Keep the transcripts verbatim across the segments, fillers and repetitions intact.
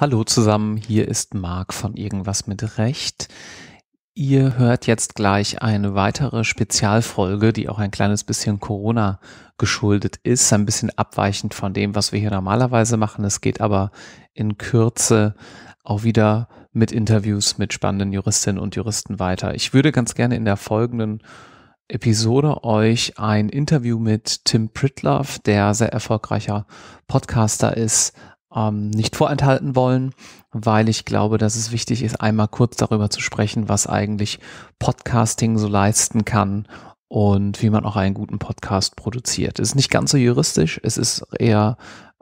Hallo zusammen, hier ist Marc von Irgendwas mit Recht. Ihr hört jetzt gleich eine weitere Spezialfolge, die auch ein kleines bisschen Corona geschuldet ist, ein bisschen abweichend von dem, was wir hier normalerweise machen. Es geht aber in Kürze auch wieder mit Interviews mit spannenden Juristinnen und Juristen weiter. Ich würde ganz gerne in der folgenden Episode euch ein Interview mit Tim Pritlove, der sehr erfolgreicher Podcaster ist, Ähm, nicht vorenthalten wollen, weil ich glaube, dass es wichtig ist, einmal kurz darüber zu sprechen, was eigentlich Podcasting so leisten kann und wie man auch einen guten Podcast produziert. Es ist nicht ganz so juristisch, es ist eher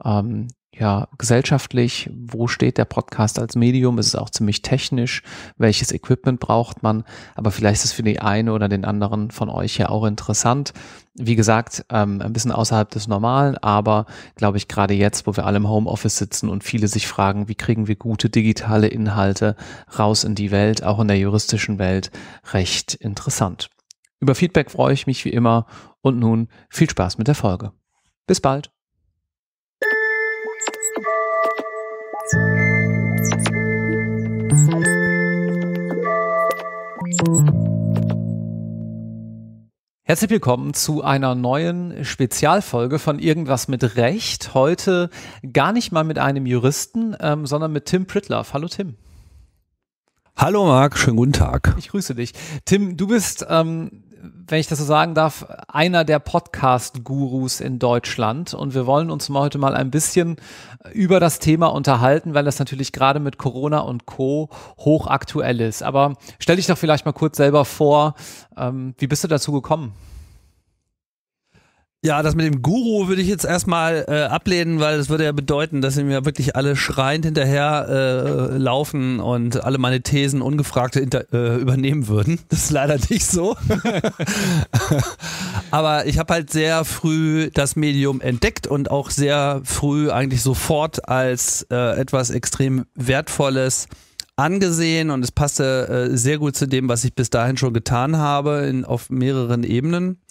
ähm, ja, gesellschaftlich, wo steht der Podcast als Medium, es ist auch ziemlich technisch, welches Equipment braucht man, aber vielleicht ist es für die eine oder den anderen von euch ja auch interessant. Wie gesagt, ähm, ein bisschen außerhalb des Normalen, aber glaube ich gerade jetzt, wo wir alle im Homeoffice sitzen und viele sich fragen, wie kriegen wir gute digitale Inhalte raus in die Welt, auch in der juristischen Welt, recht interessant. Über Feedback freue ich mich wie immer und nun viel Spaß mit der Folge. Bis bald! Herzlich willkommen zu einer neuen Spezialfolge von Irgendwas mit Recht. Heute gar nicht mal mit einem Juristen, ähm, sondern mit Tim Pritlove. Hallo Tim. Hallo Marc, schönen guten Tag. Ich grüße dich. Tim, du bist, ähm, wenn ich das so sagen darf, einer der Podcast-Gurus in Deutschland. Und wir wollen uns heute mal ein bisschen über das Thema unterhalten, weil das natürlich gerade mit Corona und Co. hochaktuell ist. Aber stell dich doch vielleicht mal kurz selber vor, ähm, wie bist du dazu gekommen? Ja, das mit dem Guru würde ich jetzt erstmal äh, ablehnen, weil das würde ja bedeuten, dass ihm ja wirklich alle schreiend hinterher äh, laufen und alle meine Thesen ungefragt äh, übernehmen würden. Das ist leider nicht so. Aber ich habe halt sehr früh das Medium entdeckt und auch sehr früh eigentlich sofort als äh, etwas extrem Wertvolles angesehen. Und es passte äh, sehr gut zu dem, was ich bis dahin schon getan habe in, auf mehreren Ebenen.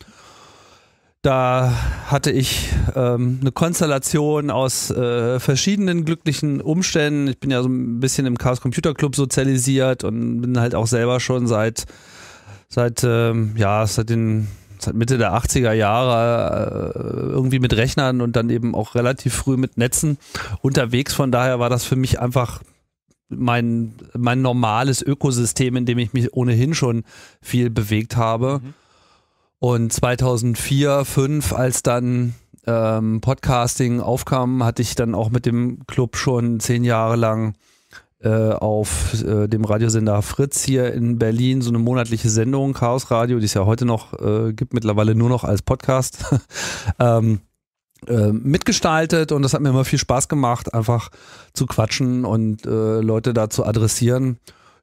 Da hatte ich ähm, eine Konstellation aus äh, verschiedenen glücklichen Umständen. Ich bin ja so ein bisschen im Chaos Computer Club sozialisiert und bin halt auch selber schon seit seit ähm, ja seit den seit Mitte der achtziger Jahre äh, irgendwie mit Rechnern und dann eben auch relativ früh mit Netzen unterwegs. Von daher war das für mich einfach mein mein normales Ökosystem, in dem ich mich ohnehin schon viel bewegt habe. Mhm. Und zweitausendvier, zweitausendfünf, als dann ähm, Podcasting aufkam, hatte ich dann auch mit dem Club schon zehn Jahre lang äh, auf äh, dem Radiosender Fritz hier in Berlin so eine monatliche Sendung, Chaos Radio, die es ja heute noch äh, gibt, mittlerweile nur noch als Podcast, ähm, äh, mitgestaltet. Und das hat mir immer viel Spaß gemacht, einfach zu quatschen und äh, Leute da zu adressieren.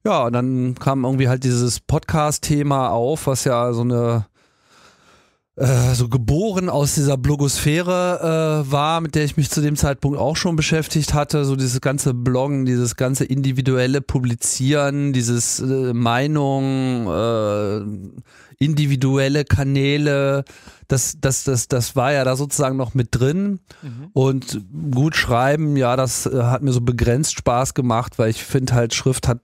Ja, und dann kam irgendwie halt dieses Podcast-Thema auf, was ja so eine so geboren aus dieser Blogosphäre äh, war, mit der ich mich zu dem Zeitpunkt auch schon beschäftigt hatte, so dieses ganze Bloggen, dieses ganze individuelle Publizieren, dieses äh, Meinung, äh, individuelle Kanäle, das, das, das, das war ja da sozusagen noch mit drin. Mhm. Und gut schreiben, ja, das äh, hat mir so begrenzt Spaß gemacht, weil ich finde halt, Schrift hat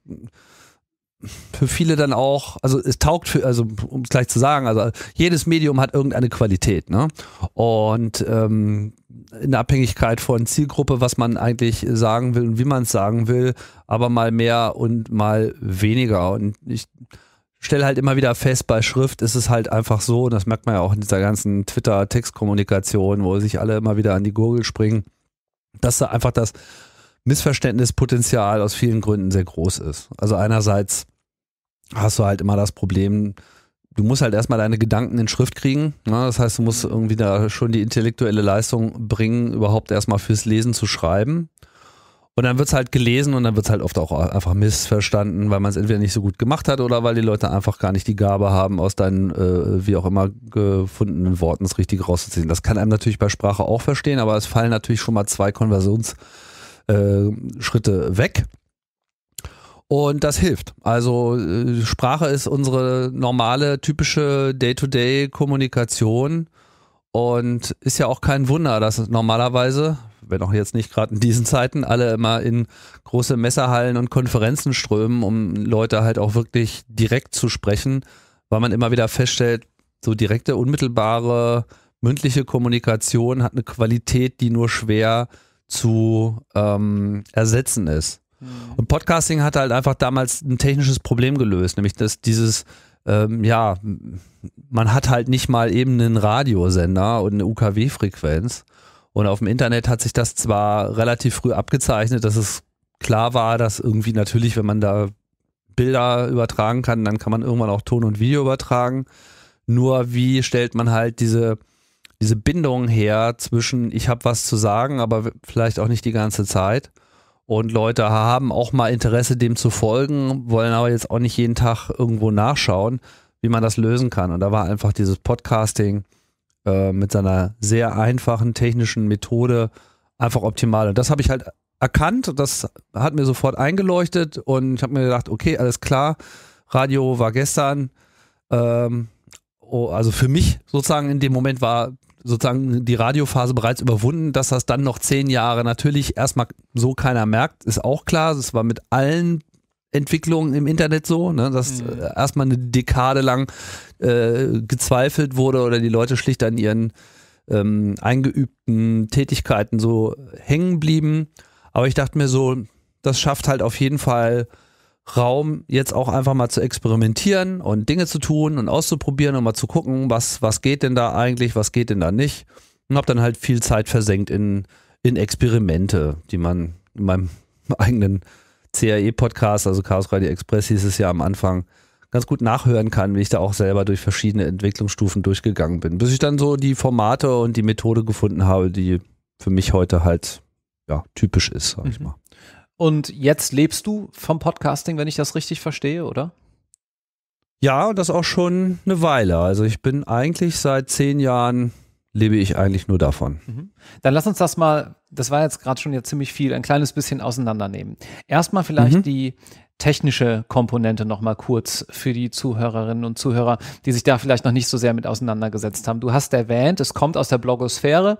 für viele dann auch, also es taugt für, also um es gleich zu sagen, also jedes Medium hat irgendeine Qualität, ne? Und ähm, in Abhängigkeit von Zielgruppe, was man eigentlich sagen will und wie man es sagen will, aber mal mehr und mal weniger. Und ich stelle halt immer wieder fest, bei Schrift ist es halt einfach so, und das merkt man ja auch in dieser ganzen Twitter-Textkommunikation, wo sich alle immer wieder an die Gurgel springen, dass da einfach das Missverständnispotenzial aus vielen Gründen sehr groß ist. Also einerseits hast du halt immer das Problem, du musst halt erstmal deine Gedanken in Schrift kriegen, ne? Das heißt, du musst irgendwie da schon die intellektuelle Leistung bringen, überhaupt erstmal fürs Lesen zu schreiben. Und dann wird es halt gelesen und dann wird es halt oft auch einfach missverstanden, weil man es entweder nicht so gut gemacht hat oder weil die Leute einfach gar nicht die Gabe haben, aus deinen, äh, wie auch immer, gefundenen Worten das Richtige rauszuziehen. Das kann einem natürlich bei Sprache auch verstehen, aber es fallen natürlich schon mal zwei Konversions- äh, Schritte weg. Und das hilft. Also Sprache ist unsere normale, typische Day-to-Day-Kommunikation und ist ja auch kein Wunder, dass normalerweise, wenn auch jetzt nicht gerade in diesen Zeiten, alle immer in große Messerhallen und Konferenzen strömen, um Leute halt auch wirklich direkt zu sprechen, weil man immer wieder feststellt, so direkte, unmittelbare, mündliche Kommunikation hat eine Qualität, die nur schwer zu ähm, ersetzen ist. Mhm. Und Podcasting hat halt einfach damals ein technisches Problem gelöst, nämlich dass dieses, ähm, ja, man hat halt nicht mal eben einen Radiosender und eine U K W-Frequenz. Und auf dem Internet hat sich das zwar relativ früh abgezeichnet, dass es klar war, dass irgendwie natürlich, wenn man da Bilder übertragen kann, dann kann man irgendwann auch Ton und Video übertragen. Nur wie stellt man halt diese, diese Bindung her zwischen, ich habe was zu sagen, aber vielleicht auch nicht die ganze Zeit. Und Leute haben auch mal Interesse, dem zu folgen, wollen aber jetzt auch nicht jeden Tag irgendwo nachschauen, wie man das lösen kann. Und da war einfach dieses Podcasting äh, mit seiner sehr einfachen technischen Methode einfach optimal. Und das habe ich halt erkannt, das hat mir sofort eingeleuchtet und ich habe mir gedacht, okay, alles klar, Radio war gestern, ähm, oh, also für mich sozusagen in dem Moment war sozusagen die Radiophase bereits überwunden, dass das dann noch zehn Jahre natürlich erstmal so keiner merkt, ist auch klar, das war mit allen Entwicklungen im Internet so, ne, dass mhm. erstmal eine Dekade lang äh, gezweifelt wurde oder die Leute schlicht an ihren ähm, eingeübten Tätigkeiten so hängen blieben. Aber ich dachte mir so, das schafft halt auf jeden Fall Raum, jetzt auch einfach mal zu experimentieren und Dinge zu tun und auszuprobieren und mal zu gucken, was, was geht denn da eigentlich, was geht denn da nicht. Und habe dann halt viel Zeit versenkt in, in Experimente, die man in meinem eigenen C A E-Podcast, also Chaos Radio Express hieß es ja am Anfang, ganz gut nachhören kann, wie ich da auch selber durch verschiedene Entwicklungsstufen durchgegangen bin. Bis ich dann so die Formate und die Methode gefunden habe, die für mich heute halt ja, typisch ist, sag ich mhm. mal. Und jetzt lebst du vom Podcasting, wenn ich das richtig verstehe, oder? Ja, das auch schon eine Weile. Also ich bin eigentlich seit zehn Jahren, lebe ich eigentlich nur davon. Mhm. Dann lass uns das mal, das war jetzt gerade schon ja ziemlich viel, ein kleines bisschen auseinandernehmen. Erstmal vielleicht mhm. die technische Komponente nochmal kurz für die Zuhörerinnen und Zuhörer, die sich da vielleicht noch nicht so sehr mit auseinandergesetzt haben. Du hast erwähnt, es kommt aus der Blogosphäre,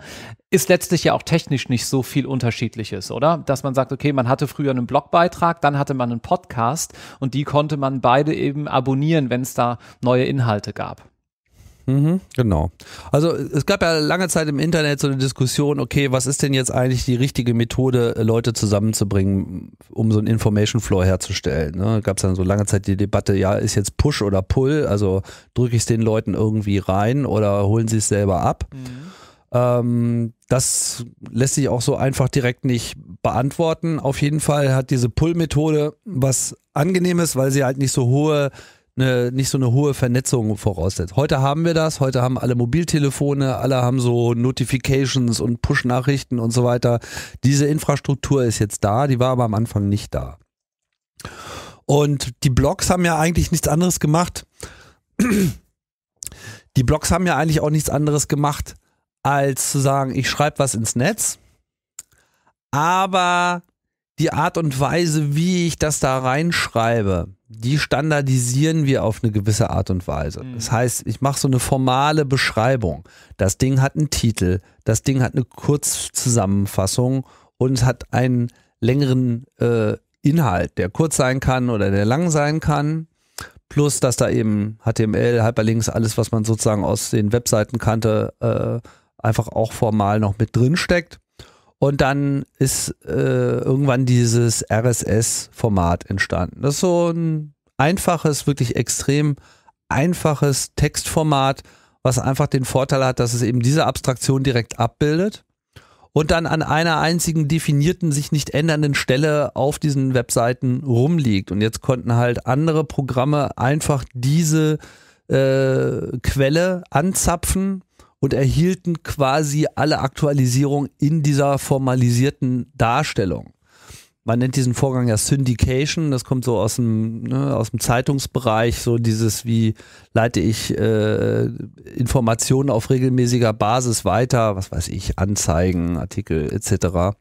ist letztlich ja auch technisch nicht so viel Unterschiedliches, oder? Dass man sagt, okay, man hatte früher einen Blogbeitrag, dann hatte man einen Podcast und die konnte man beide eben abonnieren, wenn es da neue Inhalte gab. Mhm, genau. Also es gab ja lange Zeit im Internet so eine Diskussion, okay, was ist denn jetzt eigentlich die richtige Methode, Leute zusammenzubringen, um so einen Information Flow herzustellen? Ne? Gab es dann so lange Zeit die Debatte, ja, ist jetzt Push oder Pull, also drücke ich es den Leuten irgendwie rein oder holen sie es selber ab? Mhm. Ähm, das lässt sich auch so einfach direkt nicht beantworten. Auf jeden Fall hat diese Pull-Methode was Angenehmes, weil sie halt nicht so hohe Eine, nicht so eine hohe Vernetzung voraussetzt. Heute haben wir das, heute haben alle Mobiltelefone, alle haben so Notifications und Push-Nachrichten und so weiter. Diese Infrastruktur ist jetzt da, die war aber am Anfang nicht da. Und die Blogs haben ja eigentlich nichts anderes gemacht. Die Blogs haben ja eigentlich auch nichts anderes gemacht, als zu sagen, ich schreibe was ins Netz, aber die Art und Weise, wie ich das da reinschreibe, die standardisieren wir auf eine gewisse Art und Weise. Das heißt, ich mache so eine formale Beschreibung. Das Ding hat einen Titel, das Ding hat eine Kurzzusammenfassung und hat einen längeren äh, Inhalt, der kurz sein kann oder der lang sein kann. Plus, dass da eben H T M L, Hyperlinks, alles, was man sozusagen aus den Webseiten kannte, äh, einfach auch formal noch mit drin steckt. Und dann ist äh, irgendwann dieses R S S-Format entstanden. Das ist so ein einfaches, wirklich extrem einfaches Textformat, was einfach den Vorteil hat, dass es eben diese Abstraktion direkt abbildet und dann an einer einzigen definierten, sich nicht ändernden Stelle auf diesen Webseiten rumliegt. Und jetzt konnten halt andere Programme einfach diese äh, Quelle anzapfen und erhielten quasi alle Aktualisierungen in dieser formalisierten Darstellung. Man nennt diesen Vorgang ja Syndication, das kommt so aus dem, ne, aus dem Zeitungsbereich, so dieses, wie leite ich äh, Informationen auf regelmäßiger Basis weiter, was weiß ich, Anzeigen, Artikel et cetera.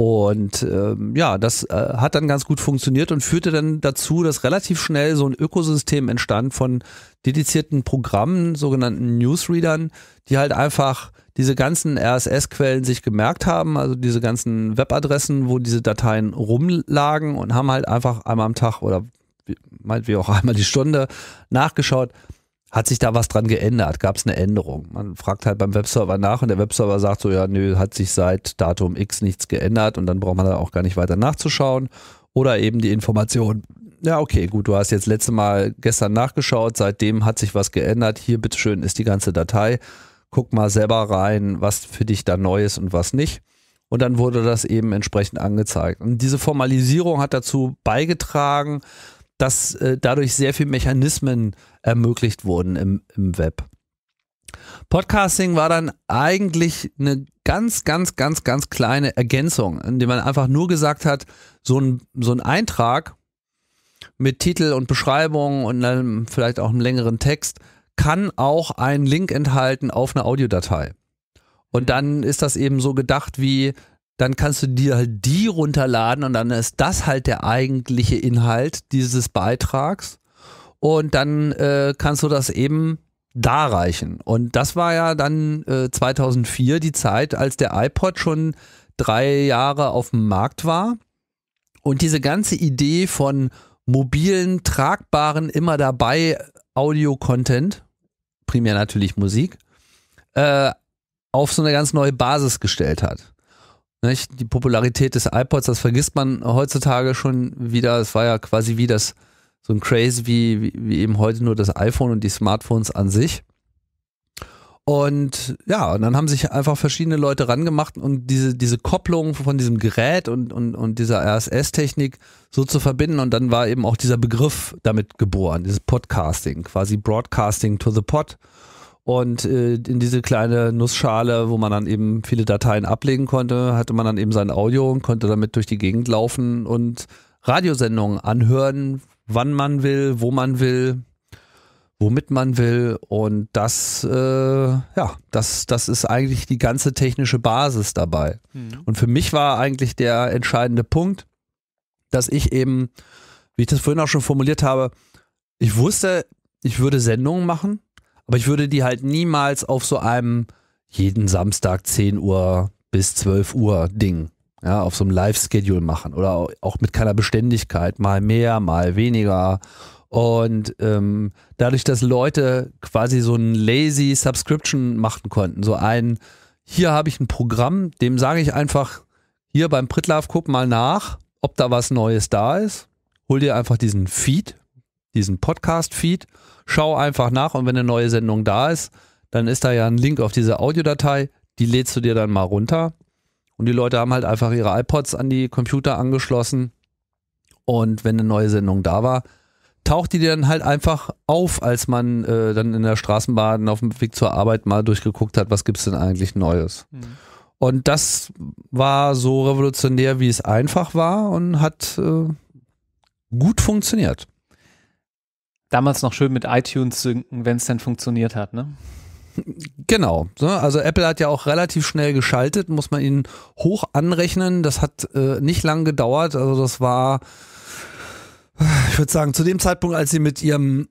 Und ähm, ja, das äh, hat dann ganz gut funktioniert und führte dann dazu, dass relativ schnell so ein Ökosystem entstand von dedizierten Programmen, sogenannten Newsreadern, die halt einfach diese ganzen R S S-Quellen sich gemerkt haben, also diese ganzen Webadressen, wo diese Dateien rumlagen, und haben halt einfach einmal am Tag oder meinetwegen auch einmal die Stunde nachgeschaut, hat sich da was dran geändert? Gab es eine Änderung? Man fragt halt beim Webserver nach und der Webserver sagt so, ja, nö, hat sich seit Datum X nichts geändert, und dann braucht man da auch gar nicht weiter nachzuschauen. Oder eben die Information, ja, okay, gut, du hast jetzt letzte Mal gestern nachgeschaut, seitdem hat sich was geändert, hier, bitteschön, ist die ganze Datei, guck mal selber rein, was für dich da neu ist und was nicht. Und dann wurde das eben entsprechend angezeigt. Und diese Formalisierung hat dazu beigetragen, dass äh, dadurch sehr viele Mechanismen ermöglicht wurden im, im Web. Podcasting war dann eigentlich eine ganz, ganz, ganz, ganz kleine Ergänzung, indem man einfach nur gesagt hat, so ein, so ein Eintrag mit Titel und Beschreibung und dann vielleicht auch einem längeren Text kann auch einen Link enthalten auf eine Audiodatei. Und dann ist das eben so gedacht wie, dann kannst du dir halt die runterladen und dann ist das halt der eigentliche Inhalt dieses Beitrags, und dann äh, kannst du das eben darreichen. Und das war ja dann äh, zweitausendvier die Zeit, als der iPod schon drei Jahre auf dem Markt war und diese ganze Idee von mobilen, tragbaren, immer dabei Audio-Content, primär natürlich Musik, äh, auf so eine ganz neue Basis gestellt hat. Nicht? Die Popularität des iPods, das vergisst man heutzutage schon wieder. Es war ja quasi wie das, so ein Craze wie, wie, wie eben heute nur das iPhone und die Smartphones an sich. Und ja, und dann haben sich einfach verschiedene Leute rangemacht, und diese, diese Kopplung von diesem Gerät und, und, und dieser R S S-Technik so zu verbinden. Und dann war eben auch dieser Begriff damit geboren, dieses Podcasting, quasi Broadcasting to the Pod. Und äh, in diese kleine Nussschale, wo man dann eben viele Dateien ablegen konnte, hatte man dann eben sein Audio und konnte damit durch die Gegend laufen und Radiosendungen anhören, wann man will, wo man will, womit man will. Und das, äh, ja, das, das ist eigentlich die ganze technische Basis dabei. Mhm. Und für mich war eigentlich der entscheidende Punkt, dass ich eben, wie ich das vorhin auch schon formuliert habe, ich wusste, ich würde Sendungen machen. Aber ich würde die halt niemals auf so einem jeden Samstag zehn Uhr bis zwölf Uhr Ding, ja, auf so einem Live-Schedule machen oder auch mit keiner Beständigkeit, mal mehr, mal weniger. Und ähm, dadurch, dass Leute quasi so ein lazy Subscription machen konnten, so ein, hier habe ich ein Programm, dem sage ich einfach, hier beim Pritlove, guck mal nach, ob da was Neues da ist, hol dir einfach diesen Feed, diesen Podcast-Feed, schau einfach nach, und wenn eine neue Sendung da ist, dann ist da ja ein Link auf diese Audiodatei, die lädst du dir dann mal runter, und die Leute haben halt einfach ihre iPods an die Computer angeschlossen, und wenn eine neue Sendung da war, taucht die dann halt einfach auf, als man äh, dann in der Straßenbahn auf dem Weg zur Arbeit mal durchgeguckt hat, was gibt es denn eigentlich Neues. Mhm. Und das war so revolutionär, wie es einfach war, und hat äh, gut funktioniert. Damals noch schön mit iTunes synken, wenn es denn funktioniert hat, ne? Genau. Also Apple hat ja auch relativ schnell geschaltet, muss man ihnen hoch anrechnen. Das hat äh, nicht lang gedauert. Also das war, ich würde sagen, zu dem Zeitpunkt, als sie mit ihrem,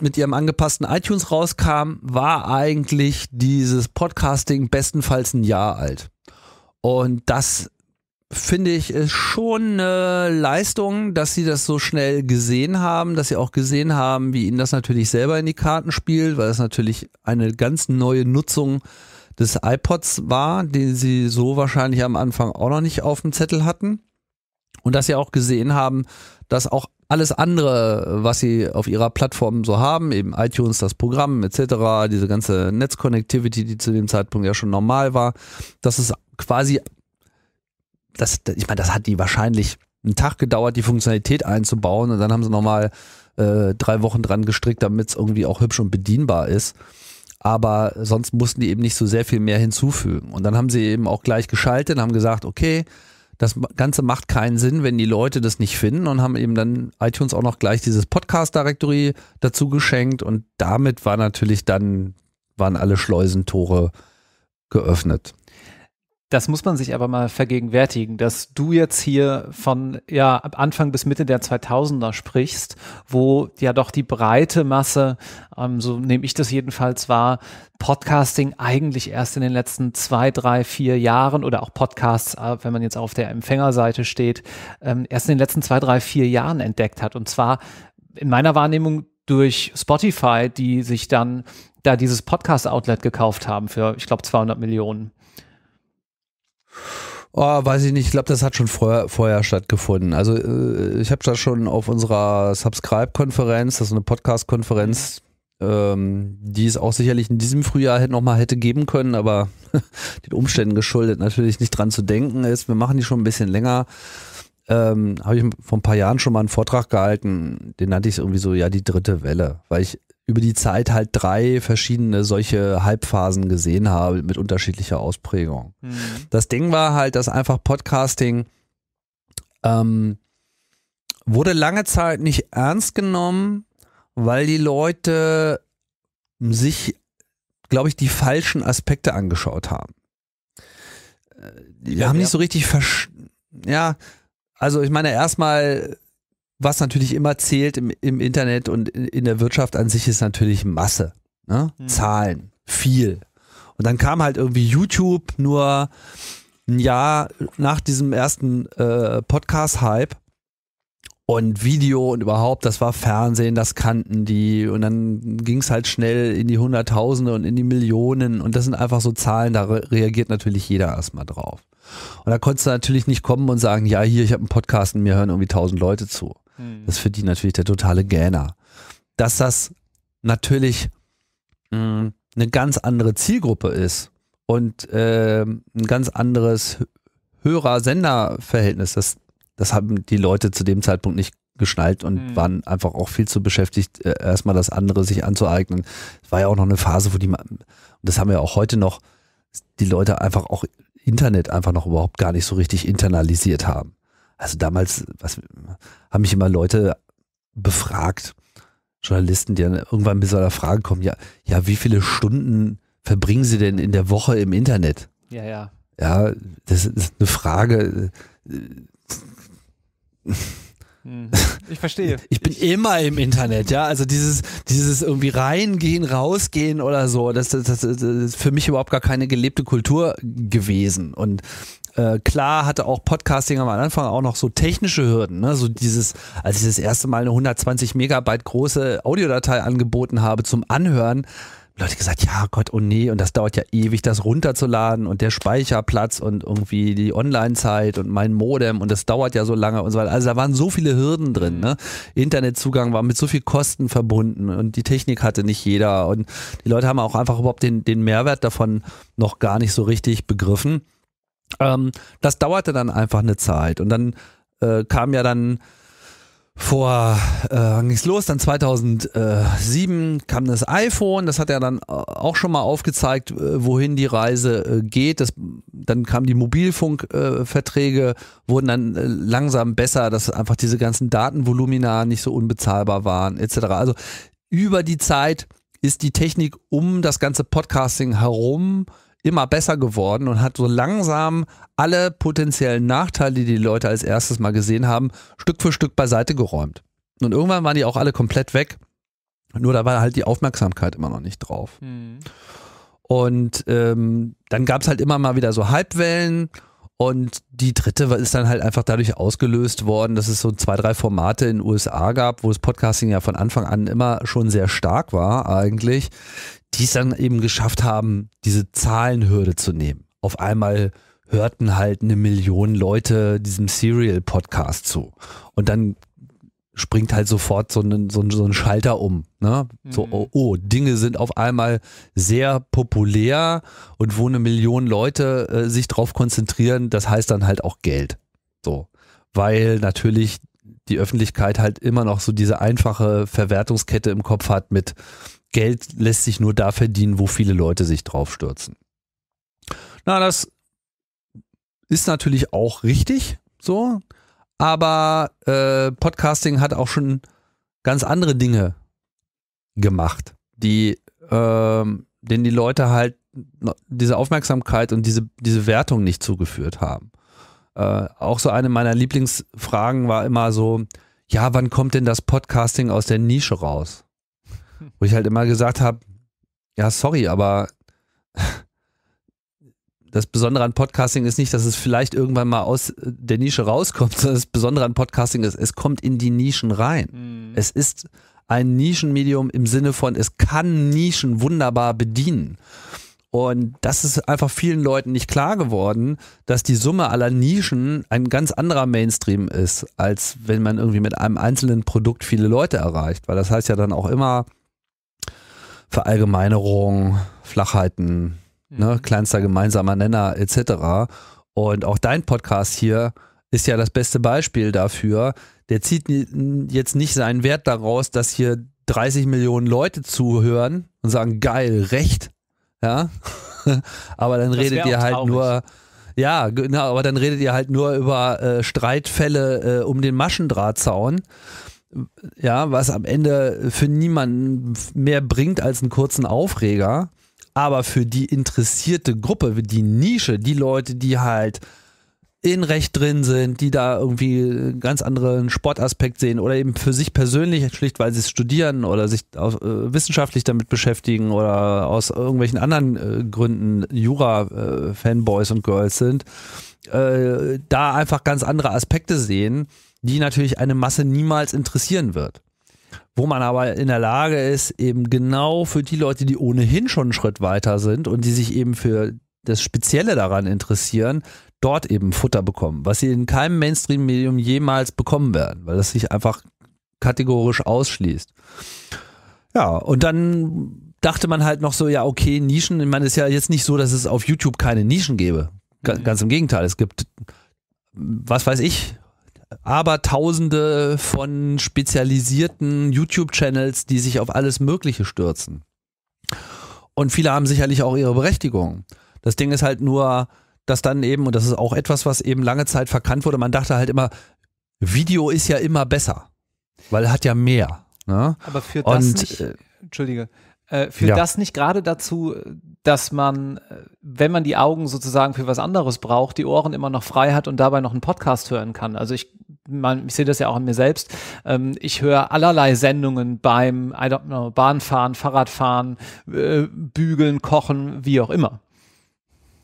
mit ihrem angepassten iTunes rauskam, war eigentlich dieses Podcasting bestenfalls ein Jahr alt. Und das, finde ich, ist schon eine Leistung, dass sie das so schnell gesehen haben, dass sie auch gesehen haben, wie ihnen das natürlich selber in die Karten spielt, weil es natürlich eine ganz neue Nutzung des iPods war, die sie so wahrscheinlich am Anfang auch noch nicht auf dem Zettel hatten. Und dass sie auch gesehen haben, dass auch alles andere, was sie auf ihrer Plattform so haben, eben iTunes, das Programm et cetera, diese ganze Netzconnectivity, die zu dem Zeitpunkt ja schon normal war, dass es quasi... Das, ich meine, das hat die wahrscheinlich einen Tag gedauert, die Funktionalität einzubauen, und dann haben sie nochmal äh, drei Wochen dran gestrickt, damit es irgendwie auch hübsch und bedienbar ist. Aber sonst mussten die eben nicht so sehr viel mehr hinzufügen. Und dann haben sie eben auch gleich geschaltet und haben gesagt, okay, das Ganze macht keinen Sinn, wenn die Leute das nicht finden, und haben eben dann iTunes auch noch gleich dieses Podcast-Directory dazu geschenkt, und damit war natürlich dann, waren alle Schleusentore geöffnet. Das muss man sich aber mal vergegenwärtigen, dass du jetzt hier von ja, ab Anfang bis Mitte der zweitausender sprichst, wo ja doch die breite Masse, ähm, so nehme ich das jedenfalls wahr, Podcasting eigentlich erst in den letzten zwei, drei, vier Jahren oder auch Podcasts, wenn man jetzt auf der Empfängerseite steht, ähm, erst in den letzten zwei, drei, vier Jahren entdeckt hat. Und zwar in meiner Wahrnehmung durch Spotify, die sich dann da dieses Podcast-Outlet gekauft haben für, ich glaube, zweihundert Millionen. Oh, weiß ich nicht, ich glaube, das hat schon vorher, vorher stattgefunden. Also äh, ich habe da schon auf unserer Subscribe-Konferenz, das ist eine Podcast-Konferenz, ähm, die es auch sicherlich in diesem Frühjahr nochmal hätte geben können, aber den Umständen geschuldet natürlich nicht dran zu denken ist. Wir machen die schon ein bisschen länger. Ähm, habe ich vor ein paar Jahren schon mal einen Vortrag gehalten, den nannte ich irgendwie so, ja, die dritte Welle, weil ich über die Zeit halt drei verschiedene solche Hypephasen gesehen habe mit unterschiedlicher Ausprägung. Mhm. Das Ding war halt, dass einfach Podcasting ähm, wurde lange Zeit nicht ernst genommen, weil die Leute sich, glaube ich, die falschen Aspekte angeschaut haben. Die ja, haben nicht so richtig verstanden. Ja, also ich meine erstmal, was natürlich immer zählt im, im Internet und in, in der Wirtschaft an sich ist natürlich Masse, ne? Mhm. Zahlen, viel. Und dann kam halt irgendwie YouTube nur ein Jahr nach diesem ersten äh, Podcast-Hype und Video und überhaupt, das war Fernsehen, das kannten die und dann ging es halt schnell in die Hunderttausende und in die Millionen und das sind einfach so Zahlen, da re- reagiert natürlich jeder erstmal drauf. Und da konntest du natürlich nicht kommen und sagen, ja hier, ich habe einen Podcast und mir hören irgendwie tausend Leute zu. Das ist für die natürlich der totale Gähner. Dass das natürlich mh, eine ganz andere Zielgruppe ist und äh, ein ganz anderes Hörer-Sender-Verhältnis, das, das haben die Leute zu dem Zeitpunkt nicht geschnallt und mhm. waren einfach auch viel zu beschäftigt, äh, erstmal das andere sich anzueignen. Es war ja auch noch eine Phase, wo die, und das haben wir auch heute noch, die Leute einfach auch Internet einfach noch überhaupt gar nicht so richtig internalisiert haben. Also damals was, haben mich immer Leute befragt, Journalisten, die dann irgendwann mit so einer Frage kommen, ja, ja, wie viele Stunden verbringen sie denn in der Woche im Internet? Ja, ja. Ja, das ist eine Frage. Ich verstehe. Ich bin ich immer im Internet, ja, also dieses, dieses irgendwie reingehen, rausgehen oder so, das, das, das, das ist für mich überhaupt gar keine gelebte Kultur gewesen und klar hatte auch Podcasting am Anfang auch noch so technische Hürden, ne? So dieses, als ich das erste Mal eine hundertzwanzig Megabyte große Audiodatei angeboten habe zum Anhören, Leute gesagt, ja Gott, oh nee, und das dauert ja ewig, das runterzuladen und der Speicherplatz und irgendwie die Online-Zeit und mein Modem und das dauert ja so lange und so weiter. Also da waren so viele Hürden drin, ne? Internetzugang war mit so viel Kosten verbunden und die Technik hatte nicht jeder und die Leute haben auch einfach überhaupt den, den Mehrwert davon noch gar nicht so richtig begriffen. Ähm, das dauerte dann einfach eine Zeit und dann äh, kam ja dann vor, äh, ging's los, dann zweitausendsieben kam das iPhone, das hat ja dann auch schon mal aufgezeigt, äh, wohin die Reise äh, geht, das, dann kamen die Mobilfunkverträge, äh, wurden dann äh, langsam besser, dass einfach diese ganzen Datenvolumina nicht so unbezahlbar waren et cetera. Also über die Zeit ist die Technik um das ganze Podcasting herum immer besser geworden und hat so langsam alle potenziellen Nachteile, die die Leute als erstes mal gesehen haben, Stück für Stück beiseite geräumt. Und irgendwann waren die auch alle komplett weg. Nur da war halt die Aufmerksamkeit immer noch nicht drauf. Mhm. Und ähm, dann gab es halt immer mal wieder so Hypewellen und die dritte ist dann halt einfach dadurch ausgelöst worden, dass es so zwei, drei Formate in den U S A gab, wo das Podcasting ja von Anfang an immer schon sehr stark war eigentlich, die es dann eben geschafft haben, diese Zahlenhürde zu nehmen. Auf einmal hörten halt eine Million Leute diesem Serial-Podcast zu. Und dann springt halt sofort so ein, so ein, so ein Schalter um. Ne? Mhm. So, oh, oh, Dinge sind auf einmal sehr populär und wo eine Million Leute äh, sich drauf konzentrieren, das heißt dann halt auch Geld. So, weil natürlich die Öffentlichkeit halt immer noch so diese einfache Verwertungskette im Kopf hat mit Geld lässt sich nur da verdienen, wo viele Leute sich drauf stürzen. Na, das ist natürlich auch richtig so, aber äh, Podcasting hat auch schon ganz andere Dinge gemacht, die, äh, denen die Leute halt diese Aufmerksamkeit und diese, diese Wertung nicht zugeführt haben. Äh, auch so eine meiner Lieblingsfragen war immer so, ja, wann kommt denn das Podcasting aus der Nische raus? Wo ich halt immer gesagt habe, ja, sorry, aber das Besondere an Podcasting ist nicht, dass es vielleicht irgendwann mal aus der Nische rauskommt, sondern das Besondere an Podcasting ist, es kommt in die Nischen rein. Mhm. Es ist ein Nischenmedium im Sinne von, es kann Nischen wunderbar bedienen. Und das ist einfach vielen Leuten nicht klar geworden, dass die Summe aller Nischen ein ganz anderer Mainstream ist, als wenn man irgendwie mit einem einzelnen Produkt viele Leute erreicht. Weil das heißt ja dann auch immer Verallgemeinerung, Flachheiten, mhm. ne, kleinster gemeinsamer Nenner et cetera. Und auch dein Podcast hier ist ja das beste Beispiel dafür. Der zieht jetzt nicht seinen Wert daraus, dass hier dreißig Millionen Leute zuhören und sagen, geil, Recht. Ja, aber dann das redet ihr halt traurig. nur, ja, genau, aber dann redet ihr halt nur über äh, Streitfälle äh, um den Maschendrahtzaun, ja, was am Ende für niemanden mehr bringt als einen kurzen Aufreger, aber für die interessierte Gruppe, für die Nische, die Leute, die halt in Recht drin sind, die da irgendwie einen ganz anderen Sportaspekt sehen oder eben für sich persönlich, schlicht weil sie es studieren oder sich aus, äh, wissenschaftlich damit beschäftigen oder aus irgendwelchen anderen äh, Gründen Jura-Fanboys äh, und Girls sind, äh, da einfach ganz andere Aspekte sehen, die natürlich eine Masse niemals interessieren wird. Wo man aber in der Lage ist, eben genau für die Leute, die ohnehin schon einen Schritt weiter sind und die sich eben für das Spezielle daran interessieren, dort eben Futter bekommen, was sie in keinem Mainstream-Medium jemals bekommen werden, weil das sich einfach kategorisch ausschließt. Ja, und dann dachte man halt noch so, ja okay, Nischen, ich meine, es ist ja jetzt nicht so, dass es auf YouTube keine Nischen gäbe. Ga- ganz im Gegenteil, es gibt, was weiß ich, aber Tausende von spezialisierten YouTube-Channels, die sich auf alles Mögliche stürzen. Und viele haben sicherlich auch ihre Berechtigung. Das Ding ist halt nur, dass dann eben, und das ist auch etwas, was eben lange Zeit verkannt wurde, man dachte halt immer, Video ist ja immer besser, weil er hat ja mehr. Ne? Aber für das und, nicht, äh, Entschuldige, äh, für ja. das nicht gerade dazu, dass man, wenn man die Augen sozusagen für was anderes braucht, die Ohren immer noch frei hat und dabei noch einen Podcast hören kann. Also ich, man, ich sehe das ja auch an mir selbst, ähm, ich höre allerlei Sendungen beim I don't know, Bahnfahren, Fahrradfahren, äh, Bügeln, Kochen, wie auch immer.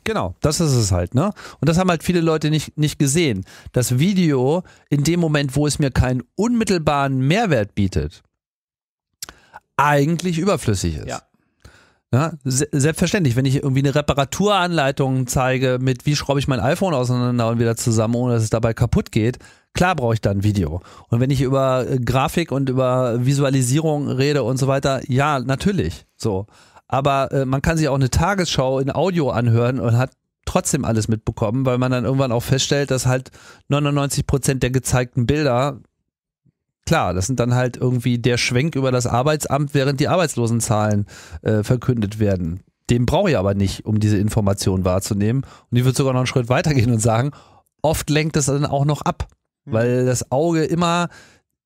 Genau, das ist es halt, ne? Und das haben halt viele Leute nicht, nicht gesehen. Das Video in dem Moment, wo es mir keinen unmittelbaren Mehrwert bietet, eigentlich überflüssig ist. Ja. Ja, se- selbstverständlich, wenn ich irgendwie eine Reparaturanleitung zeige mit, wie schraube ich mein iPhone auseinander und wieder zusammen, ohne dass es dabei kaputt geht, klar brauche ich da ein Video. Und wenn ich über äh, Grafik und über Visualisierung rede und so weiter, ja, natürlich, so. Aber äh, man kann sich auch eine Tagesschau in Audio anhören und hat trotzdem alles mitbekommen, weil man dann irgendwann auch feststellt, dass halt neunundneunzig Prozent der gezeigten Bilder, klar, das sind dann halt irgendwie der Schwenk über das Arbeitsamt, während die Arbeitslosenzahlen äh, verkündet werden. Den brauche ich aber nicht, um diese Information wahrzunehmen. Und ich würde sogar noch einen Schritt weitergehen und sagen, oft lenkt es dann auch noch ab, mhm. weil das Auge immer,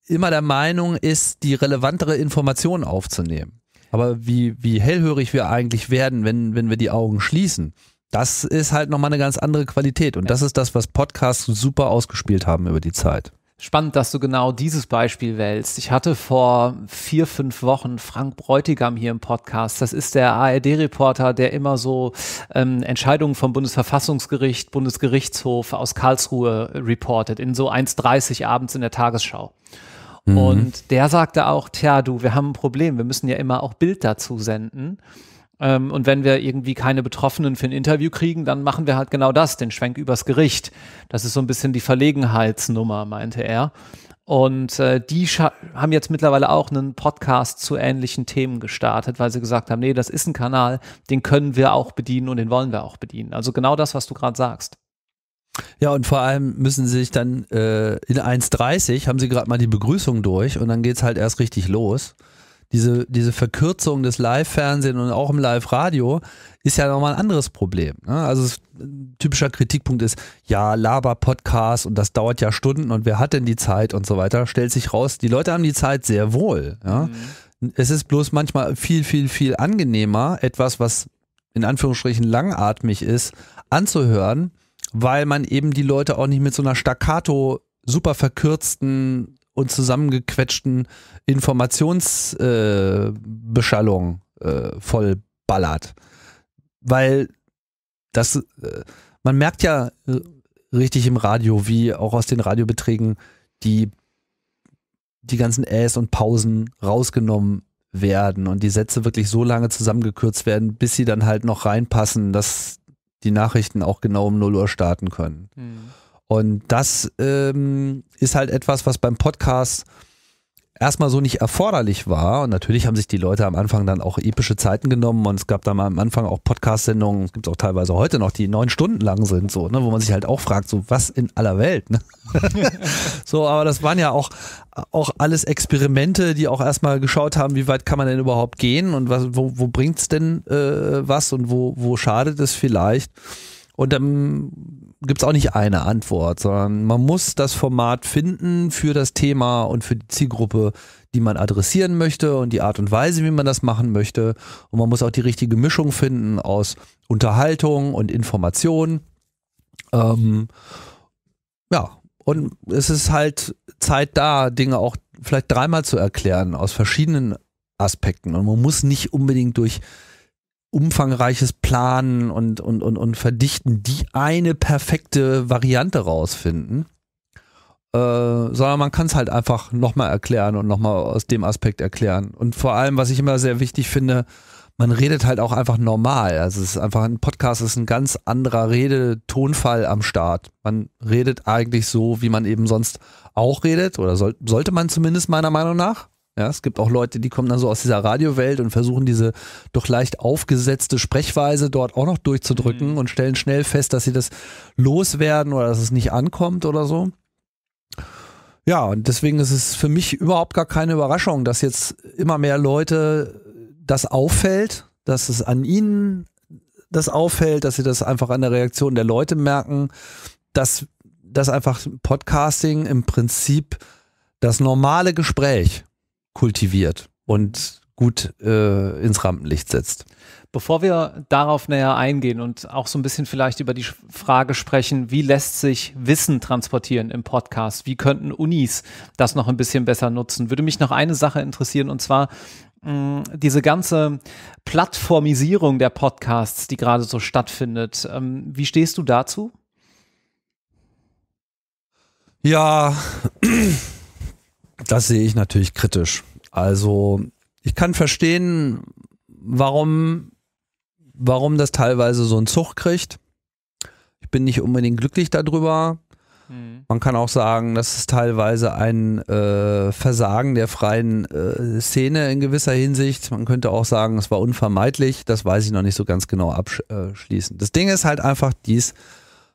immer der Meinung ist, die relevantere Information aufzunehmen. Aber wie, wie hellhörig wir eigentlich werden, wenn, wenn wir die Augen schließen, das ist halt nochmal eine ganz andere Qualität. Und das ist das, was Podcasts super ausgespielt haben über die Zeit. Spannend, dass du genau dieses Beispiel wählst. Ich hatte vor vier, fünf Wochen Frank Bräutigam hier im Podcast. Das ist der A R D-Reporter, der immer so ähm, Entscheidungen vom Bundesverfassungsgericht, Bundesgerichtshof aus Karlsruhe reportet, in so eins Uhr dreißig abends in der Tagesschau. Und der sagte auch, tja du, wir haben ein Problem, wir müssen ja immer auch Bild dazu senden. Ähm, und wenn wir irgendwie keine Betroffenen für ein Interview kriegen, dann machen wir halt genau das, den Schwenk übers Gericht. Das ist so ein bisschen die Verlegenheitsnummer, meinte er. Und äh, die scha- haben jetzt mittlerweile auch einen Podcast zu ähnlichen Themen gestartet, weil sie gesagt haben, nee, das ist ein Kanal, den können wir auch bedienen und den wollen wir auch bedienen. Also genau das, was du gerade sagst. Ja, und vor allem müssen sie sich dann äh, in eins Uhr dreißig haben sie gerade mal die Begrüßung durch und dann geht es halt erst richtig los. Diese, diese Verkürzung des Live-Fernsehen und auch im Live-Radio ist ja nochmal ein anderes Problem. Ne? Also es, ein typischer Kritikpunkt ist, ja, Laber-Podcast und das dauert ja Stunden und wer hat denn die Zeit und so weiter, stellt sich raus, die Leute haben die Zeit sehr wohl. Ja? Mhm. Es ist bloß manchmal viel, viel, viel angenehmer, etwas, was in Anführungsstrichen langatmig ist, anzuhören, weil man eben die Leute auch nicht mit so einer staccato, super verkürzten und zusammengequetschten Informationsbeschallung äh, äh, voll ballert. Weil das, äh, man merkt ja äh, richtig im Radio, wie auch aus den Radiobeträgen die, die ganzen Äs und Pausen rausgenommen werden und die Sätze wirklich so lange zusammengekürzt werden, bis sie dann halt noch reinpassen, dass die Nachrichten auch genau um null Uhr starten können. Mhm. Und das ähm, ist halt etwas, was beim Podcast erstmal so nicht erforderlich war. Und natürlich haben sich die Leute am Anfang dann auch epische Zeiten genommen und es gab dann am Anfang auch Podcast-Sendungen, es gibt auch teilweise heute noch, die neun Stunden lang sind, so, ne, wo man sich halt auch fragt, so was in aller Welt. Ne? So, aber das waren ja auch, auch alles Experimente, die auch erstmal geschaut haben, wie weit kann man denn überhaupt gehen und was, wo, wo bringt es denn äh, was und wo, wo schadet es vielleicht? Und dann gibt es auch nicht eine Antwort, sondern man muss das Format finden für das Thema und für die Zielgruppe, die man adressieren möchte und die Art und Weise, wie man das machen möchte. Und man muss auch die richtige Mischung finden aus Unterhaltung und Information. Ähm, ja, und es ist halt Zeit da, Dinge auch vielleicht dreimal zu erklären aus verschiedenen Aspekten. Und man muss nicht unbedingt durch umfangreiches Planen und, und, und, und Verdichten die eine perfekte Variante rausfinden, äh, sondern man kann es halt einfach nochmal erklären und nochmal aus dem Aspekt erklären. Und vor allem, was ich immer sehr wichtig finde, man redet halt auch einfach normal. Also es ist einfach, ein Podcast ist ein ganz anderer Redetonfall am Start. Man redet eigentlich so, wie man eben sonst auch redet oder soll, sollte man zumindest meiner Meinung nach. Ja, es gibt auch Leute, die kommen dann so aus dieser Radiowelt und versuchen diese doch leicht aufgesetzte Sprechweise dort auch noch durchzudrücken, mhm, und stellen schnell fest, dass sie das loswerden oder dass es nicht ankommt oder so. Ja, und deswegen ist es für mich überhaupt gar keine Überraschung, dass jetzt immer mehr Leute das auffällt, dass es an ihnen das auffällt, dass sie das einfach an der Reaktion der Leute merken, dass das einfach Podcasting im Prinzip das normale Gespräch kultiviert und gut äh, ins Rampenlicht setzt. Bevor wir darauf näher eingehen und auch so ein bisschen vielleicht über die Frage sprechen, wie lässt sich Wissen transportieren im Podcast? Wie könnten Unis das noch ein bisschen besser nutzen? Würde mich noch eine Sache interessieren, und zwar mh, diese ganze Plattformisierung der Podcasts, die gerade so stattfindet. Ähm, wie stehst du dazu? Ja, das sehe ich natürlich kritisch. Also ich kann verstehen, warum, warum das teilweise so einen Zug kriegt. Ich bin nicht unbedingt glücklich darüber. Mhm. Man kann auch sagen, dass es teilweise ein äh, Versagen der freien äh, Szene in gewisser Hinsicht. Man könnte auch sagen, es war unvermeidlich. Das weiß ich noch nicht so ganz genau abschließend. Das Ding ist halt einfach dies.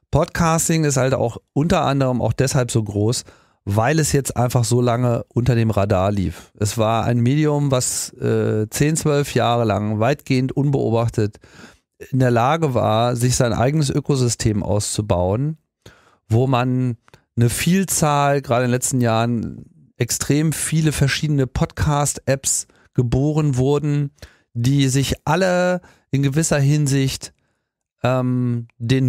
Podcasting ist halt auch unter anderem auch deshalb so groß, weil es jetzt einfach so lange unter dem Radar lief. Es war ein Medium, was äh, zehn, zwölf Jahre lang weitgehend unbeobachtet in der Lage war, sich sein eigenes Ökosystem auszubauen, wo man eine Vielzahl, gerade in den letzten Jahren, extrem viele verschiedene Podcast-Apps geboren wurden, die sich alle in gewisser Hinsicht den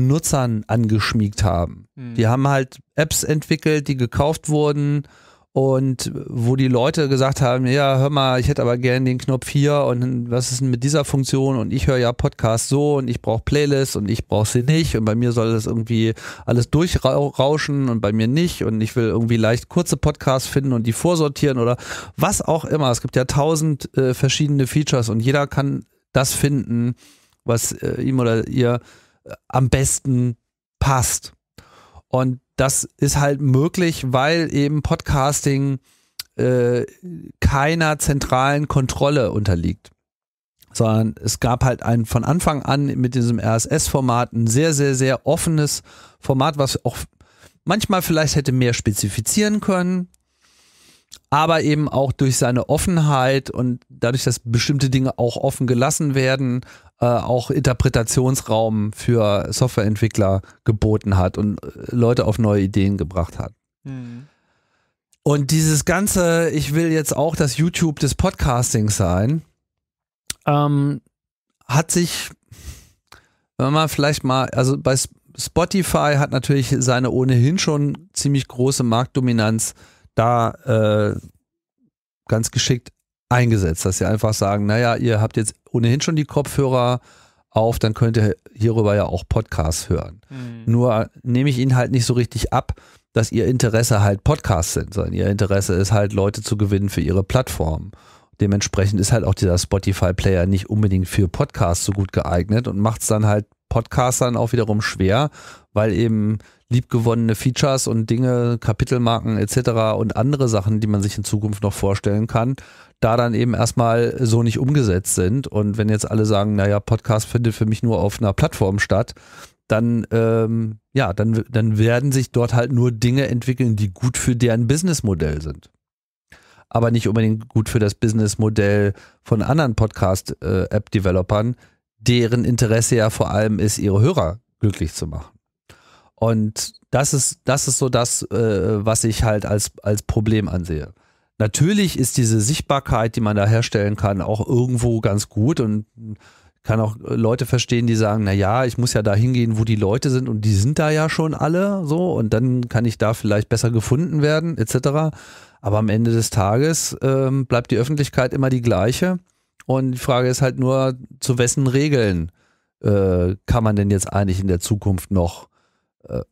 Nutzern angeschmiegt haben. Mhm. Die haben halt Apps entwickelt, die gekauft wurden und wo die Leute gesagt haben, ja, hör mal, ich hätte aber gerne den Knopf hier und was ist denn mit dieser Funktion und ich höre ja Podcast so und ich brauche Playlists und ich brauche sie nicht und bei mir soll das irgendwie alles durchrauschen und bei mir nicht und ich will irgendwie leicht kurze Podcasts finden und die vorsortieren oder was auch immer. Es gibt ja tausend äh, verschiedene Features und jeder kann das finden, was äh, ihm oder ihr äh, am besten passt. Und das ist halt möglich, weil eben Podcasting äh, keiner zentralen Kontrolle unterliegt, sondern es gab halt ein von Anfang an mit diesem R S S-Format ein sehr, sehr, sehr offenes Format, was auch manchmal vielleicht hätte mehr spezifizieren können, aber eben auch durch seine Offenheit und dadurch, dass bestimmte Dinge auch offen gelassen werden, äh, auch Interpretationsraum für Softwareentwickler geboten hat und Leute auf neue Ideen gebracht hat. Mhm. Und dieses ganze, ich will jetzt auch das YouTube des Podcastings sein, ähm, hat sich wenn man vielleicht mal, also bei Spotify hat natürlich seine ohnehin schon ziemlich große Marktdominanz da äh, ganz geschickt eingesetzt, dass sie einfach sagen, naja, ihr habt jetzt ohnehin schon die Kopfhörer auf, dann könnt ihr hierüber ja auch Podcasts hören. Mhm. Nur nehme ich ihnen halt nicht so richtig ab, dass ihr Interesse halt Podcasts sind, sondern ihr Interesse ist halt, Leute zu gewinnen für ihre Plattformen. Dementsprechend ist halt auch dieser Spotify-Player nicht unbedingt für Podcasts so gut geeignet und macht es dann halt Podcastern auch wiederum schwer, weil eben liebgewonnene Features und Dinge, Kapitelmarken et cetera und andere Sachen, die man sich in Zukunft noch vorstellen kann, da dann eben erstmal so nicht umgesetzt sind. Und wenn jetzt alle sagen, naja, Podcast findet für mich nur auf einer Plattform statt, dann, ähm, ja, dann, dann werden sich dort halt nur Dinge entwickeln, die gut für deren Businessmodell sind. Aber nicht unbedingt gut für das Businessmodell von anderen Podcast-App-Developern, deren Interesse ja vor allem ist, ihre Hörer glücklich zu machen. Und das ist, das ist so das, äh, was ich halt als, als Problem ansehe. Natürlich ist diese Sichtbarkeit, die man da herstellen kann, auch irgendwo ganz gut und kann auch Leute verstehen, die sagen, naja, ich muss ja da hingehen, wo die Leute sind und die sind da ja schon alle so und dann kann ich da vielleicht besser gefunden werden et cetera. Aber am Ende des Tages ähm, bleibt die Öffentlichkeit immer die gleiche und die Frage ist halt nur, zu wessen Regeln äh, kann man denn jetzt eigentlich in der Zukunft noch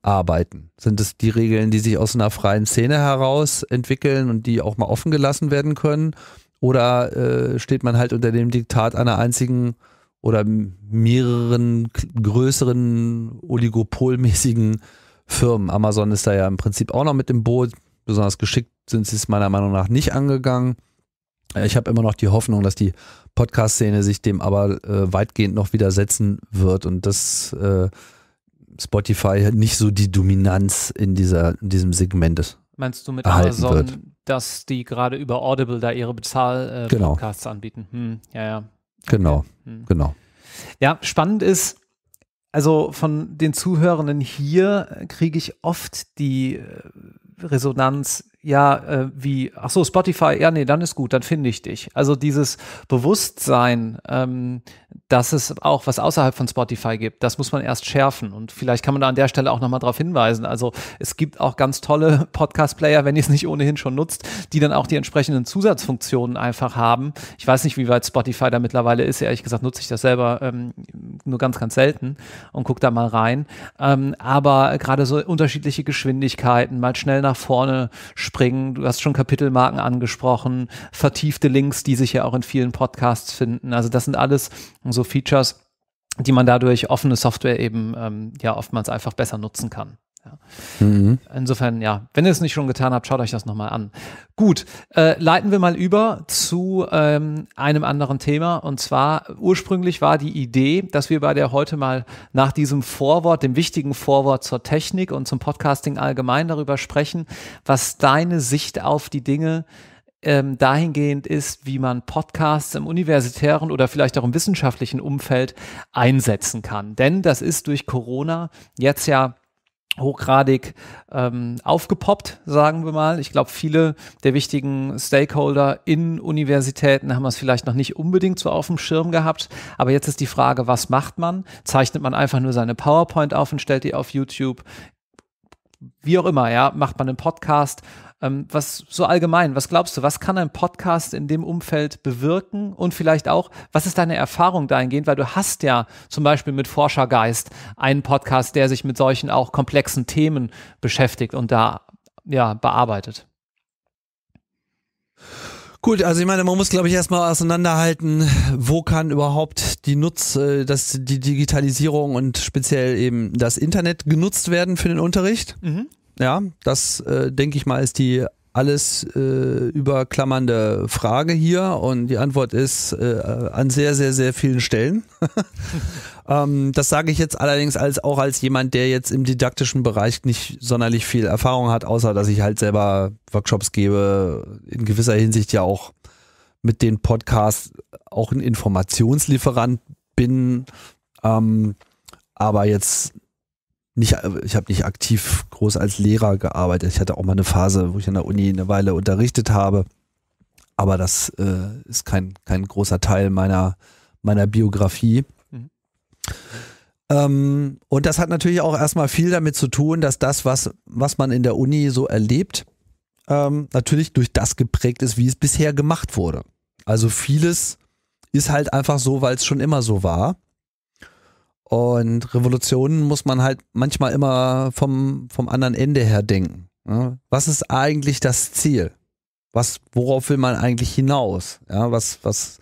arbeiten. Sind es die Regeln, die sich aus einer freien Szene heraus entwickeln und die auch mal offen gelassen werden können? Oder äh, steht man halt unter dem Diktat einer einzigen oder mehreren größeren oligopolmäßigen Firmen? Amazon ist da ja im Prinzip auch noch mit im Boot. Besonders geschickt sind sie es meiner Meinung nach nicht angegangen. Ich habe immer noch die Hoffnung, dass die Podcast-Szene sich dem aber äh, weitgehend noch widersetzen wird und das äh, Spotify nicht so die Dominanz in, dieser, in diesem Segment ist. Meinst du mit Amazon, wird. dass die gerade über Audible da ihre Bezahl-Podcasts äh, genau. anbieten? Hm, ja, ja. Okay. Genau, hm. genau. Ja, spannend ist, also von den Zuhörenden hier kriege ich oft die Resonanz, ja, äh, wie, ach so, Spotify, ja, nee, dann ist gut, dann finde ich dich. Also dieses Bewusstsein, ähm, dass es auch was außerhalb von Spotify gibt, das muss man erst schärfen und vielleicht kann man da an der Stelle auch nochmal darauf hinweisen. Also es gibt auch ganz tolle Podcast-Player, wenn ihr es nicht ohnehin schon nutzt, die dann auch die entsprechenden Zusatzfunktionen einfach haben. Ich weiß nicht, wie weit Spotify da mittlerweile ist, ehrlich gesagt nutze ich das selber ähm, nur ganz, ganz selten und gucke da mal rein. Ähm, aber gerade so unterschiedliche Geschwindigkeiten, mal schnell nach vorne springen, du hast schon Kapitelmarken angesprochen, vertiefte Links, die sich ja auch in vielen Podcasts finden. Also das sind alles so Features, die man dadurch offene Software eben ähm, ja oftmals einfach besser nutzen kann. Ja. Mhm. Insofern, ja, wenn ihr es nicht schon getan habt, schaut euch das nochmal an. Gut, äh, leiten wir mal über zu ähm, einem anderen Thema und zwar, ursprünglich war die Idee, dass wir bei der heute mal nach diesem Vorwort, dem wichtigen Vorwort zur Technik und zum Podcasting allgemein darüber sprechen, was deine Sicht auf die Dinge Ähm, dahingehend ist, wie man Podcasts im universitären oder vielleicht auch im wissenschaftlichen Umfeld einsetzen kann. Denn das ist durch Corona jetzt ja hochgradig ähm, aufgepoppt, sagen wir mal. Ich glaube, viele der wichtigen Stakeholder in Universitäten haben es vielleicht noch nicht unbedingt so auf dem Schirm gehabt. Aber jetzt ist die Frage, was macht man? Zeichnet man einfach nur seine PowerPoint auf und stellt die auf YouTube? Wie auch immer, ja, macht man einen Podcast? Was so allgemein, was glaubst du, was kann ein Podcast in dem Umfeld bewirken und vielleicht auch, was ist deine Erfahrung dahingehend, weil du hast ja zum Beispiel mit Forschergeist einen Podcast, der sich mit solchen auch komplexen Themen beschäftigt und da ja bearbeitet. Gut, also ich meine, man muss, glaube ich, erstmal auseinanderhalten, wo kann überhaupt die Nutz, dass die Digitalisierung und speziell eben das Internet genutzt werden für den Unterricht? Mhm. Ja, das äh, denke ich mal ist die alles äh, überklammernde Frage hier und die Antwort ist äh, an sehr, sehr, sehr vielen Stellen. ähm, das sage ich jetzt allerdings als auch als jemand, der jetzt im didaktischen Bereich nicht sonderlich viel Erfahrung hat, außer dass ich halt selber Workshops gebe, in gewisser Hinsicht ja auch mit den Podcasts auch ein Informationslieferant bin, ähm, aber jetzt nicht, ich habe nicht aktiv groß als Lehrer gearbeitet. Ich hatte auch mal eine Phase, wo ich an der Uni eine Weile unterrichtet habe. Aber das äh, ist kein, kein großer Teil meiner, meiner Biografie. Mhm. Ähm, und das hat natürlich auch erstmal viel damit zu tun, dass das, was, was man in der Uni so erlebt, ähm, natürlich durch das geprägt ist, wie es bisher gemacht wurde. Also vieles ist halt einfach so, weil es schon immer so war. Und Revolutionen muss man halt manchmal immer vom, vom anderen Ende her denken. Ja? Was ist eigentlich das Ziel? Was, worauf will man eigentlich hinaus? Ja, was, was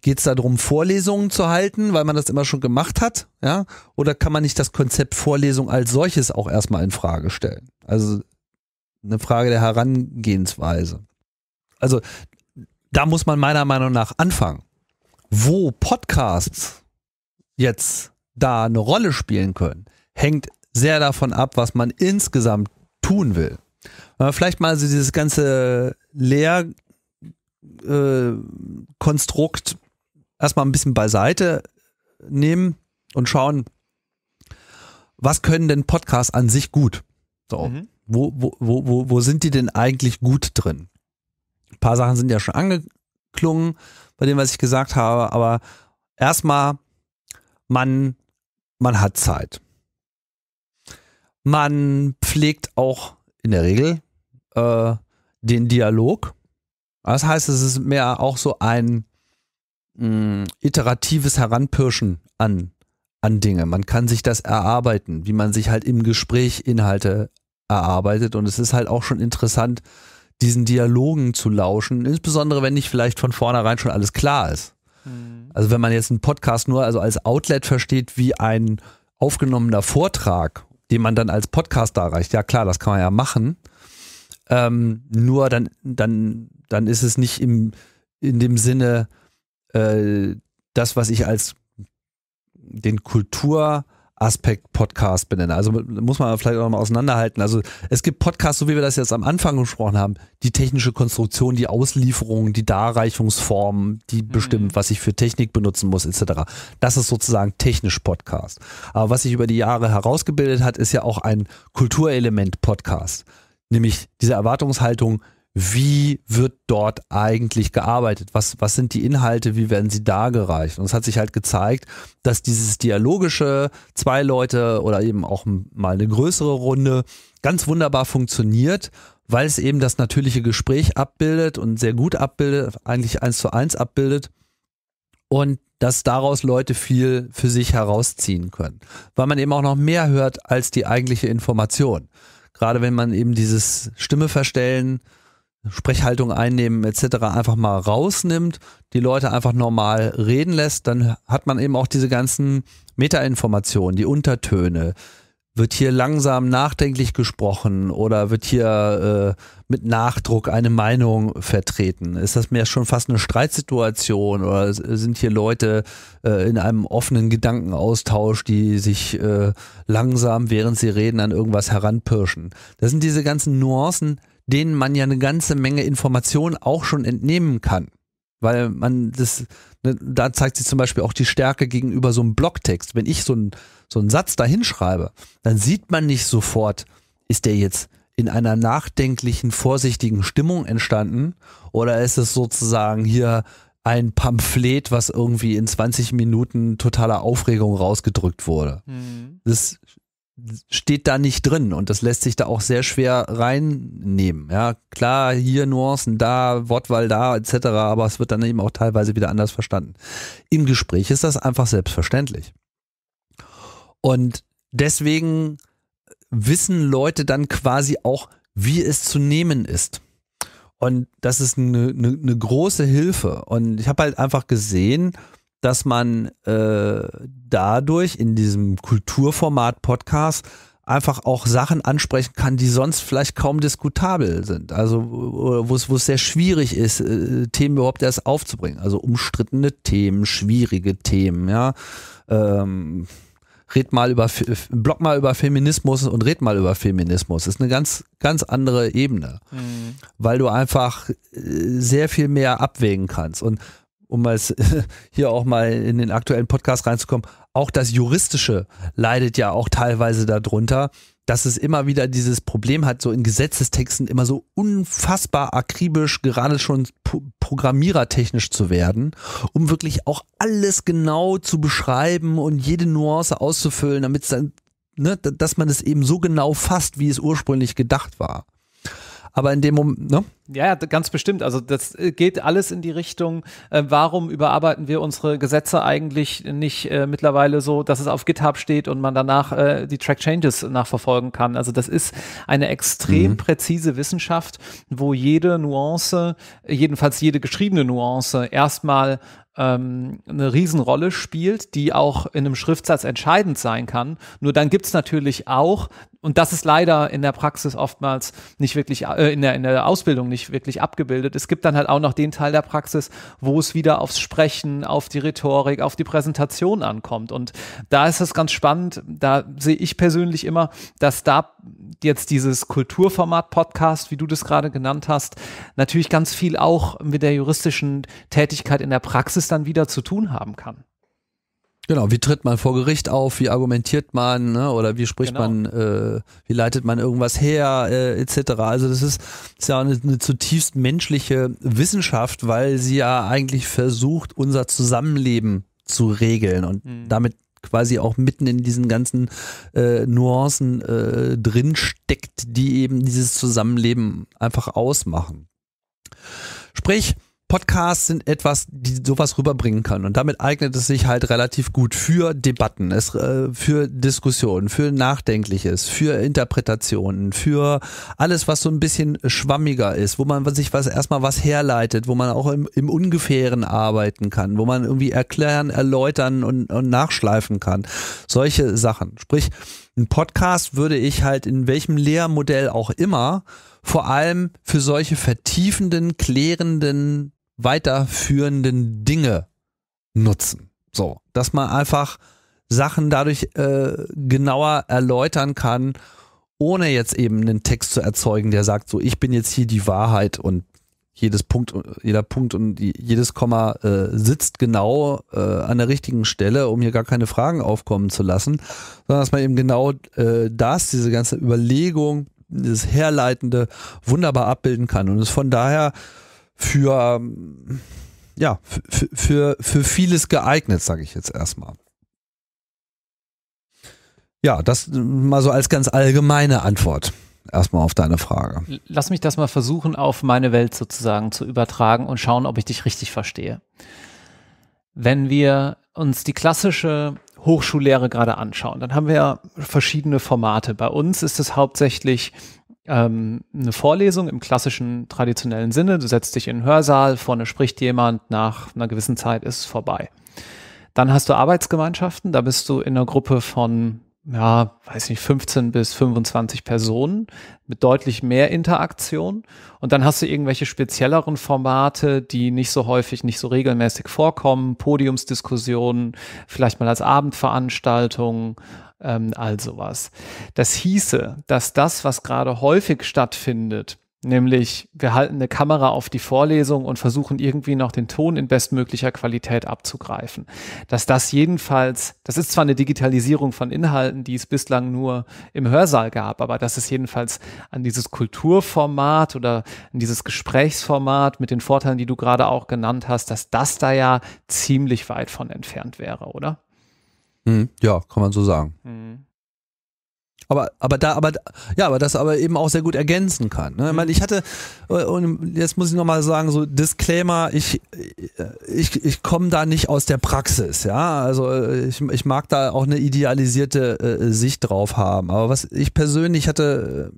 geht es darum, Vorlesungen zu halten, weil man das immer schon gemacht hat? Ja? Oder kann man nicht das Konzept Vorlesung als solches auch erstmal in Frage stellen? Also eine Frage der Herangehensweise. Also da muss man meiner Meinung nach anfangen. Wo Podcasts jetzt da eine Rolle spielen können, hängt sehr davon ab, was man insgesamt tun will. Vielleicht mal so dieses ganze Lehrkonstrukt erstmal ein bisschen beiseite nehmen und schauen, was können denn Podcasts an sich gut? So, mhm. wo, wo, wo, wo sind die denn eigentlich gut drin? Ein paar Sachen sind ja schon angeklungen bei dem, was ich gesagt habe, aber erstmal, man Man hat Zeit. Man pflegt auch in der Regel äh, den Dialog. Das heißt, es ist mehr auch so ein mh, iteratives Heranpirschen an, an Dinge. Man kann sich das erarbeiten, wie man sich halt im Gespräch Inhalte erarbeitet. Und es ist halt auch schon interessant, diesen Dialogen zu lauschen, insbesondere wenn nicht vielleicht von vornherein schon alles klar ist. Also wenn man jetzt einen Podcast nur also als Outlet versteht, wie ein aufgenommener Vortrag, den man dann als Podcast darreicht, ja klar, das kann man ja machen, ähm, nur dann, dann, dann ist es nicht im, in dem Sinne äh, das, was ich als den Kulturaspekt Podcast benenne. Also muss man vielleicht auch mal auseinanderhalten. Also es gibt Podcasts, so wie wir das jetzt am Anfang gesprochen haben, die technische Konstruktion, die Auslieferung, die Darreichungsform, die bestimmt, was ich für Technik benutzen muss, et cetera. Das ist sozusagen technisch Podcast. Aber was sich über die Jahre herausgebildet hat, ist ja auch ein Kulturelement Podcast. Nämlich diese Erwartungshaltung, wie wird dort eigentlich gearbeitet? Was, was sind die Inhalte? Wie werden sie dargereicht? Und es hat sich halt gezeigt, dass dieses dialogische, zwei Leute oder eben auch mal eine größere Runde ganz wunderbar funktioniert, weil es eben das natürliche Gespräch abbildet und sehr gut abbildet, eigentlich eins zu eins abbildet und dass daraus Leute viel für sich herausziehen können, weil man eben auch noch mehr hört als die eigentliche Information. Gerade wenn man eben dieses Stimme verstellen, Sprechhaltung einnehmen et cetera einfach mal rausnimmt, die Leute einfach normal reden lässt, dann hat man eben auch diese ganzen Metainformationen, die Untertöne. Wird hier langsam nachdenklich gesprochen oder wird hier äh, mit Nachdruck eine Meinung vertreten? Ist das mehr schon fast eine Streitsituation oder sind hier Leute äh, in einem offenen Gedankenaustausch, die sich äh, langsam, während sie reden, an irgendwas heranpirschen? Das sind diese ganzen Nuancen, denen man ja eine ganze Menge Informationen auch schon entnehmen kann. Weil man das, ne, da zeigt sich zum Beispiel auch die Stärke gegenüber so einem Blogtext. Wenn ich so, ein, so einen Satz dahin schreibe, dann sieht man nicht sofort, ist der jetzt in einer nachdenklichen, vorsichtigen Stimmung entstanden oder ist es sozusagen hier ein Pamphlet, was irgendwie in zwanzig Minuten totaler Aufregung rausgedrückt wurde. Mhm. Das steht da nicht drin und das lässt sich da auch sehr schwer reinnehmen. Ja, klar, hier Nuancen, da, Wortwahl da, et cetera, aber es wird dann eben auch teilweise wieder anders verstanden. Im Gespräch ist das einfach selbstverständlich. Und deswegen wissen Leute dann quasi auch, wie es zu nehmen ist. Und das ist eine, eine, eine große Hilfe. Und ich habe halt einfach gesehen, dass man äh, dadurch in diesem Kulturformat Podcast einfach auch Sachen ansprechen kann, die sonst vielleicht kaum diskutabel sind. Also wo es wo es sehr schwierig ist, äh, Themen überhaupt erst aufzubringen. Also umstrittene Themen, schwierige Themen. Ja, ähm, red mal über blog mal über Feminismus und red mal über Feminismus. Das ist eine ganz ganz andere Ebene, mhm. weil du einfach äh, sehr viel mehr abwägen kannst und um als, hier auch mal in den aktuellen Podcast reinzukommen, auch das Juristische leidet ja auch teilweise darunter, dass es immer wieder dieses Problem hat, so in Gesetzestexten immer so unfassbar akribisch, gerade schon programmierertechnisch zu werden, um wirklich auch alles genau zu beschreiben und jede Nuance auszufüllen, damit es dann, ne, dass man es eben so genau fasst, wie es ursprünglich gedacht war. Aber in dem Moment, ne? Ja, ja, ganz bestimmt. Also das geht alles in die Richtung, äh, warum überarbeiten wir unsere Gesetze eigentlich nicht äh, mittlerweile so, dass es auf GitHub steht und man danach äh, die Track Changes nachverfolgen kann. Also das ist eine extrem mhm. präzise Wissenschaft, wo jede Nuance, jedenfalls jede geschriebene Nuance, erstmal ähm, eine Riesenrolle spielt, die auch in einem Schriftsatz entscheidend sein kann. Nur dann gibt es natürlich auch, und das ist leider in der Praxis oftmals nicht wirklich, äh, in der, in der Ausbildung nicht wirklich abgebildet. Es gibt dann halt auch noch den Teil der Praxis, wo es wieder aufs Sprechen, auf die Rhetorik, auf die Präsentation ankommt. Und da ist es ganz spannend, da sehe ich persönlich immer, dass da jetzt dieses Kulturformat Podcast, wie du das gerade genannt hast, natürlich ganz viel auch mit der juristischen Tätigkeit in der Praxis dann wieder zu tun haben kann. Genau, wie tritt man vor Gericht auf, wie argumentiert man, ne? Oder wie spricht genau. man, äh, wie leitet man irgendwas her, äh, et cetera. Also das ist, ist ja eine, eine zutiefst menschliche Wissenschaft, weil sie ja eigentlich versucht, unser Zusammenleben zu regeln und mhm. damit quasi auch mitten in diesen ganzen äh, Nuancen äh, drin steckt, die eben dieses Zusammenleben einfach ausmachen. Sprich, Podcasts sind etwas, die sowas rüberbringen können, und damit eignet es sich halt relativ gut für Debatten, es, äh, für Diskussionen, für Nachdenkliches, für Interpretationen, für alles, was so ein bisschen schwammiger ist, wo man sich was erstmal was herleitet, wo man auch im, im Ungefähren arbeiten kann, wo man irgendwie erklären, erläutern und, und nachschleifen kann. Solche Sachen. Sprich, ein Podcast würde ich halt in welchem Lehrmodell auch immer vor allem für solche vertiefenden, klärenden, weiterführenden Dinge nutzen. So, dass man einfach Sachen dadurch äh, genauer erläutern kann, ohne jetzt eben einen Text zu erzeugen, der sagt so, ich bin jetzt hier die Wahrheit und jedes Punkt, jeder Punkt und jedes Komma äh, sitzt genau äh, an der richtigen Stelle, um hier gar keine Fragen aufkommen zu lassen, sondern dass man eben genau äh, das, diese ganze Überlegung, dieses Herleitende wunderbar abbilden kann und es von daher für, ja, für, für, für vieles geeignet, sage ich jetzt erstmal. Ja, das mal so als ganz allgemeine Antwort erstmal auf deine Frage. Lass mich das mal versuchen, auf meine Welt sozusagen zu übertragen und schauen, ob ich dich richtig verstehe. Wenn wir uns die klassische Hochschullehre gerade anschauen, dann haben wir ja verschiedene Formate. Bei uns ist es hauptsächlich ähm, eine Vorlesung im klassischen, traditionellen Sinne. Du setzt dich in einen Hörsaal, vorne spricht jemand, nach einer gewissen Zeit ist es vorbei. Dann hast du Arbeitsgemeinschaften, da bist du in einer Gruppe von, ja, weiß nicht, fünfzehn bis fünfundzwanzig Personen mit deutlich mehr Interaktion. Und dann hast du irgendwelche spezielleren Formate, die nicht so häufig, nicht so regelmäßig vorkommen, Podiumsdiskussionen, vielleicht mal als Abendveranstaltung, ähm, all sowas. Das hieße, dass das, was gerade häufig stattfindet, nämlich wir halten eine Kamera auf die Vorlesung und versuchen irgendwie noch den Ton in bestmöglicher Qualität abzugreifen. Dass das jedenfalls, das ist zwar eine Digitalisierung von Inhalten, die es bislang nur im Hörsaal gab, aber dass es jedenfalls an dieses Kulturformat oder an dieses Gesprächsformat mit den Vorteilen, die du gerade auch genannt hast, dass das da ja ziemlich weit von entfernt wäre, oder? Hm, ja, kann man so sagen. Hm. Aber, aber da, aber, ja, aber das aber eben auch sehr gut ergänzen kann. Ne? Ich meine, ich hatte, und jetzt muss ich nochmal sagen, so Disclaimer, ich, ich, ich komme da nicht aus der Praxis, ja. Also ich, ich mag da auch eine idealisierte äh, Sicht drauf haben. Aber was ich persönlich hatte,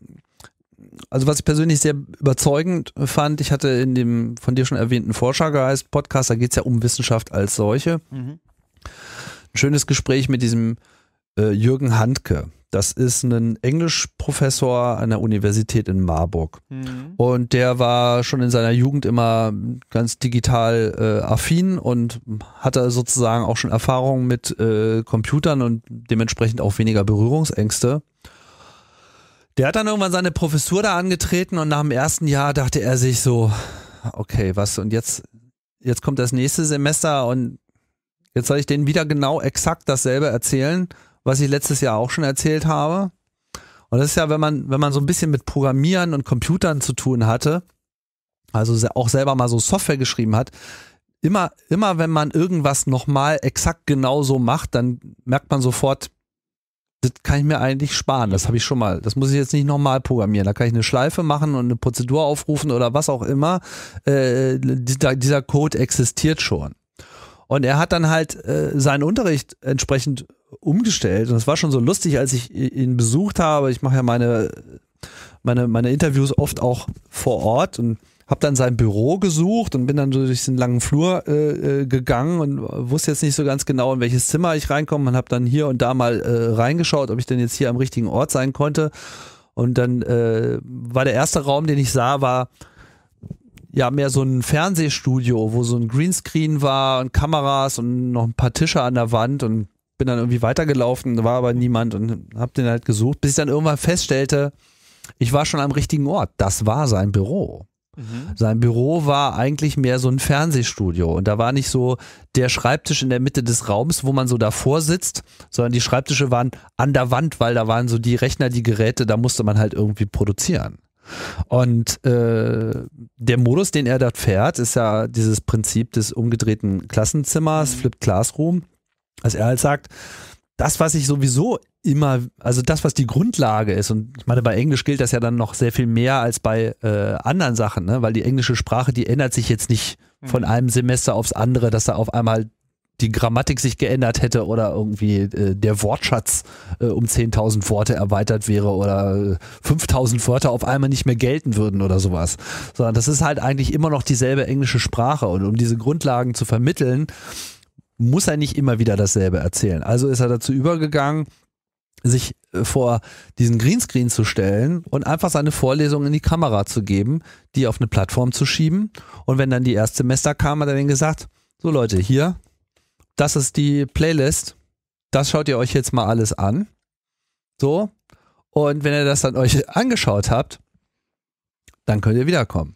also was ich persönlich sehr überzeugend fand, ich hatte in dem von dir schon erwähnten Forschergeist-Podcast, da geht es ja um Wissenschaft als solche. Mhm. Ein schönes Gespräch mit diesem äh, Jürgen Handke. Das ist ein Englischprofessor an der Universität in Marburg. Mhm. Und der war schon in seiner Jugend immer ganz digital äh, affin und hatte sozusagen auch schon Erfahrungen mit äh, Computern und dementsprechend auch weniger Berührungsängste. Der hat dann irgendwann seine Professur da angetreten und nach dem ersten Jahr dachte er sich so, okay, was, und jetzt, jetzt kommt das nächste Semester und jetzt soll ich denen wieder genau exakt dasselbe erzählen, was ich letztes Jahr auch schon erzählt habe. Und das ist ja, wenn man, wenn man so ein bisschen mit Programmieren und Computern zu tun hatte, also auch selber mal so Software geschrieben hat, immer, immer wenn man irgendwas nochmal exakt genauso macht, dann merkt man sofort, das kann ich mir eigentlich sparen, das habe ich schon mal, das muss ich jetzt nicht nochmal programmieren, da kann ich eine Schleife machen und eine Prozedur aufrufen oder was auch immer, äh, dieser, dieser Code existiert schon. Und er hat dann halt äh, seinen Unterricht entsprechend umgestellt und es war schon so lustig, als ich ihn besucht habe, ich mache ja meine, meine, meine Interviews oft auch vor Ort und habe dann sein Büro gesucht und bin dann durch den langen Flur äh, gegangen und wusste jetzt nicht so ganz genau, in welches Zimmer ich reinkomme und habe dann hier und da mal äh, reingeschaut, ob ich denn jetzt hier am richtigen Ort sein konnte. Und dann äh, war der erste Raum, den ich sah, war ja mehr so ein Fernsehstudio, wo so ein Greenscreen war und Kameras und noch ein paar Tische an der Wand, und bin dann irgendwie weitergelaufen, war aber niemand und habe den halt gesucht, bis ich dann irgendwann feststellte, ich war schon am richtigen Ort. Das war sein Büro. Mhm. Sein Büro war eigentlich mehr so ein Fernsehstudio und da war nicht so der Schreibtisch in der Mitte des Raums, wo man so davor sitzt, sondern die Schreibtische waren an der Wand, weil da waren so die Rechner, die Geräte, da musste man halt irgendwie produzieren. Und äh, der Modus, den er dort fährt, ist ja dieses Prinzip des umgedrehten Klassenzimmers, mhm. Flipped Classroom, als er halt sagt, das, was ich sowieso immer, also das, was die Grundlage ist, und ich meine, bei Englisch gilt das ja dann noch sehr viel mehr als bei äh, anderen Sachen, ne? Weil die englische Sprache, die ändert sich jetzt nicht von einem Semester aufs andere, dass da auf einmal die Grammatik sich geändert hätte oder irgendwie äh, der Wortschatz äh, um zehntausend Worte erweitert wäre oder fünftausend Wörter auf einmal nicht mehr gelten würden oder sowas. Sondern das ist halt eigentlich immer noch dieselbe englische Sprache, und um diese Grundlagen zu vermitteln, muss er nicht immer wieder dasselbe erzählen. Also ist er dazu übergegangen, sich vor diesen Greenscreen zu stellen und einfach seine Vorlesung in die Kamera zu geben, die auf eine Plattform zu schieben. Und wenn dann die Erstsemester kamen, hat er denen gesagt, so Leute, hier, das ist die Playlist, das schaut ihr euch jetzt mal alles an. So, und wenn ihr das dann euch angeschaut habt, dann könnt ihr wiederkommen.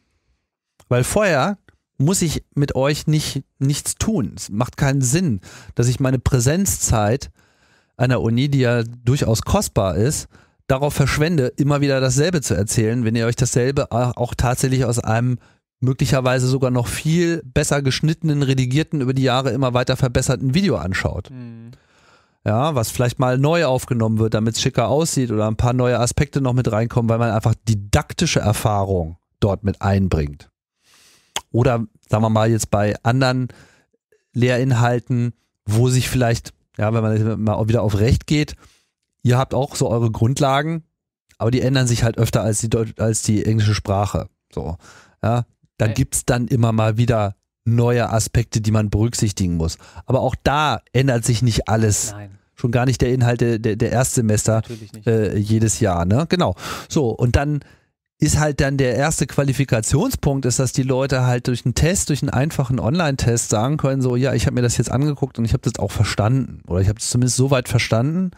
Weil vorher muss ich mit euch nicht nichts tun. Es macht keinen Sinn, dass ich meine Präsenzzeit einer Uni, die ja durchaus kostbar ist, darauf verschwende, immer wieder dasselbe zu erzählen, wenn ihr euch dasselbe auch tatsächlich aus einem möglicherweise sogar noch viel besser geschnittenen, redigierten, über die Jahre immer weiter verbesserten Video anschaut. Mhm. Ja, was vielleicht mal neu aufgenommen wird, damit es schicker aussieht oder ein paar neue Aspekte noch mit reinkommen, weil man einfach didaktische Erfahrung dort mit einbringt. Oder sagen wir mal jetzt bei anderen Lehrinhalten, wo sich vielleicht, ja, wenn man mal wieder auf Recht geht, ihr habt auch so eure Grundlagen, aber die ändern sich halt öfter als die, Deut- als die englische Sprache. So, ja, da gibt es dann immer mal wieder neue Aspekte, die man berücksichtigen muss. Aber auch da ändert sich nicht alles. Nein. Schon gar nicht der Inhalt der, der Erstsemester äh, jedes Jahr. Ne? Genau. So, und dann ist halt dann der erste Qualifikationspunkt, ist, dass die Leute halt durch einen Test, durch einen einfachen Online-Test sagen können, so, ja, ich habe mir das jetzt angeguckt und ich habe das auch verstanden, oder ich habe es zumindest so weit verstanden,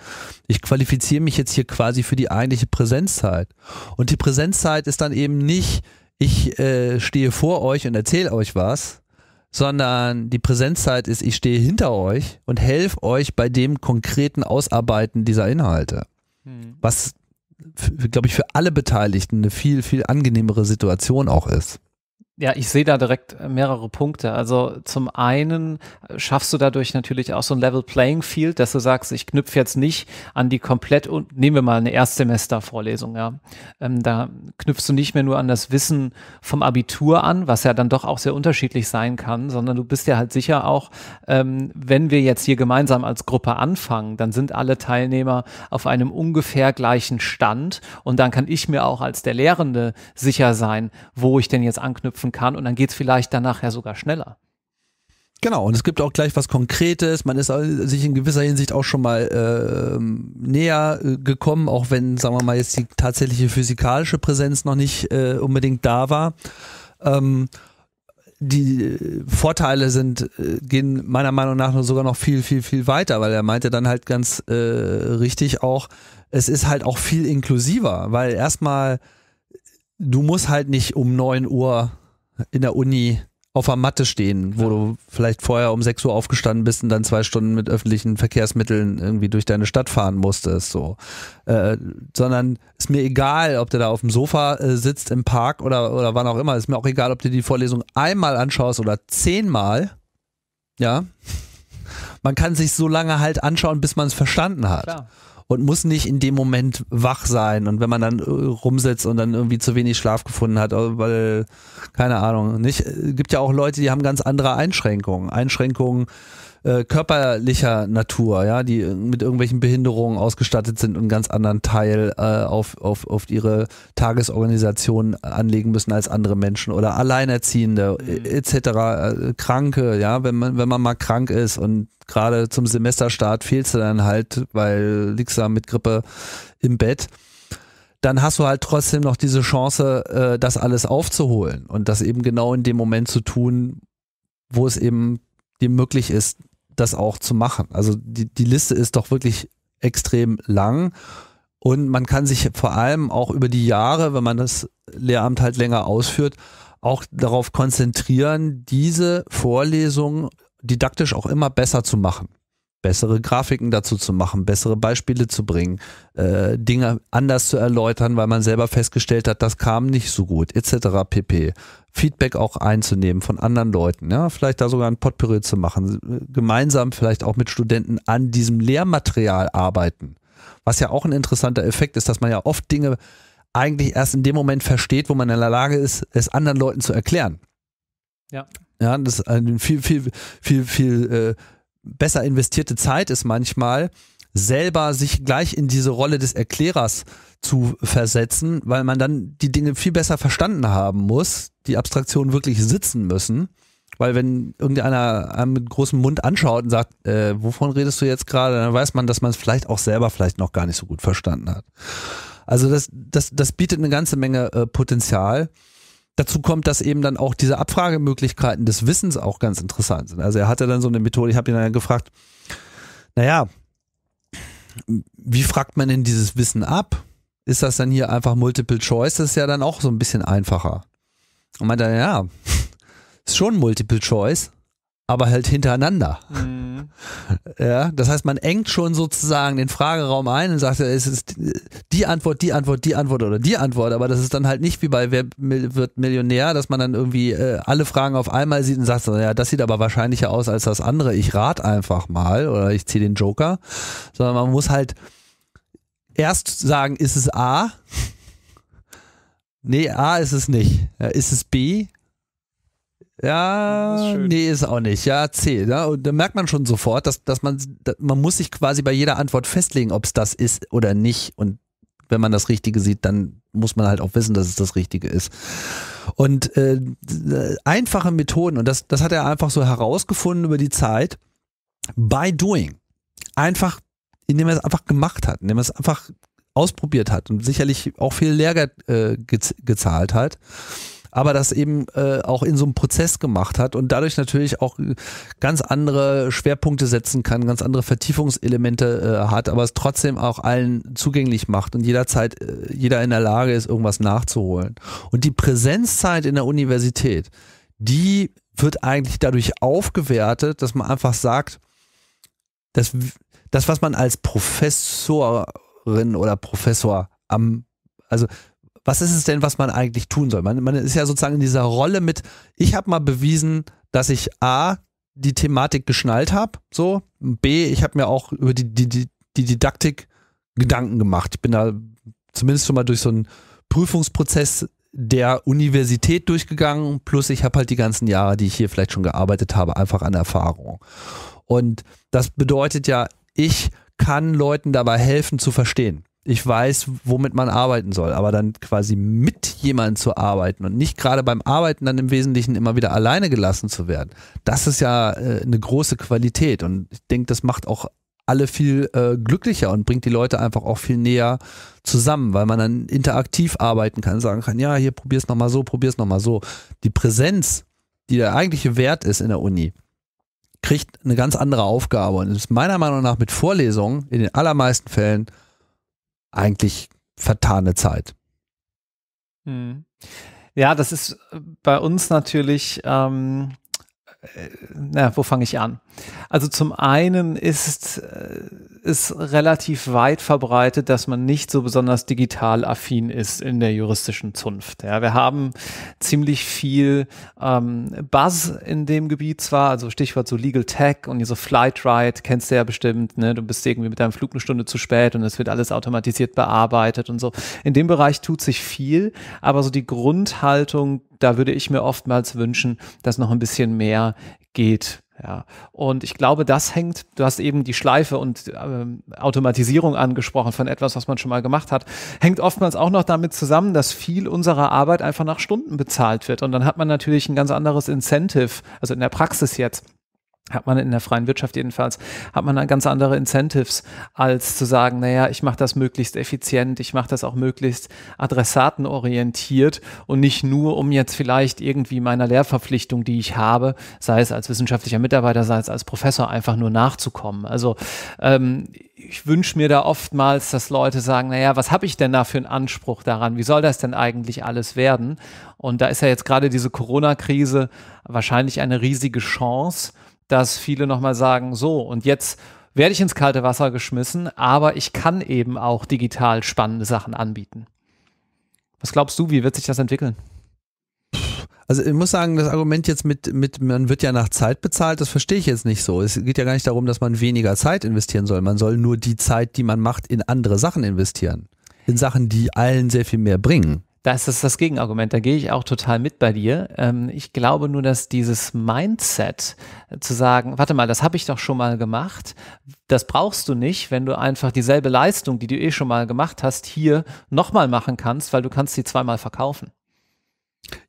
ich qualifiziere mich jetzt hier quasi für die eigentliche Präsenzzeit. Und die Präsenzzeit ist dann eben nicht, ich äh, stehe vor euch und erzähle euch was, sondern die Präsenzzeit ist, ich stehe hinter euch und helfe euch bei dem konkreten Ausarbeiten dieser Inhalte. Hm. Was, glaube ich, für alle Beteiligten eine viel, viel angenehmere Situation auch ist. Ja, ich sehe da direkt mehrere Punkte. Also zum einen schaffst du dadurch natürlich auch so ein Level Playing Field, dass du sagst, ich knüpfe jetzt nicht an die komplett, und nehmen wir mal eine Erstsemestervorlesung, ja. Ähm, da knüpfst du nicht mehr nur an das Wissen vom Abitur an, was ja dann doch auch sehr unterschiedlich sein kann, sondern du bist ja halt sicher auch, ähm, wenn wir jetzt hier gemeinsam als Gruppe anfangen, dann sind alle Teilnehmer auf einem ungefähr gleichen Stand, und dann kann ich mir auch als der Lehrende sicher sein, wo ich denn jetzt anknüpfen kann, und dann geht es vielleicht danach ja sogar schneller. Genau, und es gibt auch gleich was Konkretes, man ist sich in gewisser Hinsicht auch schon mal äh, näher äh, gekommen, auch wenn, sagen wir mal, jetzt die tatsächliche physikalische Präsenz noch nicht äh, unbedingt da war. Ähm, die Vorteile sind, äh, gehen meiner Meinung nach sogar noch viel, viel, viel weiter, weil er meinte dann halt ganz äh, richtig auch, es ist halt auch viel inklusiver, weil erstmal, du musst halt nicht um neun Uhr in der Uni auf der Matte stehen, wo ja. du vielleicht vorher um sechs Uhr aufgestanden bist und dann zwei Stunden mit öffentlichen Verkehrsmitteln irgendwie durch deine Stadt fahren musstest. So. Äh, sondern ist mir egal, ob du da auf dem Sofa äh, sitzt im Park oder, oder wann auch immer. Ist mir auch egal, ob du die Vorlesung einmal anschaust oder zehnmal. Ja. Man kann sich so lange halt anschauen, bis man es verstanden hat. Klar. Und muss nicht in dem Moment wach sein. Und wenn man dann rumsitzt und dann irgendwie zu wenig Schlaf gefunden hat, weil, keine Ahnung, nicht, gibt ja auch Leute, die haben ganz andere Einschränkungen. Einschränkungen äh, körperlicher Natur, ja, die mit irgendwelchen Behinderungen ausgestattet sind und einen ganz anderen Teil äh, auf, auf, auf ihre Tagesorganisation anlegen müssen als andere Menschen oder Alleinerziehende, mhm. et cetera, äh, Kranke, ja, wenn man, wenn man mal krank ist und gerade zum Semesterstart fehlst du dann halt, weil liegst da mit Grippe im Bett, dann hast du halt trotzdem noch diese Chance, das alles aufzuholen und das eben genau in dem Moment zu tun, wo es eben dir möglich ist, das auch zu machen. Also die, die Liste ist doch wirklich extrem lang und man kann sich vor allem auch über die Jahre, wenn man das Lehramt halt länger ausführt, auch darauf konzentrieren, diese Vorlesungen didaktisch auch immer besser zu machen, bessere Grafiken dazu zu machen, bessere Beispiele zu bringen, äh, Dinge anders zu erläutern, weil man selber festgestellt hat, das kam nicht so gut, et cetera pp. Feedback auch einzunehmen von anderen Leuten, ja, vielleicht da sogar ein Potpourri zu machen, gemeinsam vielleicht auch mit Studenten an diesem Lehrmaterial arbeiten, was ja auch ein interessanter Effekt ist, dass man ja oft Dinge eigentlich erst in dem Moment versteht, wo man in der Lage ist, es anderen Leuten zu erklären. Ja. Ja, das eine viel, viel, viel, viel äh, besser investierte Zeit ist manchmal, selber sich gleich in diese Rolle des Erklärers zu versetzen, weil man dann die Dinge viel besser verstanden haben muss, die Abstraktionen wirklich sitzen müssen, weil wenn irgendeiner einem mit großem Mund anschaut und sagt, äh, wovon redest du jetzt gerade, dann weiß man, dass man es vielleicht auch selber vielleicht noch gar nicht so gut verstanden hat. Also das, das, das bietet eine ganze Menge äh, Potenzial. Dazu kommt, dass eben dann auch diese Abfragemöglichkeiten des Wissens auch ganz interessant sind. Also er hatte dann so eine Methode, ich habe ihn dann gefragt, naja, wie fragt man denn dieses Wissen ab? Ist das dann hier einfach Multiple Choice? Das ist ja dann auch so ein bisschen einfacher. Und meinte, ja, ist schon Multiple Choice, aber halt hintereinander. Mhm. Ja, das heißt, man engt schon sozusagen den Frageraum ein und sagt, es ist die Antwort, die Antwort, die Antwort oder die Antwort, aber das ist dann halt nicht wie bei Wer wird Millionär, dass man dann irgendwie äh, alle Fragen auf einmal sieht und sagt, ja, das sieht aber wahrscheinlicher aus als das andere, ich rate einfach mal oder ich ziehe den Joker, sondern man muss halt erst sagen, ist es A? Nee, A ist es nicht. Ja, ist es B? Ja, ist nee, ist auch nicht. Ja, C. Ja. Und da merkt man schon sofort, dass, dass man, dass man muss sich quasi bei jeder Antwort festlegen, ob es das ist oder nicht. Und wenn man das Richtige sieht, dann muss man halt auch wissen, dass es das Richtige ist. Und äh, einfache Methoden, und das, das hat er einfach so herausgefunden über die Zeit, by doing. Einfach, indem er es einfach gemacht hat, indem er es einfach ausprobiert hat und sicherlich auch viel Lehrgeld äh, gez gezahlt hat. Aber das eben äh, auch in so einem Prozess gemacht hat und dadurch natürlich auch ganz andere Schwerpunkte setzen kann, ganz andere Vertiefungselemente äh, hat, aber es trotzdem auch allen zugänglich macht und jederzeit äh, jeder in der Lage ist, irgendwas nachzuholen. Und die Präsenzzeit in der Universität, die wird eigentlich dadurch aufgewertet, dass man einfach sagt, dass das, was man als Professorin oder Professor am, also was ist es denn, was man eigentlich tun soll? Man, man ist ja sozusagen in dieser Rolle mit, ich habe mal bewiesen, dass ich A, die Thematik geschnallt habe, so, B, ich habe mir auch über die, die, die, die Didaktik Gedanken gemacht. Ich bin da zumindest schon mal durch so einen Prüfungsprozess der Universität durchgegangen, plus ich habe halt die ganzen Jahre, die ich hier vielleicht schon gearbeitet habe, einfach an Erfahrung. Und das bedeutet ja, ich kann Leuten dabei helfen zu verstehen. Ich weiß, womit man arbeiten soll, aber dann quasi mit jemandem zu arbeiten und nicht gerade beim Arbeiten dann im Wesentlichen immer wieder alleine gelassen zu werden, das ist ja äh, eine große Qualität und ich denke, das macht auch alle viel äh, glücklicher und bringt die Leute einfach auch viel näher zusammen, weil man dann interaktiv arbeiten kann, sagen kann, ja, hier probier's nochmal so, probier's nochmal so. Die Präsenz, die der eigentliche Wert ist in der Uni, kriegt eine ganz andere Aufgabe und ist meiner Meinung nach mit Vorlesungen in den allermeisten Fällen eigentlich vertane Zeit. Hm. Ja, das ist bei uns natürlich, ähm, na, wo fange ich an? Also zum einen ist es relativ weit verbreitet, dass man nicht so besonders digital affin ist in der juristischen Zunft. Ja, wir haben ziemlich viel ähm, Buzz in dem Gebiet zwar, also Stichwort so Legal Tech und so Flight Ride, kennst du ja bestimmt, ne? Du bist irgendwie mit deinem Flug eine Stunde zu spät und es wird alles automatisiert bearbeitet und so. In dem Bereich tut sich viel, aber so die Grundhaltung, da würde ich mir oftmals wünschen, dass noch ein bisschen mehr geht. Ja, und ich glaube, das hängt, du hast eben die Schleife und ähm, Automatisierung angesprochen von etwas, was man schon mal gemacht hat, hängt oftmals auch noch damit zusammen, dass viel unserer Arbeit einfach nach Stunden bezahlt wird. Und dann hat man natürlich ein ganz anderes Incentive, also in der Praxis jetzt, hat man in der freien Wirtschaft jedenfalls, hat man ganz andere Incentives, als zu sagen, naja, ich mache das möglichst effizient, ich mache das auch möglichst adressatenorientiert und nicht nur, um jetzt vielleicht irgendwie meiner Lehrverpflichtung, die ich habe, sei es als wissenschaftlicher Mitarbeiter, sei es als Professor, einfach nur nachzukommen. Also ähm, ich wünsche mir da oftmals, dass Leute sagen, naja, was habe ich denn da für einen Anspruch daran? Wie soll das denn eigentlich alles werden? Und da ist ja jetzt gerade diese Corona-Krise wahrscheinlich eine riesige Chance, dass viele nochmal sagen, so, und jetzt werde ich ins kalte Wasser geschmissen, aber ich kann eben auch digital spannende Sachen anbieten. Was glaubst du, wie wird sich das entwickeln? Also ich muss sagen, das Argument jetzt mit, mit man wird ja nach Zeit bezahlt, das verstehe ich jetzt nicht so. Es geht ja gar nicht darum, dass man weniger Zeit investieren soll. Man soll nur die Zeit, die man macht, in andere Sachen investieren. In Sachen, die allen sehr viel mehr bringen. Das ist das Gegenargument, da gehe ich auch total mit bei dir. Ähm, ich glaube nur, dass dieses Mindset äh, zu sagen, warte mal, das habe ich doch schon mal gemacht, das brauchst du nicht, wenn du einfach dieselbe Leistung, die du eh schon mal gemacht hast, hier nochmal machen kannst, weil du kannst sie zweimal verkaufen.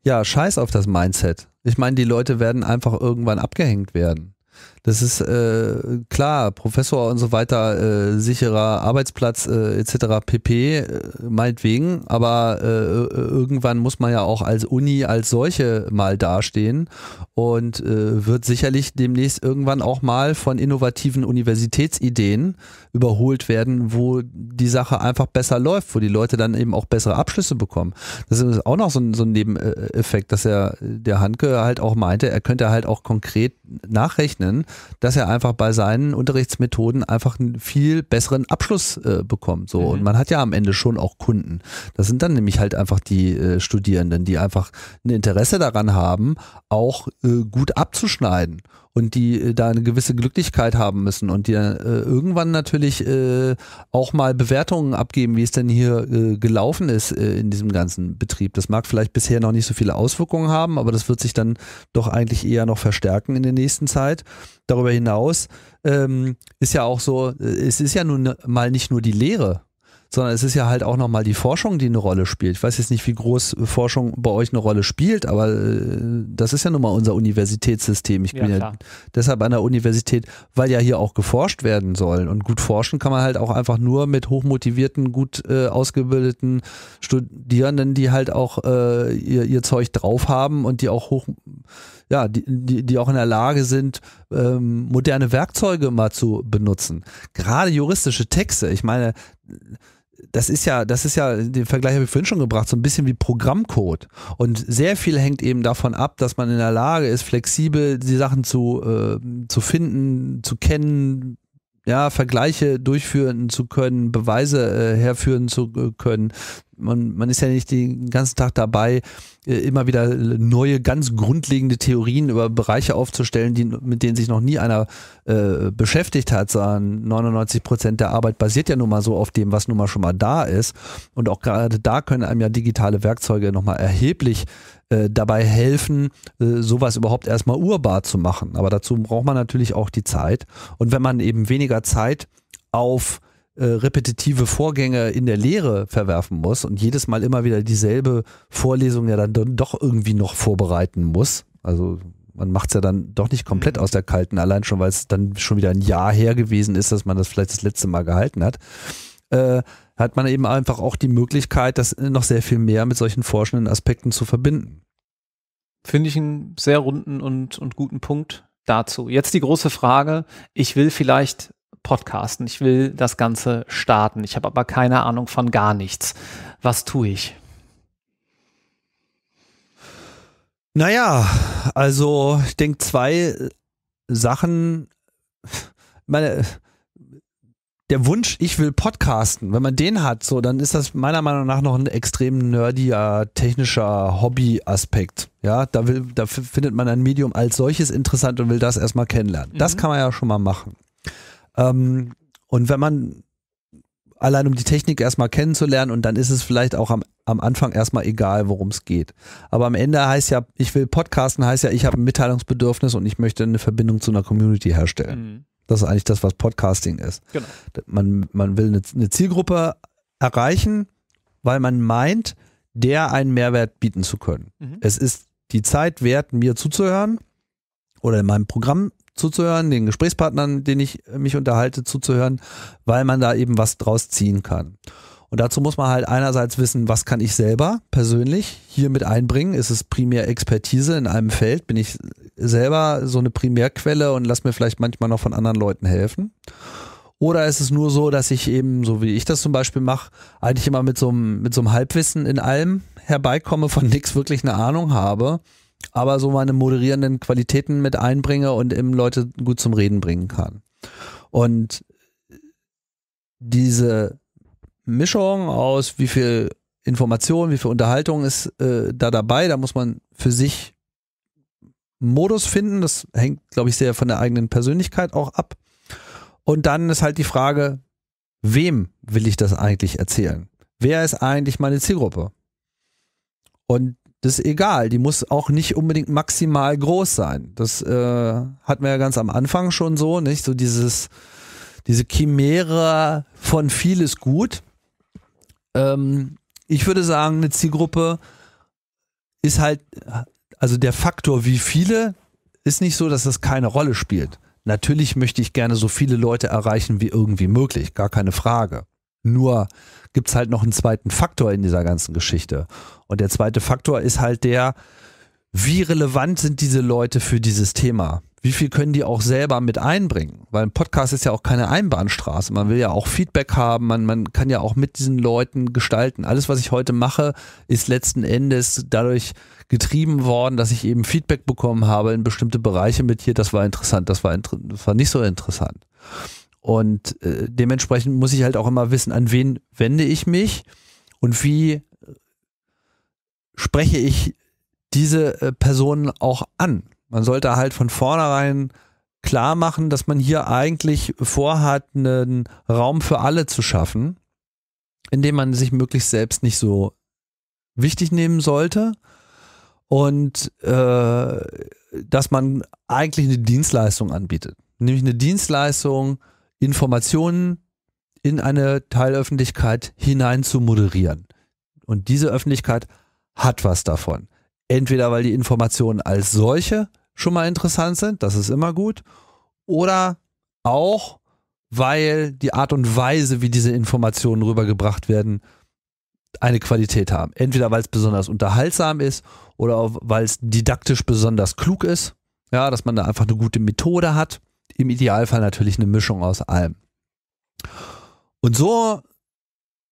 Ja, scheiß auf das Mindset. Ich meine, die Leute werden einfach irgendwann abgehängt werden. Das ist äh, klar, Professor und so weiter, äh, sicherer Arbeitsplatz äh, et cetera pp, äh, meinetwegen, aber äh, irgendwann muss man ja auch als Uni als solche mal dastehen und äh, wird sicherlich demnächst irgendwann auch mal von innovativen Universitätsideen überholt werden, wo die Sache einfach besser läuft, wo die Leute dann eben auch bessere Abschlüsse bekommen. Das ist auch noch so ein, so ein Nebeneffekt, dass er, der Handke halt auch meinte, er könnte halt auch konkret nachrechnen, dass er einfach bei seinen Unterrichtsmethoden einfach einen viel besseren Abschluss äh, bekommt. So. Mhm. Und man hat ja am Ende schon auch Kunden. Das sind dann nämlich halt einfach die äh, Studierenden, die einfach ein Interesse daran haben, auch äh, gut abzuschneiden und die äh, da eine gewisse Glücklichkeit haben müssen und die dann äh, irgendwann natürlich äh, auch mal Bewertungen abgeben, wie es denn hier äh, gelaufen ist äh, in diesem ganzen Betrieb. Das mag vielleicht bisher noch nicht so viele Auswirkungen haben, aber das wird sich dann doch eigentlich eher noch verstärken in der nächsten Zeit. Darüber hinaus ähm, ist ja auch so, äh, es ist ja nun mal nicht nur die Lehre, sondern es ist ja halt auch nochmal die Forschung, die eine Rolle spielt. Ich weiß jetzt nicht, wie groß Forschung bei euch eine Rolle spielt, aber äh, das ist ja nun mal unser Universitätssystem. Ich bin ja, ja deshalb an der Universität, weil ja hier auch geforscht werden soll. Und gut forschen kann man halt auch einfach nur mit hochmotivierten, gut äh, ausgebildeten Studierenden, die halt auch äh, ihr, ihr Zeug drauf haben und die auch hoch, ja, die, die, die auch in der Lage sind, ähm, moderne Werkzeuge mal zu benutzen. Gerade juristische Texte, ich meine, das ist ja, das ist ja, den Vergleich habe ich vorhin schon gebracht, so ein bisschen wie Programmcode. Und sehr viel hängt eben davon ab, dass man in der Lage ist, flexibel die Sachen zu, äh, zu finden, zu kennen, ja, Vergleiche durchführen zu können, Beweise äh, herführen zu äh, können. Man, man ist ja nicht den ganzen Tag dabei, äh, immer wieder neue, ganz grundlegende Theorien über Bereiche aufzustellen, die, mit denen sich noch nie einer äh, beschäftigt hat, sondern neunundneunzig Prozent der Arbeit basiert ja nun mal so auf dem, was nun mal schon mal da ist. Und auch gerade da können einem ja digitale Werkzeuge nochmal erheblich äh, dabei helfen, äh, sowas überhaupt erstmal urbar zu machen. Aber dazu braucht man natürlich auch die Zeit. Und wenn man eben weniger Zeit auf Äh, repetitive Vorgänge in der Lehre verwerfen muss und jedes Mal immer wieder dieselbe Vorlesung ja dann doch irgendwie noch vorbereiten muss. Also man macht es ja dann doch nicht komplett aus der Kalten, allein schon, weil es dann schon wieder ein Jahr her gewesen ist, dass man das vielleicht das letzte Mal gehalten hat. Äh, hat man eben einfach auch die Möglichkeit, das noch sehr viel mehr mit solchen forschenden Aspekten zu verbinden. Finde ich einen sehr runden und, und guten Punkt dazu. Jetzt die große Frage, ich will vielleicht podcasten. Ich will das Ganze starten. Ich habe aber keine Ahnung von gar nichts. Was tue ich? Naja, also ich denke zwei Sachen, meine, der Wunsch, ich will podcasten, wenn man den hat, so, dann ist das meiner Meinung nach noch ein extrem nerdiger, technischer Hobbyaspekt. Ja, da will, da findet man ein Medium als solches interessant und will das erstmal kennenlernen. Mhm. Das kann man ja schon mal machen. Ähm, und wenn man allein um die Technik erstmal kennenzulernen, und dann ist es vielleicht auch am, am Anfang erstmal egal, worum es geht. Aber am Ende heißt ja, ich will podcasten, heißt ja, ich habe ein Mitteilungsbedürfnis und ich möchte eine Verbindung zu einer Community herstellen. Mhm. Das ist eigentlich das, was Podcasting ist. Genau. Man, man will eine, eine Zielgruppe erreichen, weil man meint, der einen Mehrwert bieten zu können. Mhm. Es ist die Zeit wert, mir zuzuhören oder in meinem Programm zuzuhören, den Gesprächspartnern, denen ich mich unterhalte, zuzuhören, weil man da eben was draus ziehen kann. Und dazu muss man halt einerseits wissen, was kann ich selber persönlich hier mit einbringen? Ist es primär Expertise in einem Feld? Bin ich selber so eine Primärquelle und lass mir vielleicht manchmal noch von anderen Leuten helfen? Oder ist es nur so, dass ich eben, so wie ich das zum Beispiel mache, eigentlich immer mit so einem, mit so einem Halbwissen in allem herbeikomme, von nichts wirklich eine Ahnung habe, aber so meine moderierenden Qualitäten mit einbringe und eben Leute gut zum Reden bringen kann. Und diese Mischung aus, wie viel Information, wie viel Unterhaltung ist äh, da dabei. Da muss man für sich einen Modus finden. Das hängt, glaube ich, sehr von der eigenen Persönlichkeit auch ab. Und dann ist halt die Frage, wem will ich das eigentlich erzählen? Wer ist eigentlich meine Zielgruppe? Und das ist egal. Die muss auch nicht unbedingt maximal groß sein. Das äh, hatten wir ja ganz am Anfang schon so, nicht? So dieses, diese Chimäre von viel ist gut. Ich würde sagen, eine Zielgruppe ist halt, also der Faktor wie viele ist nicht so, dass das keine Rolle spielt. Natürlich möchte ich gerne so viele Leute erreichen wie irgendwie möglich, gar keine Frage. Nur gibt es halt noch einen zweiten Faktor in dieser ganzen Geschichte. Und der zweite Faktor ist halt der, wie relevant sind diese Leute für dieses Thema? Wie viel können die auch selber mit einbringen? Weil ein Podcast ist ja auch keine Einbahnstraße. Man will ja auch Feedback haben, man, man kann ja auch mit diesen Leuten gestalten. Alles, was ich heute mache, ist letzten Endes dadurch getrieben worden, dass ich eben Feedback bekommen habe in bestimmte Bereiche mit hier, das war interessant, das war, inter das war nicht so interessant. Und äh, dementsprechend muss ich halt auch immer wissen, an wen wende ich mich und wie spreche ich diese äh, Personen auch an. Man sollte halt von vornherein klar machen, dass man hier eigentlich vorhat, einen Raum für alle zu schaffen, indem man sich möglichst selbst nicht so wichtig nehmen sollte und äh, dass man eigentlich eine Dienstleistung anbietet. Nämlich eine Dienstleistung, Informationen in eine Teilöffentlichkeit hinein zu moderieren. Und diese Öffentlichkeit hat was davon. Entweder weil die Informationen als solche schon mal interessant sind, das ist immer gut, oder auch, weil die Art und Weise, wie diese Informationen rübergebracht werden, eine Qualität haben. Entweder weil es besonders unterhaltsam ist oder weil es didaktisch besonders klug ist, ja, dass man da einfach eine gute Methode hat. Im Idealfall natürlich eine Mischung aus allem. Und so